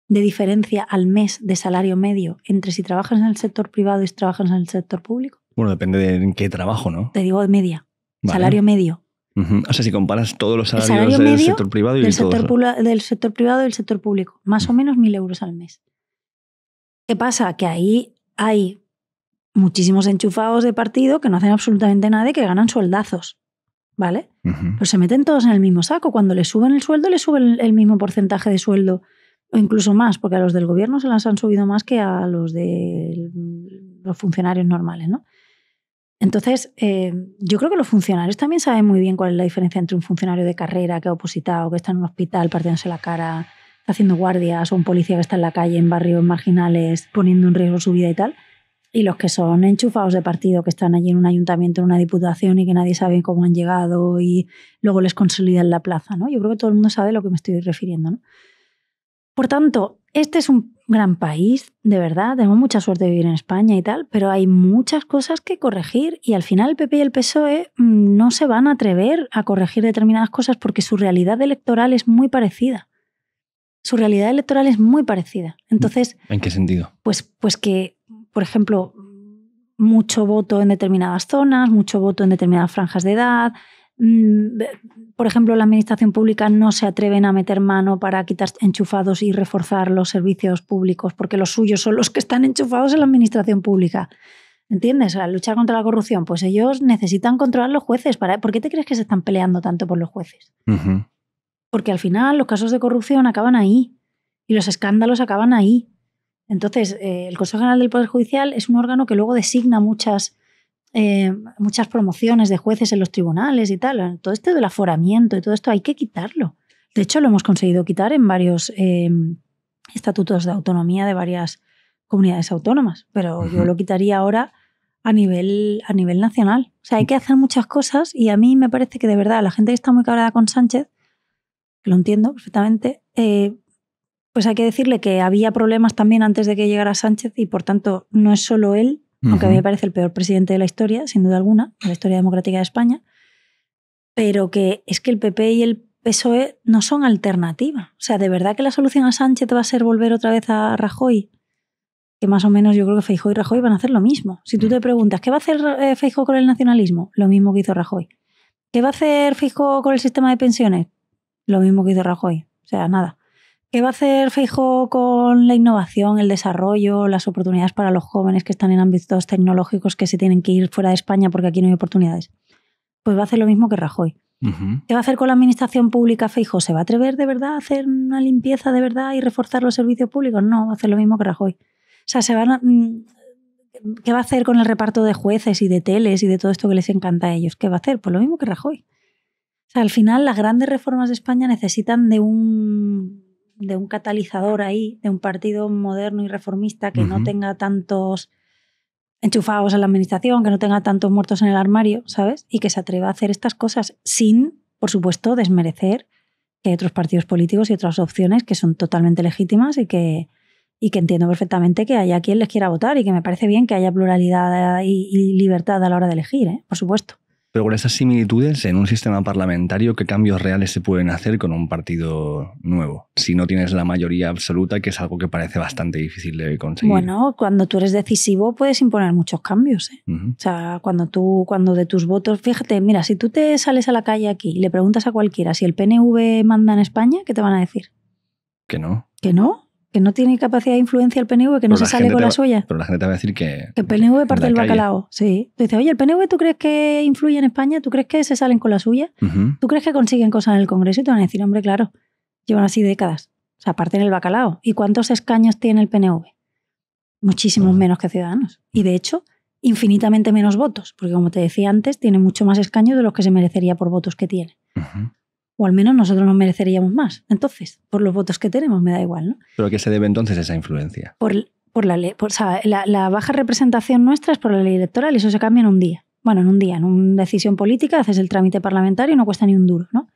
de diferencia al mes de salario medio entre si trabajas en el sector privado y si trabajas en el sector público? Bueno, depende de en qué trabajo, ¿no? Te digo de media, vale. Salario medio. Uh-huh. O sea, si comparas todos los salarios del sector privado y del sector privado y el sector público, más o menos 1.000 euros al mes. ¿Qué pasa? Que ahí hay muchísimos enchufados de partido que no hacen absolutamente nada y que ganan sueldazos, ¿vale? Uh-huh. Pero se meten todos en el mismo saco. Cuando les suben el sueldo, les suben el mismo porcentaje de sueldo, o incluso más, porque a los del gobierno se las han subido más que a los de los funcionarios normales, ¿no? Entonces, yo creo que los funcionarios también saben muy bien cuál es la diferencia entre un funcionario de carrera que ha opositado, que está en un hospital partiéndose la cara, está haciendo guardias, o un policía que está en la calle, en barrios marginales, poniendo en riesgo su vida y tal, y los que son enchufados de partido, que están allí en un ayuntamiento, en una diputación y que nadie sabe cómo han llegado y luego les consolidan la plaza, ¿no? Yo creo que todo el mundo sabe a lo que me estoy refiriendo, ¿no? Por tanto, este es un gran país, de verdad, tenemos mucha suerte de vivir en España y tal, pero hay muchas cosas que corregir y al final el PP y el PSOE no se van a atrever a corregir determinadas cosas porque su realidad electoral es muy parecida. Su realidad electoral es muy parecida. Entonces, ¿en qué sentido? Pues que, por ejemplo, mucho voto en determinadas zonas, mucho voto en determinadas franjas de edad. Por ejemplo, la administración pública no se atreven a meter mano para quitar enchufados y reforzar los servicios públicos, porque los suyos son los que están enchufados en la administración pública. ¿Entiendes? La lucha contra la corrupción, pues ellos necesitan controlar los jueces. ¿Por qué te crees que se están peleando tanto por los jueces? Uh-huh. Porque al final los casos de corrupción acaban ahí y los escándalos acaban ahí. Entonces, el Consejo General del Poder Judicial es un órgano que luego designa muchas muchas promociones de jueces en los tribunales y tal. Todo esto del aforamiento y todo esto hay que quitarlo. De hecho, lo hemos conseguido quitar en varios estatutos de autonomía de varias comunidades autónomas, pero yo lo quitaría ahora a nivel nacional. O sea, hay que hacer muchas cosas y a mí me parece que de verdad la gente que está muy cabreada con Sánchez, que lo entiendo perfectamente, pues hay que decirle que había problemas también antes de que llegara Sánchez y por tanto no es solo él, aunque a mí me parece el peor presidente de la historia, sin duda alguna, de la historia democrática de España, pero que es que el PP y el PSOE no son alternativa. O sea, ¿de verdad que la solución a Sánchez va a ser volver otra vez a Rajoy? Que más o menos yo creo que Feijóo y Rajoy van a hacer lo mismo. Si tú te preguntas, ¿qué va a hacer Feijóo con el nacionalismo? Lo mismo que hizo Rajoy. ¿Qué va a hacer Feijóo con el sistema de pensiones? Lo mismo que hizo Rajoy. O sea, nada. ¿Qué va a hacer Feijóo con la innovación, el desarrollo, las oportunidades para los jóvenes que están en ámbitos tecnológicos que se tienen que ir fuera de España porque aquí no hay oportunidades? Pues va a hacer lo mismo que Rajoy. ¿Qué va a hacer con la administración pública Feijóo? ¿Se va a atrever de verdad a hacer una limpieza de verdad y reforzar los servicios públicos? No, va a hacer lo mismo que Rajoy. O sea, ¿qué va a hacer con el reparto de jueces y de teles y de todo esto que les encanta a ellos? ¿Qué va a hacer? Pues lo mismo que Rajoy. O sea, al final las grandes reformas de España necesitan de un catalizador ahí, de un partido moderno y reformista que no tenga tantos enchufados en la administración, que no tenga tantos muertos en el armario, ¿sabes? Y que se atreva a hacer estas cosas sin, por supuesto, desmerecer que hay otros partidos políticos y otras opciones que son totalmente legítimas y que entiendo perfectamente que haya quien les quiera votar y que me parece bien que haya pluralidad y libertad a la hora de elegir, ¿eh? Por supuesto. Pero con esas similitudes en un sistema parlamentario, ¿qué cambios reales se pueden hacer con un partido nuevo? Si no tienes la mayoría absoluta, que es algo que parece bastante difícil de conseguir. Bueno, cuando tú eres decisivo puedes imponer muchos cambios, ¿eh? O sea, cuando de tus votos... Fíjate, mira, si tú te sales a la calle aquí y le preguntas a cualquiera si el PNV manda en España, ¿qué te van a decir? Que no. ¿Que no? Que no tiene capacidad de influencia el PNV, que no se sale con la suya. Pero la gente te va a decir que... Que el PNV parte del bacalao, sí. Tú dices, oye, ¿el PNV tú crees que influye en España? ¿Tú crees que se salen con la suya? ¿Tú crees que consiguen cosas en el Congreso? Y te van a decir, hombre, claro, llevan así décadas. O sea, parten el bacalao. ¿Y cuántos escaños tiene el PNV? Muchísimos menos que Ciudadanos. Y de hecho, infinitamente menos votos. Porque como te decía antes, tiene mucho más escaños de los que se merecería por votos que tiene. O al menos nosotros nos mereceríamos más. Entonces, por los votos que tenemos, me da igual, ¿no? ¿Pero a qué se debe entonces esa influencia? Por la ley. O sea, la baja representación nuestra es por la ley electoral y eso se cambia en un día. Bueno, en un día, en una decisión política, haces el trámite parlamentario y no cuesta ni un duro, ¿no?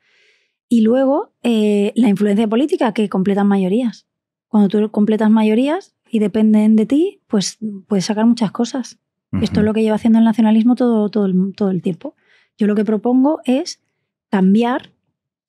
Y luego, la influencia política, que completan mayorías. Cuando tú completas mayorías y dependen de ti, pues puedes sacar muchas cosas. Esto es lo que lleva haciendo el nacionalismo todo el tiempo. Yo lo que propongo es cambiar...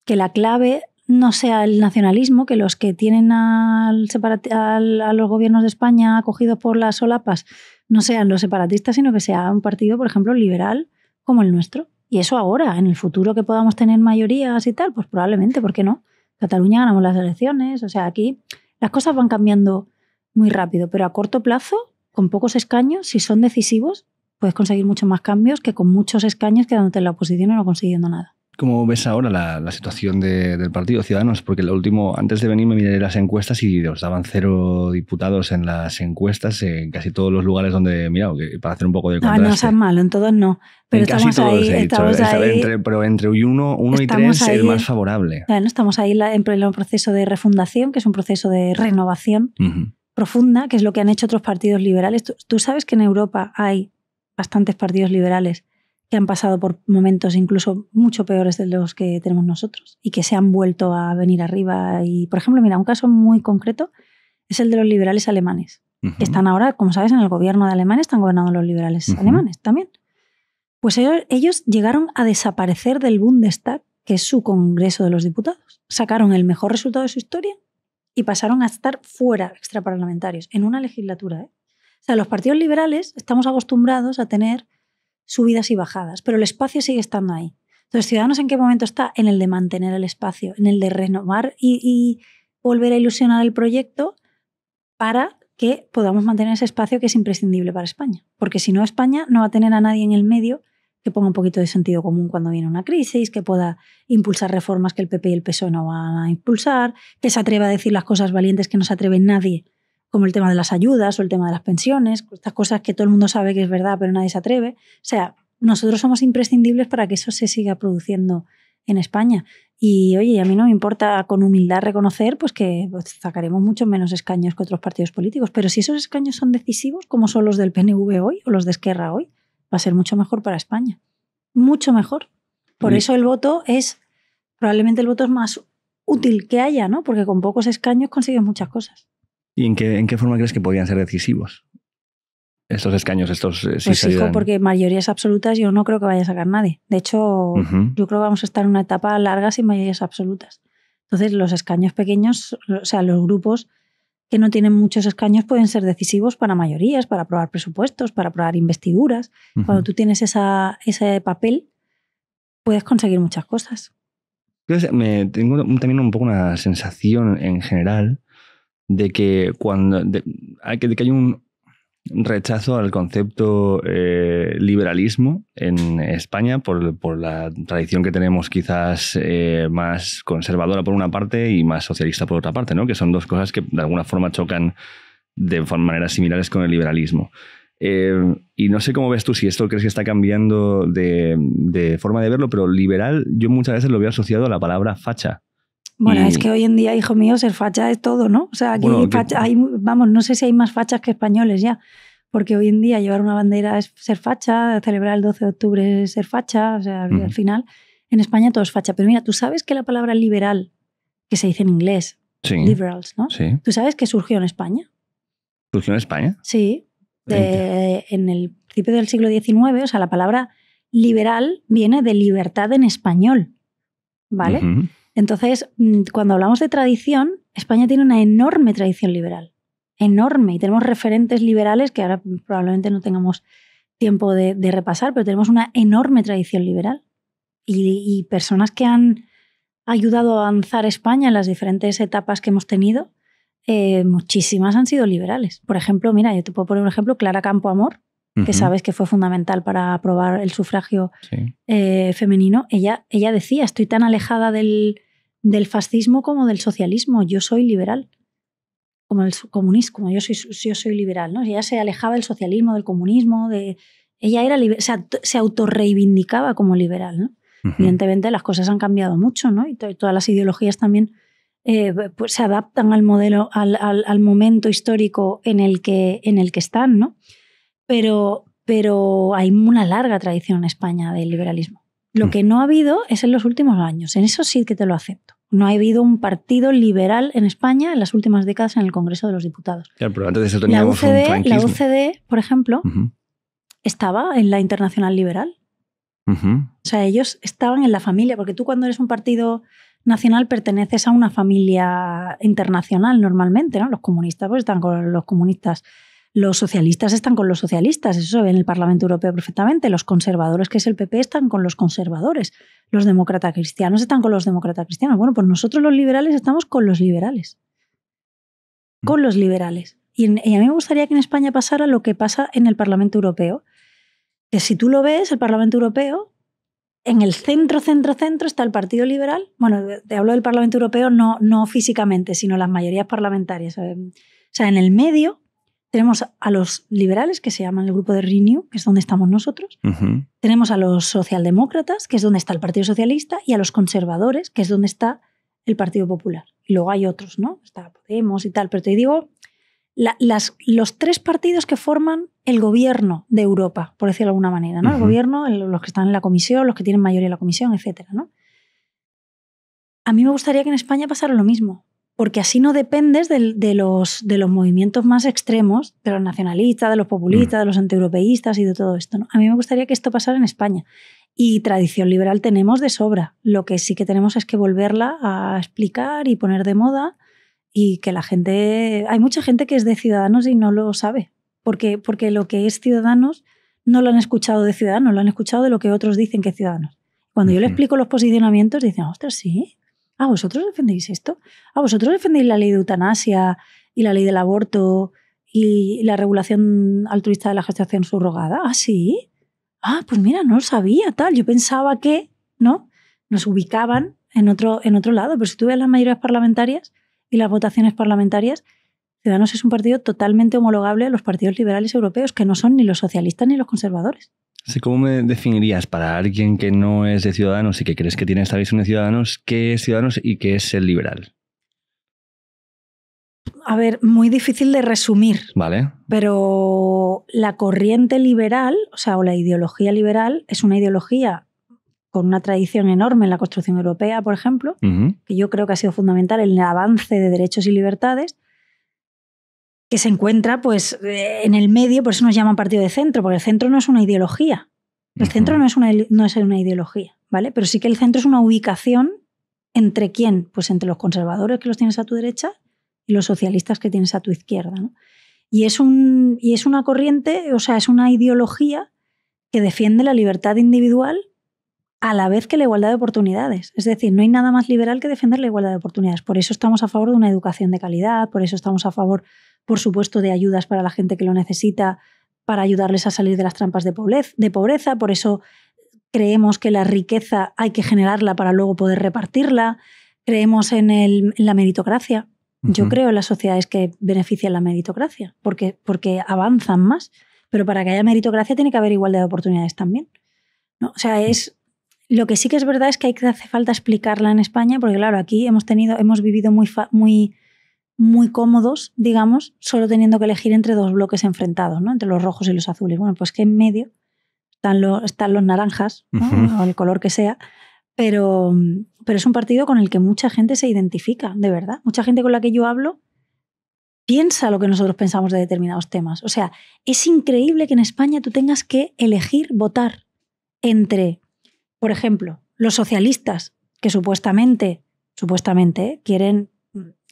Que la clave no sea el nacionalismo, que los que tienen a los gobiernos de España acogidos por las solapas no sean los separatistas, sino que sea un partido, por ejemplo, liberal como el nuestro. Y eso ahora, en el futuro que podamos tener mayorías y tal, pues probablemente, ¿por qué no? Cataluña ganamos las elecciones, o sea, aquí las cosas van cambiando muy rápido, pero a corto plazo, con pocos escaños, si son decisivos, puedes conseguir muchos más cambios que con muchos escaños quedándote en la oposición y no consiguiendo nada. ¿Cómo ves ahora la situación del partido Ciudadanos? Porque lo último, antes de venir me miré las encuestas y os daban 0 diputados en las encuestas en casi todos los lugares donde, mira, para hacer un poco de contraste. No seas malo, en todos no. Pero en estamos casi todos, ahí, estamos ahí. Pero entre uno y tres es el más favorable. Bueno, estamos ahí en pleno proceso de refundación, que es un proceso de renovación profunda, que es lo que han hecho otros partidos liberales. Tú sabes que en Europa hay bastantes partidos liberales que han pasado por momentos incluso mucho peores de los que tenemos nosotros y que se han vuelto a venir arriba. Y, por ejemplo, mira, un caso muy concreto es el de los liberales alemanes, que están ahora, como sabes, en el gobierno de Alemania, están gobernando los liberales alemanes también. Pues ellos llegaron a desaparecer del Bundestag, que es su Congreso de los Diputados. Sacaron el mejor resultado de su historia y pasaron a estar fuera extraparlamentarios, en una legislatura, ¿eh? O sea, los partidos liberales estamos acostumbrados a tener subidas y bajadas, pero el espacio sigue estando ahí. Entonces, Ciudadanos, ¿en qué momento está? En el de mantener el espacio, en el de renovar y volver a ilusionar el proyecto para que podamos mantener ese espacio que es imprescindible para España. Porque si no, España no va a tener a nadie en el medio que ponga un poquito de sentido común cuando viene una crisis, que pueda impulsar reformas que el PP y el PSOE no van a impulsar, que se atreva a decir las cosas valientes que no se atreve nadie como el tema de las ayudas o el tema de las pensiones, estas cosas que todo el mundo sabe que es verdad pero nadie se atreve. O sea, nosotros somos imprescindibles para que eso se siga produciendo en España. Y oye, a mí no me importa con humildad reconocer pues que sacaremos muchos menos escaños que otros partidos políticos, pero si esos escaños son decisivos, como son los del PNV hoy o los de Esquerra hoy, va a ser mucho mejor para España. Mucho mejor. Por eso el voto es, probablemente el voto es más útil que haya, ¿no? Porque con pocos escaños consigues muchas cosas. ¿Y en qué forma crees que podrían ser decisivos estos escaños, estos pues hijo, porque mayorías absolutas yo no creo que vaya a sacar nadie. De hecho, yo creo que vamos a estar en una etapa larga sin mayorías absolutas. Entonces, los escaños pequeños, o sea, los grupos que no tienen muchos escaños pueden ser decisivos para mayorías, para aprobar presupuestos, para aprobar investiduras. Cuando tú tienes ese papel, puedes conseguir muchas cosas. Entonces, tengo también un poco una sensación en general de que hay un rechazo al concepto liberalismo en España por la tradición que tenemos quizás más conservadora por una parte y más socialista por otra parte, ¿no? Que son dos cosas que de alguna forma chocan de maneras similares con el liberalismo. Y no sé cómo ves tú, si esto crees que está cambiando de forma de verlo, pero liberal yo muchas veces lo veo asociado a la palabra facha. Bueno, es que hoy en día, hijo mío, ser facha es todo, ¿no? O sea, aquí bueno, vamos, no sé si hay más fachas que españoles ya, porque hoy en día llevar una bandera es ser facha, celebrar el 12 de octubre es ser facha, o sea, al final en España todo es facha. Pero mira, tú sabes que la palabra liberal, que se dice en inglés, liberals, ¿no? Sí. ¿Tú sabes que surgió en España? ¿Surgió en España? Sí. En el principio del siglo XIX, o sea, la palabra liberal viene de libertad en español, ¿vale? Entonces, cuando hablamos de tradición, España tiene una enorme tradición liberal, enorme, y tenemos referentes liberales que ahora probablemente no tengamos tiempo de repasar, pero tenemos una enorme tradición liberal y personas que han ayudado a avanzar España en las diferentes etapas que hemos tenido, muchísimas han sido liberales. Por ejemplo, mira, yo te puedo poner un ejemplo, Clara Campoamor, que sabes que fue fundamental para aprobar el sufragio femenino. Ella decía, estoy tan alejada del fascismo como del socialismo, yo soy liberal, como el comunismo, como yo soy liberal, ¿no? Ella se alejaba del socialismo, del comunismo, ella era se autorreivindicaba como liberal, ¿no? Evidentemente las cosas han cambiado mucho, ¿no? Y todas las ideologías también pues se adaptan al modelo, al momento histórico en el que están, ¿no? Pero hay una larga tradición en España del liberalismo. Lo que no ha habido es en los últimos años. En eso sí que te lo acepto. No ha habido un partido liberal en España en las últimas décadas en el Congreso de los Diputados. Claro, pero antes de eso teníamos un franquismo. La OCDE, por ejemplo, estaba en la Internacional Liberal. O sea, ellos estaban en la familia, porque tú cuando eres un partido nacional perteneces a una familia internacional normalmente, ¿no? Los comunistas pues están con los comunistas. Los socialistas están con los socialistas, eso se ve en el Parlamento Europeo perfectamente. Los conservadores, que es el PP, están con los conservadores. Los demócratas cristianos están con los demócratas cristianos. Bueno, pues nosotros los liberales estamos con los liberales. Con los liberales. Y a mí me gustaría que en España pasara lo que pasa en el Parlamento Europeo. Que si tú lo ves, el Parlamento Europeo, en el centro está el Partido Liberal. Bueno, te hablo del Parlamento Europeo no físicamente, sino las mayorías parlamentarias. O sea, en el medio tenemos a los liberales, que se llaman el grupo de Renew, que es donde estamos nosotros. Tenemos a los socialdemócratas, que es donde está el Partido Socialista, y a los conservadores, que es donde está el Partido Popular. Y luego hay otros, ¿no? Está Podemos y tal. Pero te digo, los tres partidos que forman el gobierno de Europa, por decirlo de alguna manera, ¿no? El gobierno, los que están en la comisión, los que tienen mayoría en la comisión, etc., ¿no? A mí me gustaría que en España pasara lo mismo. Porque así no dependes de los movimientos más extremos, de los nacionalistas, de los populistas, de los antieuropeístas y de todo esto, ¿no? A mí me gustaría que esto pasara en España. Y tradición liberal tenemos de sobra. Lo que sí que tenemos es que volverla a explicar y poner de moda y que la gente... Hay mucha gente que es de Ciudadanos y no lo sabe. Porque lo que es Ciudadanos no lo han escuchado de Ciudadanos, lo han escuchado de lo que otros dicen que es Ciudadanos. Cuando yo le explico los posicionamientos, dicen, ostras, sí... ¿Ah, vosotros defendéis esto? ¿Ah, vosotros defendéis la ley de eutanasia y la ley del aborto y la regulación altruista de la gestación subrogada? ¿Ah, sí? Ah, pues mira, no lo sabía, tal. Yo pensaba que, ¿no? Nos ubicaban en otro lado. Pero si tú ves las mayorías parlamentarias y las votaciones parlamentarias, Ciudadanos es un partido totalmente homologable a los partidos liberales europeos, que no son ni los socialistas ni los conservadores. Sí, ¿cómo me definirías para alguien que no es de Ciudadanos y que crees que tiene esta visión de Ciudadanos, qué es Ciudadanos y qué es el liberal? A ver, muy difícil de resumir. Vale. Pero la corriente liberal, o sea, o la ideología liberal, es una ideología con una tradición enorme en la construcción europea, por ejemplo, que yo creo que ha sido fundamental en el avance de derechos y libertades, que se encuentra pues en el medio, por eso nos llaman partido de centro, porque el centro no es una ideología. El centro no es una ideología, ¿vale? Pero sí que el centro es una ubicación entre quién, pues entre los conservadores que los tienes a tu derecha y los socialistas que tienes a tu izquierda, ¿no? Y es una corriente, o sea, es una ideología que defiende la libertad individual a la vez que la igualdad de oportunidades. Es decir, no hay nada más liberal que defender la igualdad de oportunidades. Por eso estamos a favor de una educación de calidad, por eso estamos a favor, por supuesto, de ayudas para la gente que lo necesita, para ayudarles a salir de las trampas de pobreza. Por eso creemos que la riqueza hay que generarla para luego poder repartirla. Creemos en la meritocracia. Yo creo en las sociedades que benefician la meritocracia, porque avanzan más. Pero para que haya meritocracia tiene que haber igualdad de oportunidades también, ¿no? O sea, es... Lo que sí que es verdad es que hace falta explicarla en España, porque claro, aquí hemos vivido muy cómodos, digamos, solo teniendo que elegir entre dos bloques enfrentados, ¿no? Entre los rojos y los azules. Bueno, pues que en medio están los naranjas, ¿no? O el color que sea, pero es un partido con el que mucha gente se identifica, de verdad. Mucha gente con la que yo hablo piensa lo que nosotros pensamos de determinados temas. O sea, es increíble que en España tú tengas que elegir votar entre... Por ejemplo, los socialistas, que supuestamente, quieren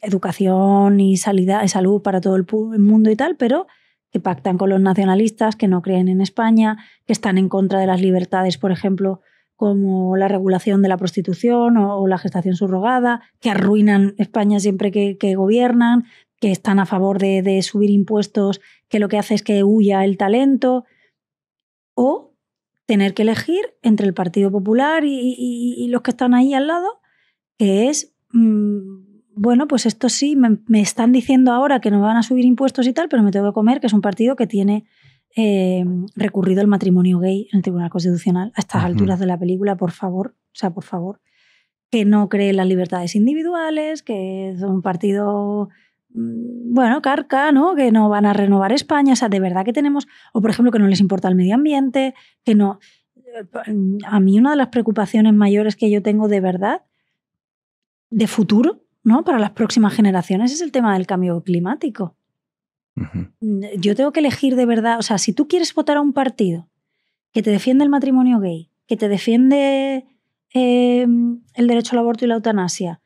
educación y salud para todo el mundo y tal, pero que pactan con los nacionalistas, que no creen en España, que están en contra de las libertades, por ejemplo, como la regulación de la prostitución o la gestación subrogada, que arruinan España siempre que gobiernan, que están a favor de subir impuestos, que lo que hace es que huya el talento, o tener que elegir entre el Partido Popular y los que están ahí al lado, que es, bueno, pues esto sí, me están diciendo ahora que no van a subir impuestos y tal, pero me tengo que comer, que es un partido que tiene recurrido el matrimonio gay en el Tribunal Constitucional a estas alturas de la película, por favor, o sea, por favor, que no cree en las libertades individuales, que es un partido... bueno, carca, ¿no? Que no van a renovar España, o sea, de verdad que tenemos, o por ejemplo que no les importa el medio ambiente, que no. A mí una de las preocupaciones mayores que yo tengo de verdad, de futuro, ¿no? Para las próximas generaciones es el tema del cambio climático. Yo tengo que elegir de verdad, o sea, si tú quieres votar a un partido que te defiende el matrimonio gay, que te defiende el derecho al aborto y la eutanasia,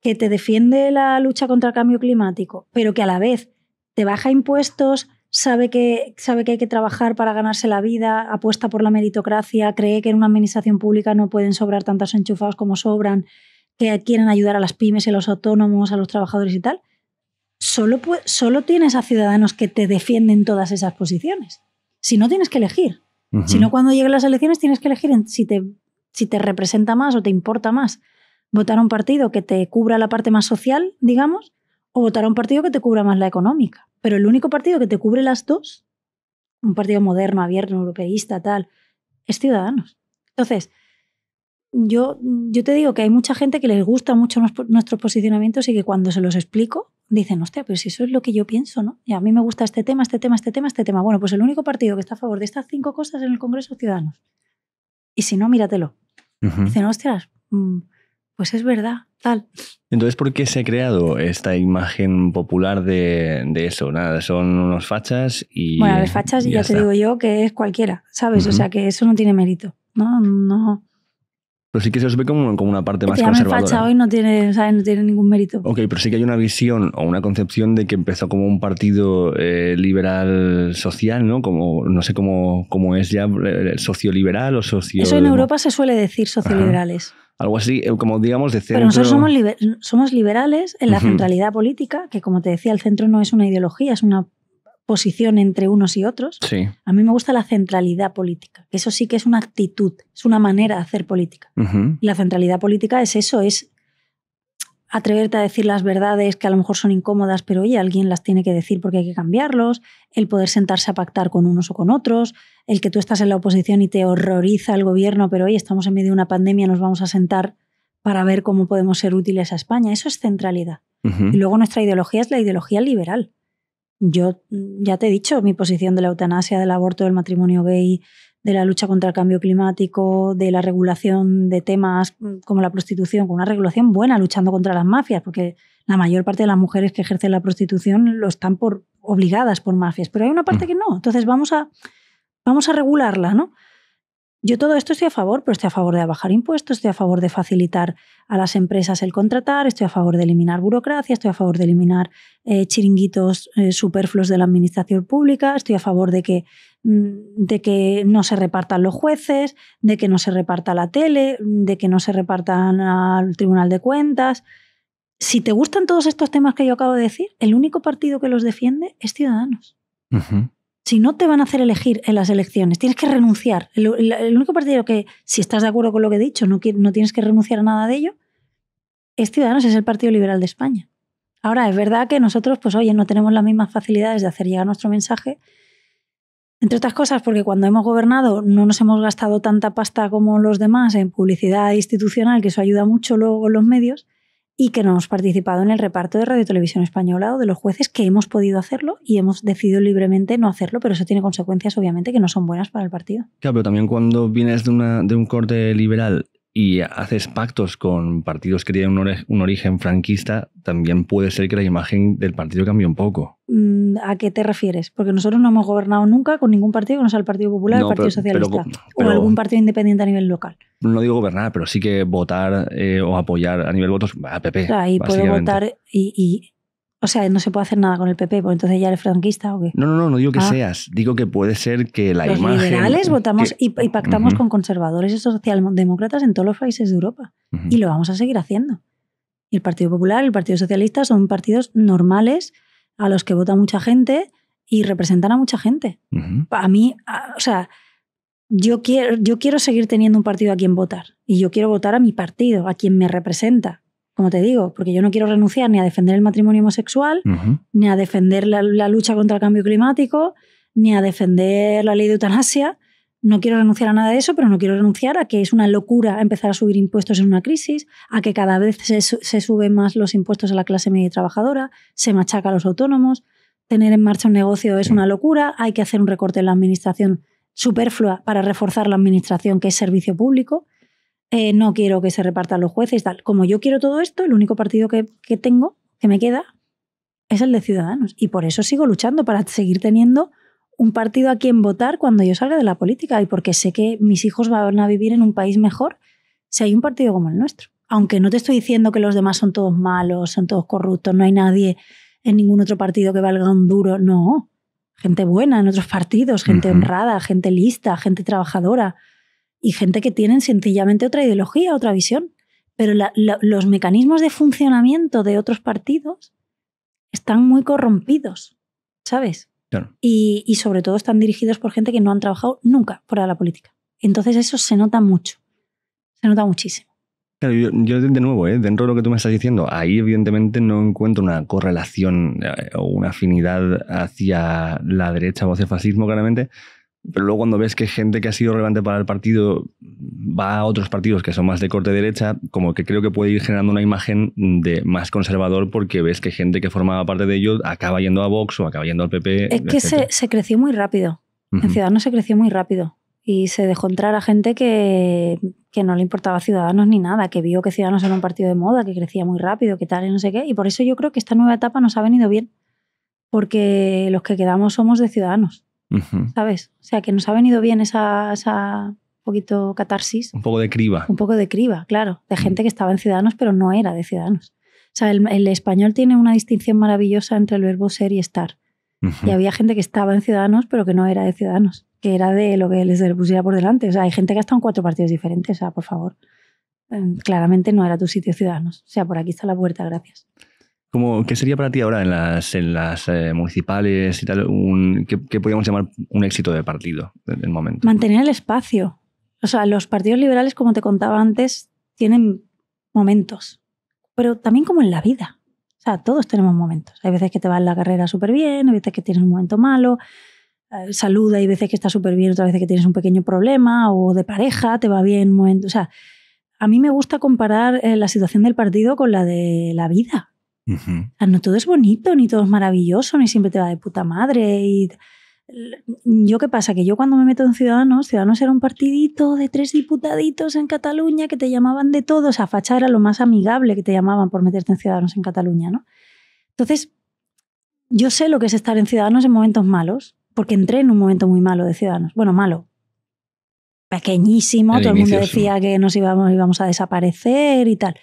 que te defiende la lucha contra el cambio climático, pero que a la vez te baja impuestos, sabe que hay que trabajar para ganarse la vida, apuesta por la meritocracia, cree que en una administración pública no pueden sobrar tantos enchufados como sobran, que quieren ayudar a las pymes y a los autónomos, a los trabajadores y tal, solo tienes a Ciudadanos que te defienden todas esas posiciones. Si no, tienes que elegir. Si no, cuando lleguen las elecciones tienes que elegir si te representa más o te importa más votar a un partido que te cubra la parte más social, digamos, o votar a un partido que te cubra más la económica. Pero el único partido que te cubre las dos, un partido moderno, abierto, europeísta, tal, es Ciudadanos. Entonces, yo te digo que hay mucha gente que les gusta mucho nuestros posicionamientos y que cuando se los explico dicen, hostia, pero si eso es lo que yo pienso, ¿no? Y a mí me gusta este tema, este tema, este tema, este tema. Bueno, pues el único partido que está a favor de estas 5 cosas en el Congreso es Ciudadanos. Y si no, míratelo. Dicen, hostias... pues es verdad, tal. Entonces, ¿por qué se ha creado esta imagen popular de eso? Nada, son unos fachas y... Bueno, a ver, fachas y ya te digo yo que es cualquiera, ¿sabes? O sea, que eso no tiene mérito, ¿no? No. Pero sí que se os ve como una parte más conservadora. Facha hoy no tiene, ¿sabes? No tiene ningún mérito. Ok, pero sí que hay una visión o una concepción de que empezó como un partido liberal social, ¿no? Como, no sé cómo es ya, socioliberal o socio... Eso en Europa se suele decir, socioliberales. Ajá. Algo así, como digamos de centro... Pero nosotros somos liberales en la centralidad política, que como te decía, el centro no es una ideología, es una posición entre unos y otros. Sí. A mí me gusta la centralidad política, que eso sí que es una actitud, es una manera de hacer política. La centralidad política es eso, es atreverte a decir las verdades que a lo mejor son incómodas, pero oye, alguien las tiene que decir porque hay que cambiarlos, el poder sentarse a pactar con unos o con otros, el que tú estás en la oposición y te horroriza el gobierno, pero oye, estamos en medio de una pandemia, nos vamos a sentar para ver cómo podemos ser útiles a España. Eso es centralidad. Y luego nuestra ideología es la ideología liberal. Yo ya te he dicho mi posición de la eutanasia, del aborto, del matrimonio gay, de la lucha contra el cambio climático, de la regulación de temas como la prostitución, con una regulación buena, luchando contra las mafias, porque la mayor parte de las mujeres que ejercen la prostitución lo están por obligadas por mafias, pero hay una parte que no. Entonces vamos a regularla, ¿no? Yo todo esto estoy a favor, pero estoy a favor de bajar impuestos, estoy a favor de facilitar a las empresas el contratar, estoy a favor de eliminar burocracia, estoy a favor de eliminar chiringuitos superfluos de la administración pública, estoy a favor de que no se repartan los jueces, de que no se reparta la tele, de que no se repartan al Tribunal de Cuentas. Si te gustan todos estos temas que yo acabo de decir, el único partido que los defiende es Ciudadanos. Si no te van a hacer elegir en las elecciones, tienes que renunciar. El único partido que, si estás de acuerdo con lo que he dicho, no tienes que renunciar a nada de ello, es Ciudadanos, es el Partido Liberal de España. Ahora, es verdad que nosotros, pues oye, no tenemos las mismas facilidades de hacer llegar nuestro mensaje, entre otras cosas porque cuando hemos gobernado no nos hemos gastado tanta pasta como los demás en publicidad institucional, que eso ayuda mucho luego con los medios, y que no hemos participado en el reparto de Radio Televisión Española o de los jueces, que hemos podido hacerlo y hemos decidido libremente no hacerlo, pero eso tiene consecuencias, obviamente, que no son buenas para el partido. Claro, pero también cuando vienes de un corte liberal y haces pactos con partidos que tienen un origen franquista, también puede ser que la imagen del partido cambie un poco. ¿A qué te refieres? Porque nosotros no hemos gobernado nunca con ningún partido que no sea el Partido Popular, el Partido Socialista o algún partido independiente a nivel local. No digo gobernar, pero sí que votar o apoyar a nivel votos a PP. Claro, ahí puedo votar y o sea, no se puede hacer nada con el PP, porque entonces ya eres franquista o qué. No digo que seas. Digo que puede ser que la los imagen... Los liberales votamos y pactamos con conservadores y socialdemócratas en todos los países de Europa. Y lo vamos a seguir haciendo. Y el Partido Popular, el Partido Socialista son partidos normales a los que vota mucha gente y representan a mucha gente. A mí, o sea, yo quiero seguir teniendo un partido a quien votar. Y yo quiero votar a mi partido, a quien me representa. Como te digo, porque yo no quiero renunciar ni a defender el matrimonio homosexual, ni a defender la lucha contra el cambio climático, ni a defender la ley de eutanasia. No quiero renunciar a nada de eso, pero no quiero renunciar a que es una locura empezar a subir impuestos en una crisis, a que cada vez se suben más los impuestos a la clase media y trabajadora, se machaca a los autónomos, tener en marcha un negocio es una locura, hay que hacer un recorte en la administración superflua para reforzar la administración que es servicio público. No quiero que se repartan los jueces, tal. Como yo quiero todo esto, el único partido que tengo, que me queda, es el de Ciudadanos. Y por eso sigo luchando, para seguir teniendo un partido a quien votar cuando yo salga de la política. Y porque sé que mis hijos van a vivir en un país mejor si hay un partido como el nuestro. Aunque no te estoy diciendo que los demás son todos malos, son todos corruptos, no hay nadie en ningún otro partido que valga un duro. No. Gente buena en otros partidos, gente honrada, gente lista, gente trabajadora. Y gente que tienen sencillamente otra ideología, otra visión. Pero los mecanismos de funcionamiento de otros partidos están muy corrompidos, ¿sabes? Claro. Y sobre todo están dirigidos por gente que no han trabajado nunca fuera de la política. Entonces eso se nota mucho, se nota muchísimo. Claro, yo de nuevo, dentro de lo que tú me estás diciendo, ahí evidentemente no encuentro una correlación o una afinidad hacia la derecha o hacia el fascismo, claramente. Pero luego cuando ves que gente que ha sido relevante para el partido va a otros partidos que son más de corte derecha, como que creo que puede ir generando una imagen de más conservador, porque ves que gente que formaba parte de ellos acaba yendo a Vox o acaba yendo al PP. Es que se creció muy rápido. En Ciudadanos se creció muy rápido. Y se dejó entrar a gente que no le importaba Ciudadanos ni nada, que vio que Ciudadanos era un partido de moda, que crecía muy rápido, que tal y no sé qué. Y por eso yo creo que esta nueva etapa nos ha venido bien, porque los que quedamos somos de Ciudadanos. ¿Sabes? O sea, que nos ha venido bien esa poquito catarsis. Un poco de criba. Un poco de criba, claro. De gente que estaba en Ciudadanos, pero no era de Ciudadanos. O sea, el español tiene una distinción maravillosa entre el verbo ser y estar. Y había gente que estaba en Ciudadanos, pero que no era de Ciudadanos, que era de lo que les pusiera por delante. O sea, hay gente que ha estado en 4 partidos diferentes. O sea, por favor. Claramente no era tu sitio, Ciudadanos. O sea, por aquí está la puerta, gracias. ¿Qué sería para ti ahora en las municipales y tal? ¿Qué podríamos llamar un éxito de partido en el momento? Mantener el espacio. O sea, los partidos liberales, como te contaba antes, tienen momentos. Pero también como en la vida. O sea, todos tenemos momentos. Hay veces que te va en la carrera súper bien, hay veces que tienes un momento malo. Salud, hay veces que está súper bien, otras veces que tienes un pequeño problema. O de pareja, te va bien un momento. O sea, a mí me gusta comparar la situación del partido con la de la vida. Uh-huh. O sea, no todo es bonito, ni todo es maravilloso, ni siempre te va de puta madre. Y... ¿Yo qué pasa? Que yo cuando me meto en Ciudadanos, Ciudadanos era un partidito de 3 diputaditos en Cataluña que te llamaban de todo. O sea, facha era lo más amigable que te llamaban por meterte en Ciudadanos en Cataluña, ¿no? Entonces, yo sé lo que es estar en Ciudadanos en momentos malos, porque entré en un momento muy malo de Ciudadanos. Bueno, malo. Pequeñísimo, todo el mundo decía que nos íbamos a desaparecer y tal.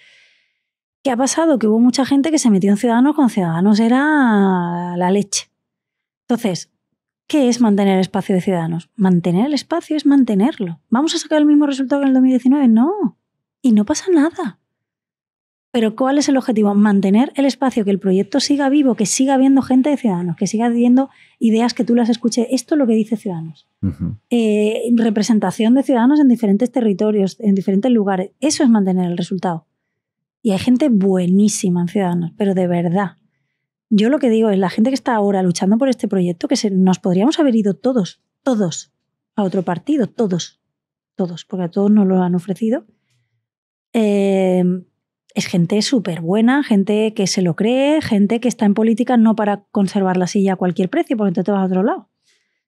¿Qué ha pasado? Que hubo mucha gente que se metió en Ciudadanos con Ciudadanos era la leche. Entonces... ¿Qué es mantener el espacio de Ciudadanos? Mantener el espacio es mantenerlo. ¿Vamos a sacar el mismo resultado que en el 2019? No. Y no pasa nada. Pero ¿cuál es el objetivo? Mantener el espacio, que el proyecto siga vivo, que siga habiendo gente de Ciudadanos, que siga habiendo ideas que tú las escuches. Esto es lo que dice Ciudadanos. Uh-huh. Representación de Ciudadanos en diferentes territorios, en diferentes lugares. Eso es mantener el resultado. Y hay gente buenísima en Ciudadanos, pero de verdad. Yo lo que digo es, la gente que está ahora luchando por este proyecto, que nos podríamos haber ido todos, a otro partido, todos, porque a todos nos lo han ofrecido. Es gente súper buena, gente que se lo cree, gente que está en política no para conservar la silla a cualquier precio, porque entonces te vas a otro lado,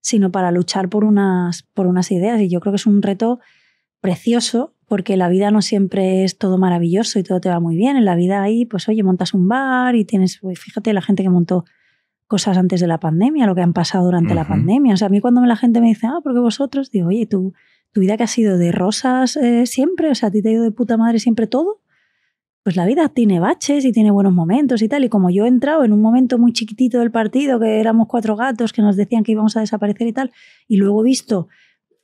sino para luchar por unas ideas. Y yo creo que es un reto precioso, porque la vida no siempre es todo maravilloso y todo te va muy bien. En la vida ahí, pues oye, montas un bar y tienes... Pues, fíjate la gente que montó cosas antes de la pandemia, lo que han pasado durante la pandemia. O sea, a mí cuando la gente me dice, porque vosotros... Digo, oye, ¿tú, tu vida que ha sido de rosas siempre? O sea, ¿a ti te ha ido de puta madre siempre todo? Pues la vida tiene baches y tiene buenos momentos y tal. Y como yo he entrado en un momento muy chiquitito del partido, que éramos 4 gatos, que nos decían que íbamos a desaparecer y tal, y luego he visto...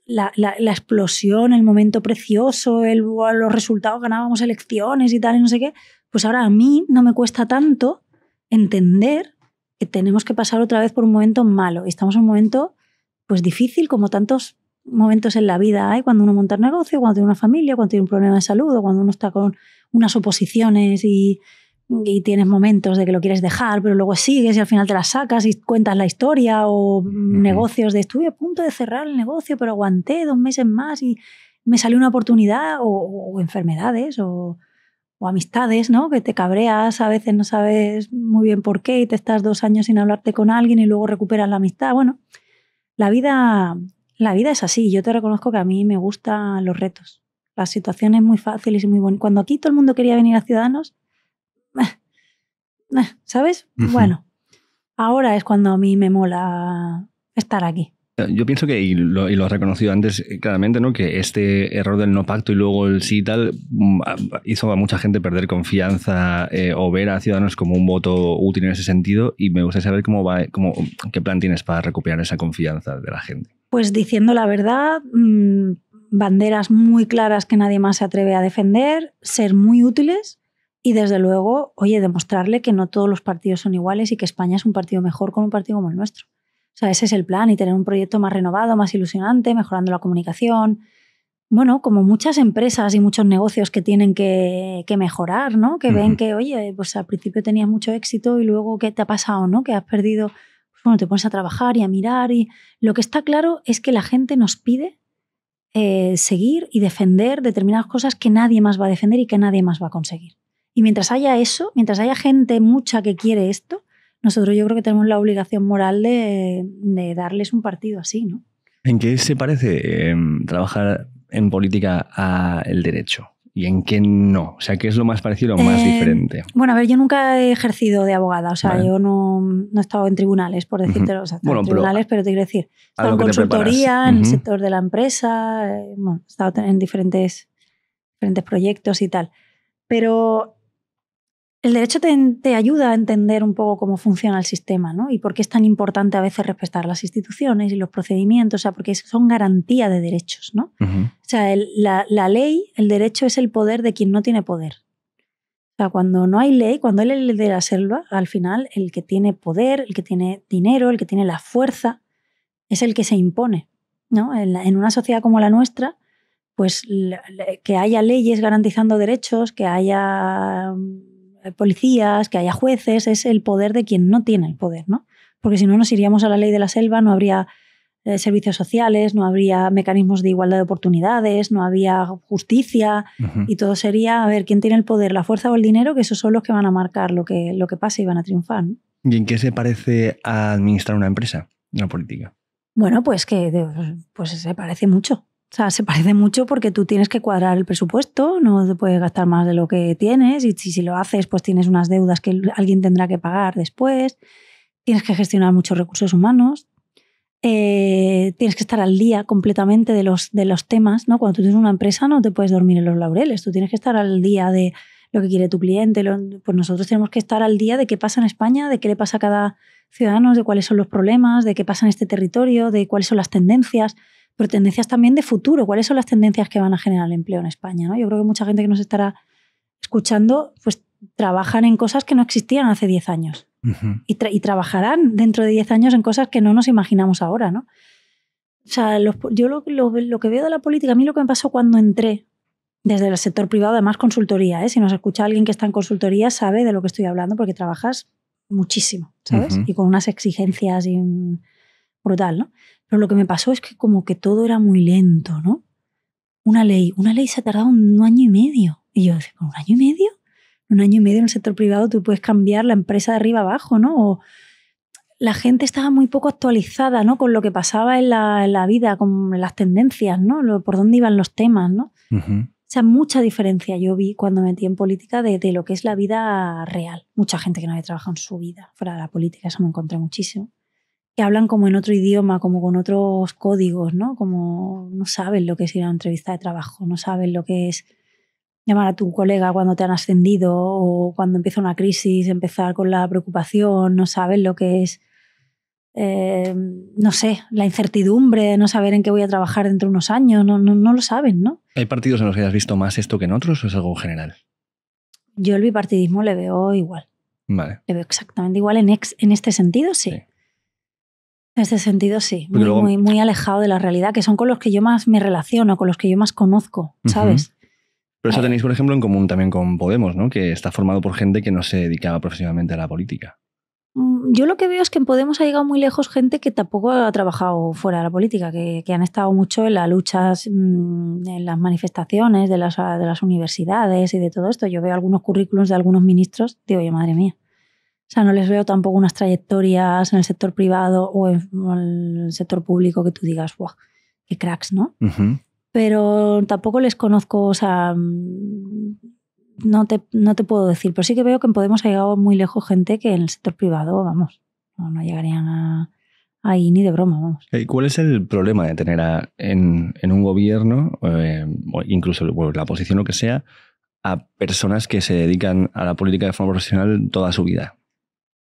La explosión, el momento precioso, los resultados, ganábamos elecciones y tal, y no sé qué, pues ahora a mí no me cuesta tanto entender que tenemos que pasar otra vez por un momento malo. Estamos en un momento pues difícil, como tantos momentos en la vida hay, cuando uno monta un negocio, cuando tiene una familia, cuando tiene un problema de salud, o cuando uno está con unas oposiciones y tienes momentos de que lo quieres dejar, pero luego sigues y al final te las sacas y cuentas la historia, o negocios de estuve a punto de cerrar el negocio, pero aguanté 2 meses más y me salió una oportunidad, o enfermedades, o amistades, ¿no? Que te cabreas, a veces no sabes muy bien por qué y te estás 2 años sin hablarte con alguien y luego recuperas la amistad. Bueno, la vida es así. Yo te reconozco que a mí me gustan los retos. Las situaciones muy fáciles y muy bonitas. Cuando aquí todo el mundo quería venir a Ciudadanos, ¿sabes? Bueno, ahora es cuando a mí me mola estar aquí. Yo pienso que, y lo has reconocido antes claramente, ¿no? Que este error del no pacto y luego el sí y tal hizo a mucha gente perder confianza o ver a Ciudadanos como un voto útil en ese sentido, y me gustaría saber qué plan tienes para recuperar esa confianza de la gente. Pues diciendo la verdad, banderas muy claras que nadie más se atreve a defender, ser muy útiles. Y desde luego, oye, demostrarle que no todos los partidos son iguales y que España es un partido mejor con un partido como el nuestro. O sea, ese es el plan, y tener un proyecto más renovado, más ilusionante, mejorando la comunicación. Bueno, como muchas empresas y muchos negocios que tienen que mejorar, ¿no? Que ven que, oye, pues al principio tenías mucho éxito y luego ¿qué te ha pasado, no? Que has perdido... Pues bueno, te pones a trabajar y a mirar, y lo que está claro es que la gente nos pide seguir y defender determinadas cosas que nadie más va a defender y que nadie más va a conseguir. Y mientras haya eso, mientras haya gente mucha que quiere esto, nosotros yo creo que tenemos la obligación moral de darles un partido así, ¿no? ¿En qué se parece trabajar en política al derecho? ¿Y en qué no? O sea, ¿qué es lo más parecido o más diferente? Bueno, a ver, yo nunca he ejercido de abogada. O sea, vale. Yo no he estado en tribunales, por decírtelo. O sea, bueno, en tribunales, pero te quiero decir, he estado en consultoría, en el sector de la empresa, bueno, he estado en diferentes proyectos y tal. Pero... el derecho te ayuda a entender un poco cómo funciona el sistema, ¿no? Y por qué es tan importante a veces respetar las instituciones y los procedimientos, o sea, porque son garantía de derechos, ¿no? Uh-huh. O sea, la ley, el derecho es el poder de quien no tiene poder. O sea, cuando no hay ley, cuando hay ley de la selva, al final el que tiene poder, el que tiene dinero, el que tiene la fuerza, es el que se impone, ¿no? En una sociedad como la nuestra, pues que haya leyes garantizando derechos, que haya... policías, que haya jueces, es el poder de quien no tiene el poder, ¿no? Porque si no nos iríamos a la ley de la selva, no habría servicios sociales, no habría mecanismos de igualdad de oportunidades, no había justicia, y todo sería, a ver, ¿quién tiene el poder, la fuerza o el dinero? Que esos son los que van a marcar lo que pasa y van a triunfar, ¿no? ¿Y en qué se parece a administrar una empresa, una política? Bueno, pues se parece mucho. O sea, se parece mucho porque tú tienes que cuadrar el presupuesto, no te puedes gastar más de lo que tienes, y si lo haces, pues tienes unas deudas que alguien tendrá que pagar después, tienes que gestionar muchos recursos humanos, tienes que estar al día completamente de los temas, ¿no? Cuando tú tienes una empresa no te puedes dormir en los laureles, tú tienes que estar al día de lo que quiere tu cliente, pues nosotros tenemos que estar al día de qué pasa en España, de qué le pasa a cada ciudadano, de cuáles son los problemas, de qué pasa en este territorio, de cuáles son las tendencias, pero tendencias también de futuro, cuáles son las tendencias que van a generar el empleo en España, ¿no? Yo creo que mucha gente que nos estará escuchando pues trabajan en cosas que no existían hace 10 años y trabajarán dentro de 10 años en cosas que no nos imaginamos ahora, ¿no? O sea, yo lo que veo de la política, a mí lo que me pasó cuando entré desde el sector privado, además consultoría, ¿eh? Si nos escucha alguien que está en consultoría sabe de lo que estoy hablando porque trabajas muchísimo, ¿sabes? Y con unas exigencias y brutal, ¿no? Pero lo que me pasó es que como que todo era muy lento, ¿no? Una ley se ha tardado un año y medio. Y yo decía, ¿con un año y medio? Un año y medio en el sector privado tú puedes cambiar la empresa de arriba abajo, ¿no? O la gente estaba muy poco actualizada, ¿no? Con lo que pasaba en la vida, con las tendencias, ¿no? Por dónde iban los temas, ¿no? O sea, mucha diferencia yo vi cuando me metí en política de lo que es la vida real. Mucha gente que no había trabajado en su vida fuera de la política, eso me encontré muchísimo. Que hablan como en otro idioma, como con otros códigos, ¿no? Como no saben lo que es ir a una entrevista de trabajo, no saben lo que es llamar a tu colega cuando te han ascendido o cuando empieza una crisis, empezar con la preocupación, no saben lo que es, no sé, la incertidumbre de no saber en qué voy a trabajar dentro de unos años, no lo saben, ¿no? ¿Hay partidos en los que hayas visto más esto que en otros o es algo general? Yo el bipartidismo le veo igual. Vale. Le veo exactamente igual en este sentido, sí. En este sentido, sí. Muy, luego, muy, muy alejado de la realidad, que son con los que yo más me relaciono, con los que yo más conozco, ¿sabes? Pero eso tenéis, por ejemplo, en común también con Podemos, ¿no? Que está formado por gente que no se dedicaba profesionalmente a la política. Yo lo que veo es que en Podemos ha llegado muy lejos gente que tampoco ha trabajado fuera de la política, que han estado mucho en las luchas, en las manifestaciones de las universidades y de todo esto. Yo veo algunos currículums de algunos ministros, digo, oye, madre mía. O sea, no les veo tampoco unas trayectorias en el sector privado o en el sector público que tú digas, ¡guau! ¡Qué cracks!, ¿no? Pero tampoco les conozco, o sea, no te puedo decir. Pero sí que veo que en Podemos ha llegado muy lejos gente que en el sector privado, vamos, no llegarían ahí ni de broma, vamos. ¿Y cuál es el problema de tener en un gobierno, o incluso la oposición, lo que sea, a personas que se dedican a la política de forma profesional toda su vida?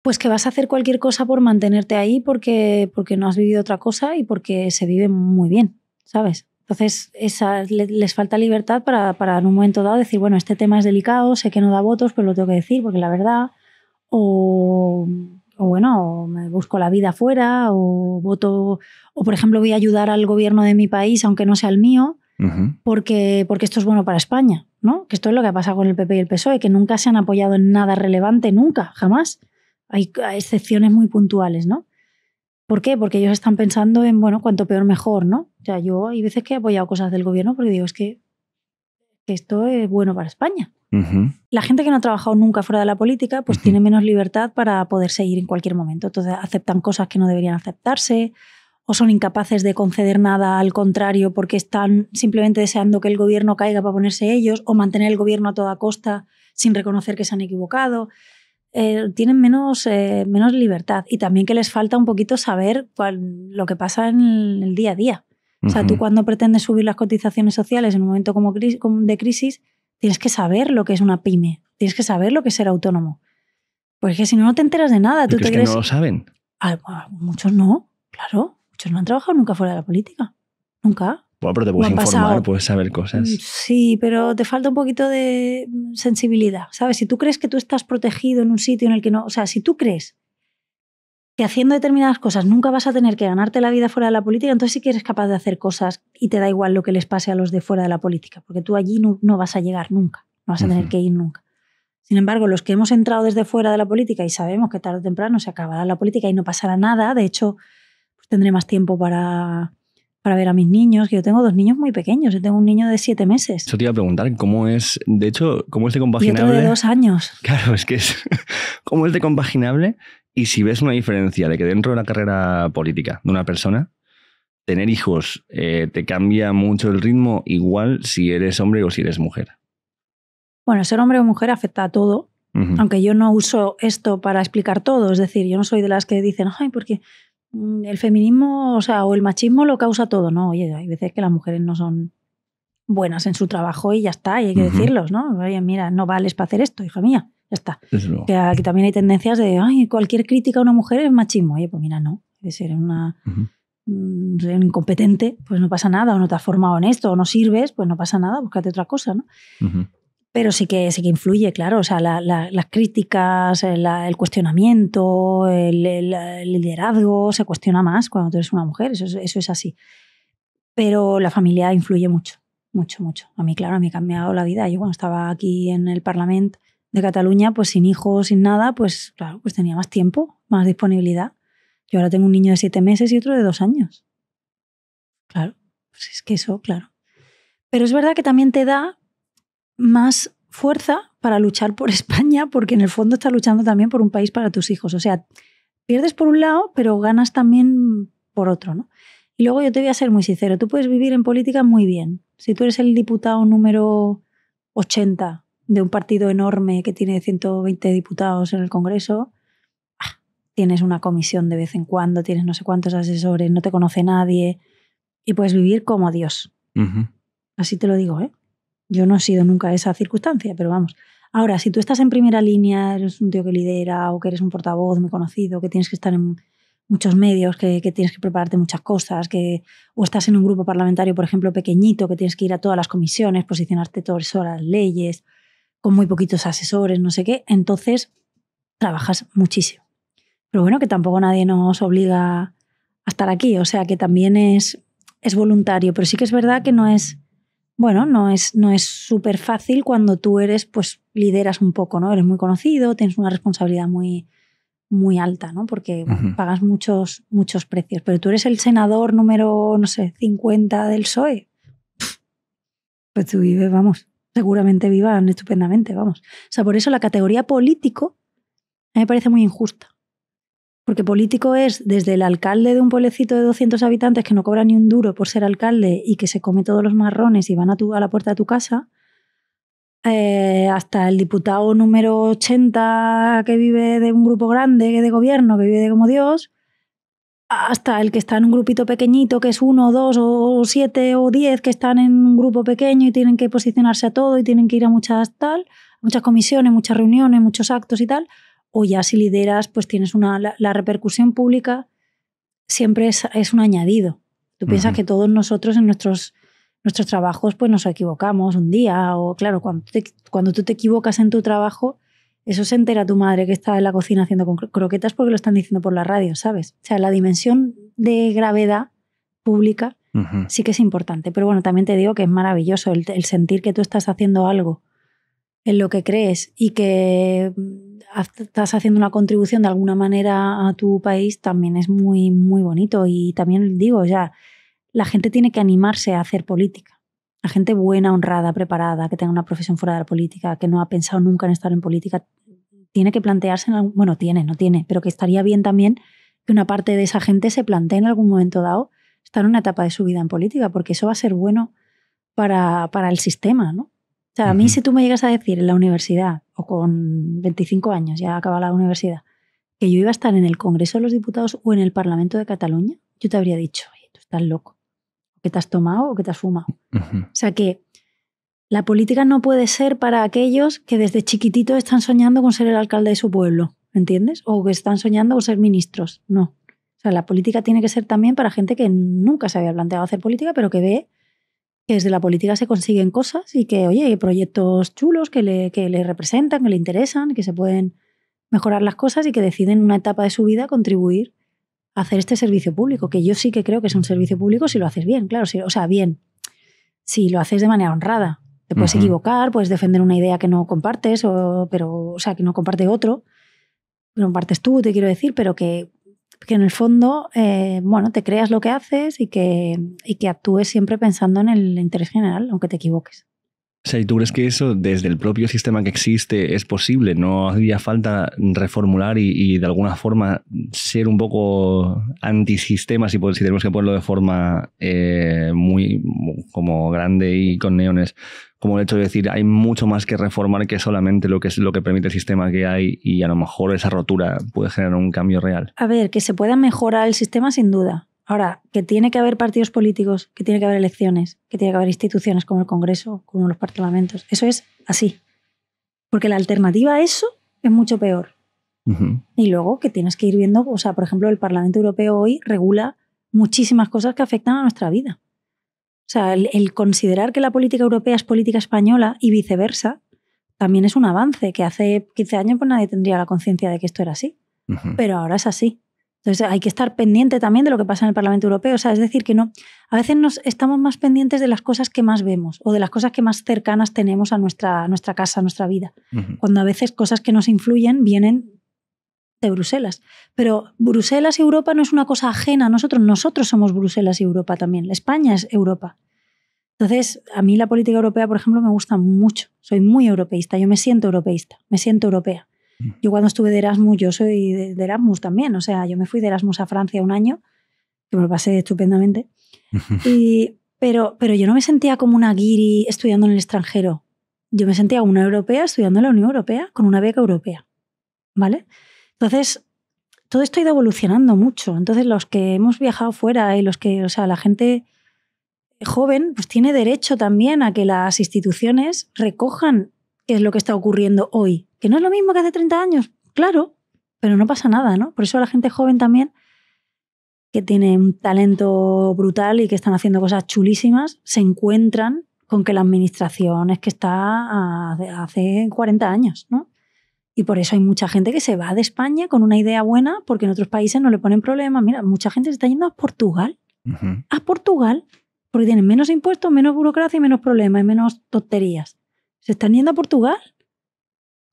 Pues que vas a hacer cualquier cosa por mantenerte ahí porque no has vivido otra cosa y porque se vive muy bien, ¿sabes? Entonces les falta libertad para en un momento dado decir, bueno, este tema es delicado, sé que no da votos, pero lo tengo que decir porque la verdad, o bueno, o me busco la vida afuera, o voto, o por ejemplo voy a ayudar al gobierno de mi país, aunque no sea el mío, porque esto es bueno para España, ¿no? Que esto es lo que ha pasado con el PP y el PSOE, que nunca se han apoyado en nada relevante, nunca, jamás. Hay excepciones muy puntuales, ¿no? ¿Por qué? Porque ellos están pensando en, bueno, cuanto peor mejor, ¿no? O sea, yo hay veces que he apoyado cosas del gobierno porque digo, es que esto es bueno para España. La gente que no ha trabajado nunca fuera de la política, pues tiene menos libertad para poder seguir en cualquier momento. Entonces aceptan cosas que no deberían aceptarse, o son incapaces de conceder nada al contrario porque están simplemente deseando que el gobierno caiga para ponerse ellos, o mantener el gobierno a toda costa sin reconocer que se han equivocado. Tienen menos libertad, y también que les falta un poquito saber lo que pasa en el día a día. O sea, tú cuando pretendes subir las cotizaciones sociales en un momento de crisis, tienes que saber lo que es una pyme, tienes que saber lo que es ser autónomo. Porque si no, no te enteras de nada. ¿Tú te crees que no lo saben? Muchos no, claro. Muchos no han trabajado nunca fuera de la política. Nunca. Bueno, pero te puedes informar, puedes saber cosas. Sí, pero te falta un poquito de sensibilidad, ¿sabes? Si tú crees que tú estás protegido en un sitio en el que no... O sea, si tú crees que haciendo determinadas cosas nunca vas a tener que ganarte la vida fuera de la política, entonces sí que eres capaz de hacer cosas y te da igual lo que les pase a los de fuera de la política, porque tú allí no vas a llegar nunca, no vas a tener que ir nunca. Sin embargo, los que hemos entrado desde fuera de la política y sabemos que tarde o temprano se acabará la política y no pasará nada, de hecho, pues tendré más tiempo para ver a mis niños, que yo tengo 2 niños muy pequeños, yo tengo un niño de 7 meses. Yo te iba a preguntar cómo es, de hecho, cómo es de compaginable. Y otro de 2 años. Claro, es que es, cómo es de compaginable, y si ves una diferencia de que dentro de la carrera política de una persona, tener hijos te cambia mucho el ritmo, igual si eres hombre o si eres mujer. Bueno, ser hombre o mujer afecta a todo, aunque yo no uso esto para explicar todo. Es decir, yo no soy de las que dicen, ay, porque el feminismo, o sea, o el machismo lo causa todo. No, oye, hay veces que las mujeres no son buenas en su trabajo y ya está, y hay que decirlos, ¿no? Oye, mira, no vales para hacer esto, hija mía, ya está. Eso. Que aquí también hay tendencias de, ay, cualquier crítica a una mujer es machismo. Oye, pues mira, no, de ser una... incompetente, pues no pasa nada, o no te has formado en esto, o no sirves, pues no pasa nada, búscate otra cosa, ¿no? Pero sí que influye, claro, o sea, las críticas, el cuestionamiento, el liderazgo, se cuestiona más cuando tú eres una mujer, eso es así. Pero la familia influye mucho, mucho, mucho. A mí, claro, me ha cambiado la vida. Yo cuando estaba aquí en el Parlamento de Cataluña, pues sin hijos, sin nada, pues claro, pues tenía más tiempo, más disponibilidad. Yo ahora tengo un niño de 7 meses y otro de 2 años. Claro, pues es que eso, claro. Pero es verdad que también te da más fuerza para luchar por España, porque en el fondo estás luchando también por un país para tus hijos. O sea, pierdes por un lado, pero ganas también por otro, ¿no? Y luego yo te voy a ser muy sincero, tú puedes vivir en política muy bien. Si tú eres el diputado número 80 de un partido enorme que tiene 120 diputados en el Congreso... tienes una comisión de vez en cuando, tienes no sé cuántos asesores, no te conoce nadie y puedes vivir como Dios. Así te lo digo, ¿eh? Yo no he sido nunca esa circunstancia, pero vamos. Ahora, si tú estás en primera línea, eres un tío que lidera o que eres un portavoz muy conocido, que tienes que estar en muchos medios, que tienes que prepararte muchas cosas, o estás en un grupo parlamentario, por ejemplo, pequeñito, que tienes que ir a todas las comisiones, posicionarte todas las leyes, con muy poquitos asesores, no sé qué, entonces trabajas muchísimo. Pero bueno, que tampoco nadie nos obliga a estar aquí, o sea que también es voluntario, pero sí que es verdad que no es súper fácil cuando tú eres, pues lideras un poco, ¿no? Eres muy conocido, tienes una responsabilidad muy, muy alta, ¿no? Porque pagas muchos precios, pero tú eres el senador número, no sé, 50 del PSOE, pues tú vives, vamos, seguramente vivan estupendamente, vamos. O sea, por eso la categoría político a mí me parece muy injusta. Porque político es desde el alcalde de un pueblecito de 200 habitantes que no cobra ni un duro por ser alcalde y que se come todos los marrones y van a la puerta de tu casa, hasta el diputado número 80 que vive de un grupo grande de gobierno, que vive como Dios, hasta el que está en un grupito pequeñito que es 1, 2 o 7 o 10 que están en un grupo pequeño y tienen que posicionarse a todo y tienen que ir a muchas comisiones, muchas reuniones, muchos actos y tal. O ya si lideras, pues tienes la repercusión pública siempre es un añadido. Tú piensas que todos nosotros en nuestros trabajos pues nos equivocamos un día. O claro, cuando tú te equivocas en tu trabajo, eso se entera tu madre que está en la cocina haciendo croquetas porque lo están diciendo por la radio, ¿sabes? O sea, la dimensión de gravedad pública sí que es importante. Pero bueno, también te digo que es maravilloso el sentir que tú estás haciendo algo en lo que crees y que estás haciendo una contribución de alguna manera a tu país, también es muy, muy bonito. Y también digo, ya, la gente tiene que animarse a hacer política. La gente buena, honrada, preparada, que tenga una profesión fuera de la política, que no ha pensado nunca en estar en política, tiene que plantearse, bueno, no tiene, pero que estaría bien también que una parte de esa gente se plantee en algún momento dado estar en una etapa de su vida en política, porque eso va a ser bueno para el sistema, ¿no? O sea, a mí si tú me llegas a decir en la universidad, o con 25 años, ya acaba la universidad, que yo iba a estar en el Congreso de los Diputados o en el Parlamento de Cataluña, yo te habría dicho, oye, tú estás loco, que te has tomado o que te has fumado. O sea que la política no puede ser para aquellos que desde chiquititos están soñando con ser el alcalde de su pueblo, ¿entiendes? O que están soñando con ser ministros, no. O sea, la política tiene que ser también para gente que nunca se había planteado hacer política, pero que ve que desde la política se consiguen cosas y que, oye, hay proyectos chulos que le representan, que le interesan, que se pueden mejorar las cosas y que deciden en una etapa de su vida contribuir a hacer este servicio público, que yo sí que creo que es un servicio público si lo haces bien, claro, si lo haces de manera honrada, Te puedes equivocar, puedes defender una idea que no compartes, o sea, que no comparte otro, que no compartes tú, te quiero decir, pero que en el fondo, bueno, te creas lo que haces y que actúes siempre pensando en el interés general, aunque te equivoques. O sea, ¿y tú crees que eso desde el propio sistema que existe es posible? ¿No haría falta reformular y de alguna forma ser un poco antisistema, si tenemos que ponerlo de forma muy como grande y con neones? Como el hecho de decir, hay mucho más que reformar que solamente lo que es lo que permite el sistema que hay, y a lo mejor esa rotura puede generar un cambio real. A ver, que se pueda mejorar el sistema sin duda. Ahora, que tiene que haber partidos políticos, que tiene que haber elecciones, que tiene que haber instituciones como el Congreso, como los parlamentos. Eso es así. Porque la alternativa a eso es mucho peor. Y luego que tienes que ir viendo, o sea, por ejemplo, el Parlamento Europeo hoy regula muchísimas cosas que afectan a nuestra vida. O sea, el considerar que la política europea es política española y viceversa también es un avance, que hace 15 años pues nadie tendría la conciencia de que esto era así. Pero ahora es así. Entonces hay que estar pendiente también de lo que pasa en el Parlamento Europeo. O sea, es decir, que no, a veces nos estamos más pendientes de las cosas que más vemos o de las cosas que más cercanas tenemos a nuestra casa, a nuestra vida. Cuando a veces cosas que nos influyen vienen de Bruselas. Pero Bruselas y Europa no es una cosa ajena a nosotros. Nosotros somos Bruselas y Europa también. España es Europa. Entonces, a mí la política europea, por ejemplo, me gusta mucho. Soy muy europeísta. Yo me siento europeísta. Me siento europea. Yo cuando estuve de Erasmus, yo soy de Erasmus también, o sea, yo me fui de Erasmus a Francia un año, que me lo pasé estupendamente, pero yo no me sentía como una guiri estudiando en el extranjero, yo me sentía una europea estudiando en la Unión Europea con una beca europea, ¿vale? Entonces, todo esto ha ido evolucionando mucho, entonces los que hemos viajado fuera y los que, o sea, la gente joven, pues tiene derecho también a que las instituciones recojan qué es lo que está ocurriendo hoy. Que no es lo mismo que hace 30 años, claro, pero no pasa nada, ¿no? Por eso la gente joven también, que tiene un talento brutal y que están haciendo cosas chulísimas, se encuentran con que la administración es que está hace 40 años, ¿no? Y por eso hay mucha gente que se va de España con una idea buena, porque en otros países no le ponen problemas. Mira, mucha gente se está yendo a Portugal. A Portugal, porque tienen menos impuestos, menos burocracia y menos problemas y menos tonterías. Se están yendo a Portugal.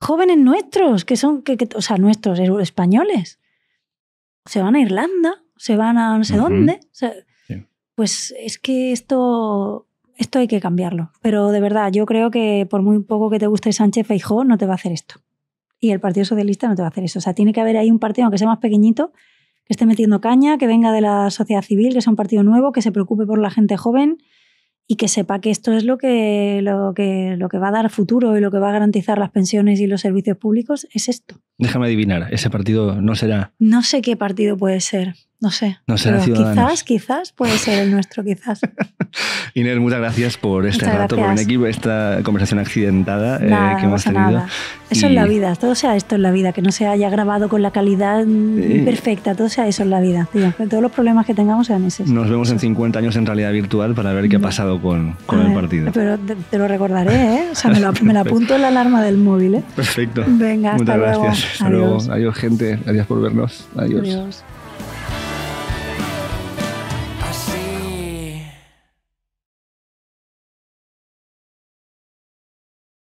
Jóvenes nuestros, que son, o sea, nuestros españoles, se van a Irlanda, se van a no sé dónde. O sea, sí. Pues es que esto hay que cambiarlo. Pero de verdad, yo creo que por muy poco que te guste Sánchez, Feijóo no te va a hacer esto. Y el Partido Socialista no te va a hacer eso. O sea, tiene que haber ahí un partido, aunque sea más pequeñito, que esté metiendo caña, que venga de la sociedad civil, que sea un partido nuevo, que se preocupe por la gente joven y que sepa que esto es lo que va a dar futuro y lo que va a garantizar las pensiones y los servicios públicos es esto. Déjame adivinar, ese partido no será... No sé qué partido puede ser, no sé. No será Ciudadanos. Quizás puede ser el nuestro, quizás. Inés, muchas gracias por este rato, por venir aquí, por esta conversación accidentada que hemos tenido. Nada. Eso es la vida, todo sea esto en la vida, que no se haya grabado con la calidad perfecta, todo sea eso en la vida. Tío, que todos los problemas que tengamos sean esos. Nos vemos en 50 años en realidad virtual para ver qué ha pasado con el partido. Pero te lo recordaré, ¿eh? O sea, me la apunto en la alarma del móvil, ¿eh? Perfecto. Venga, hasta luego. Muchas gracias. Hasta luego. Adiós, gente. Gracias por vernos. Adiós.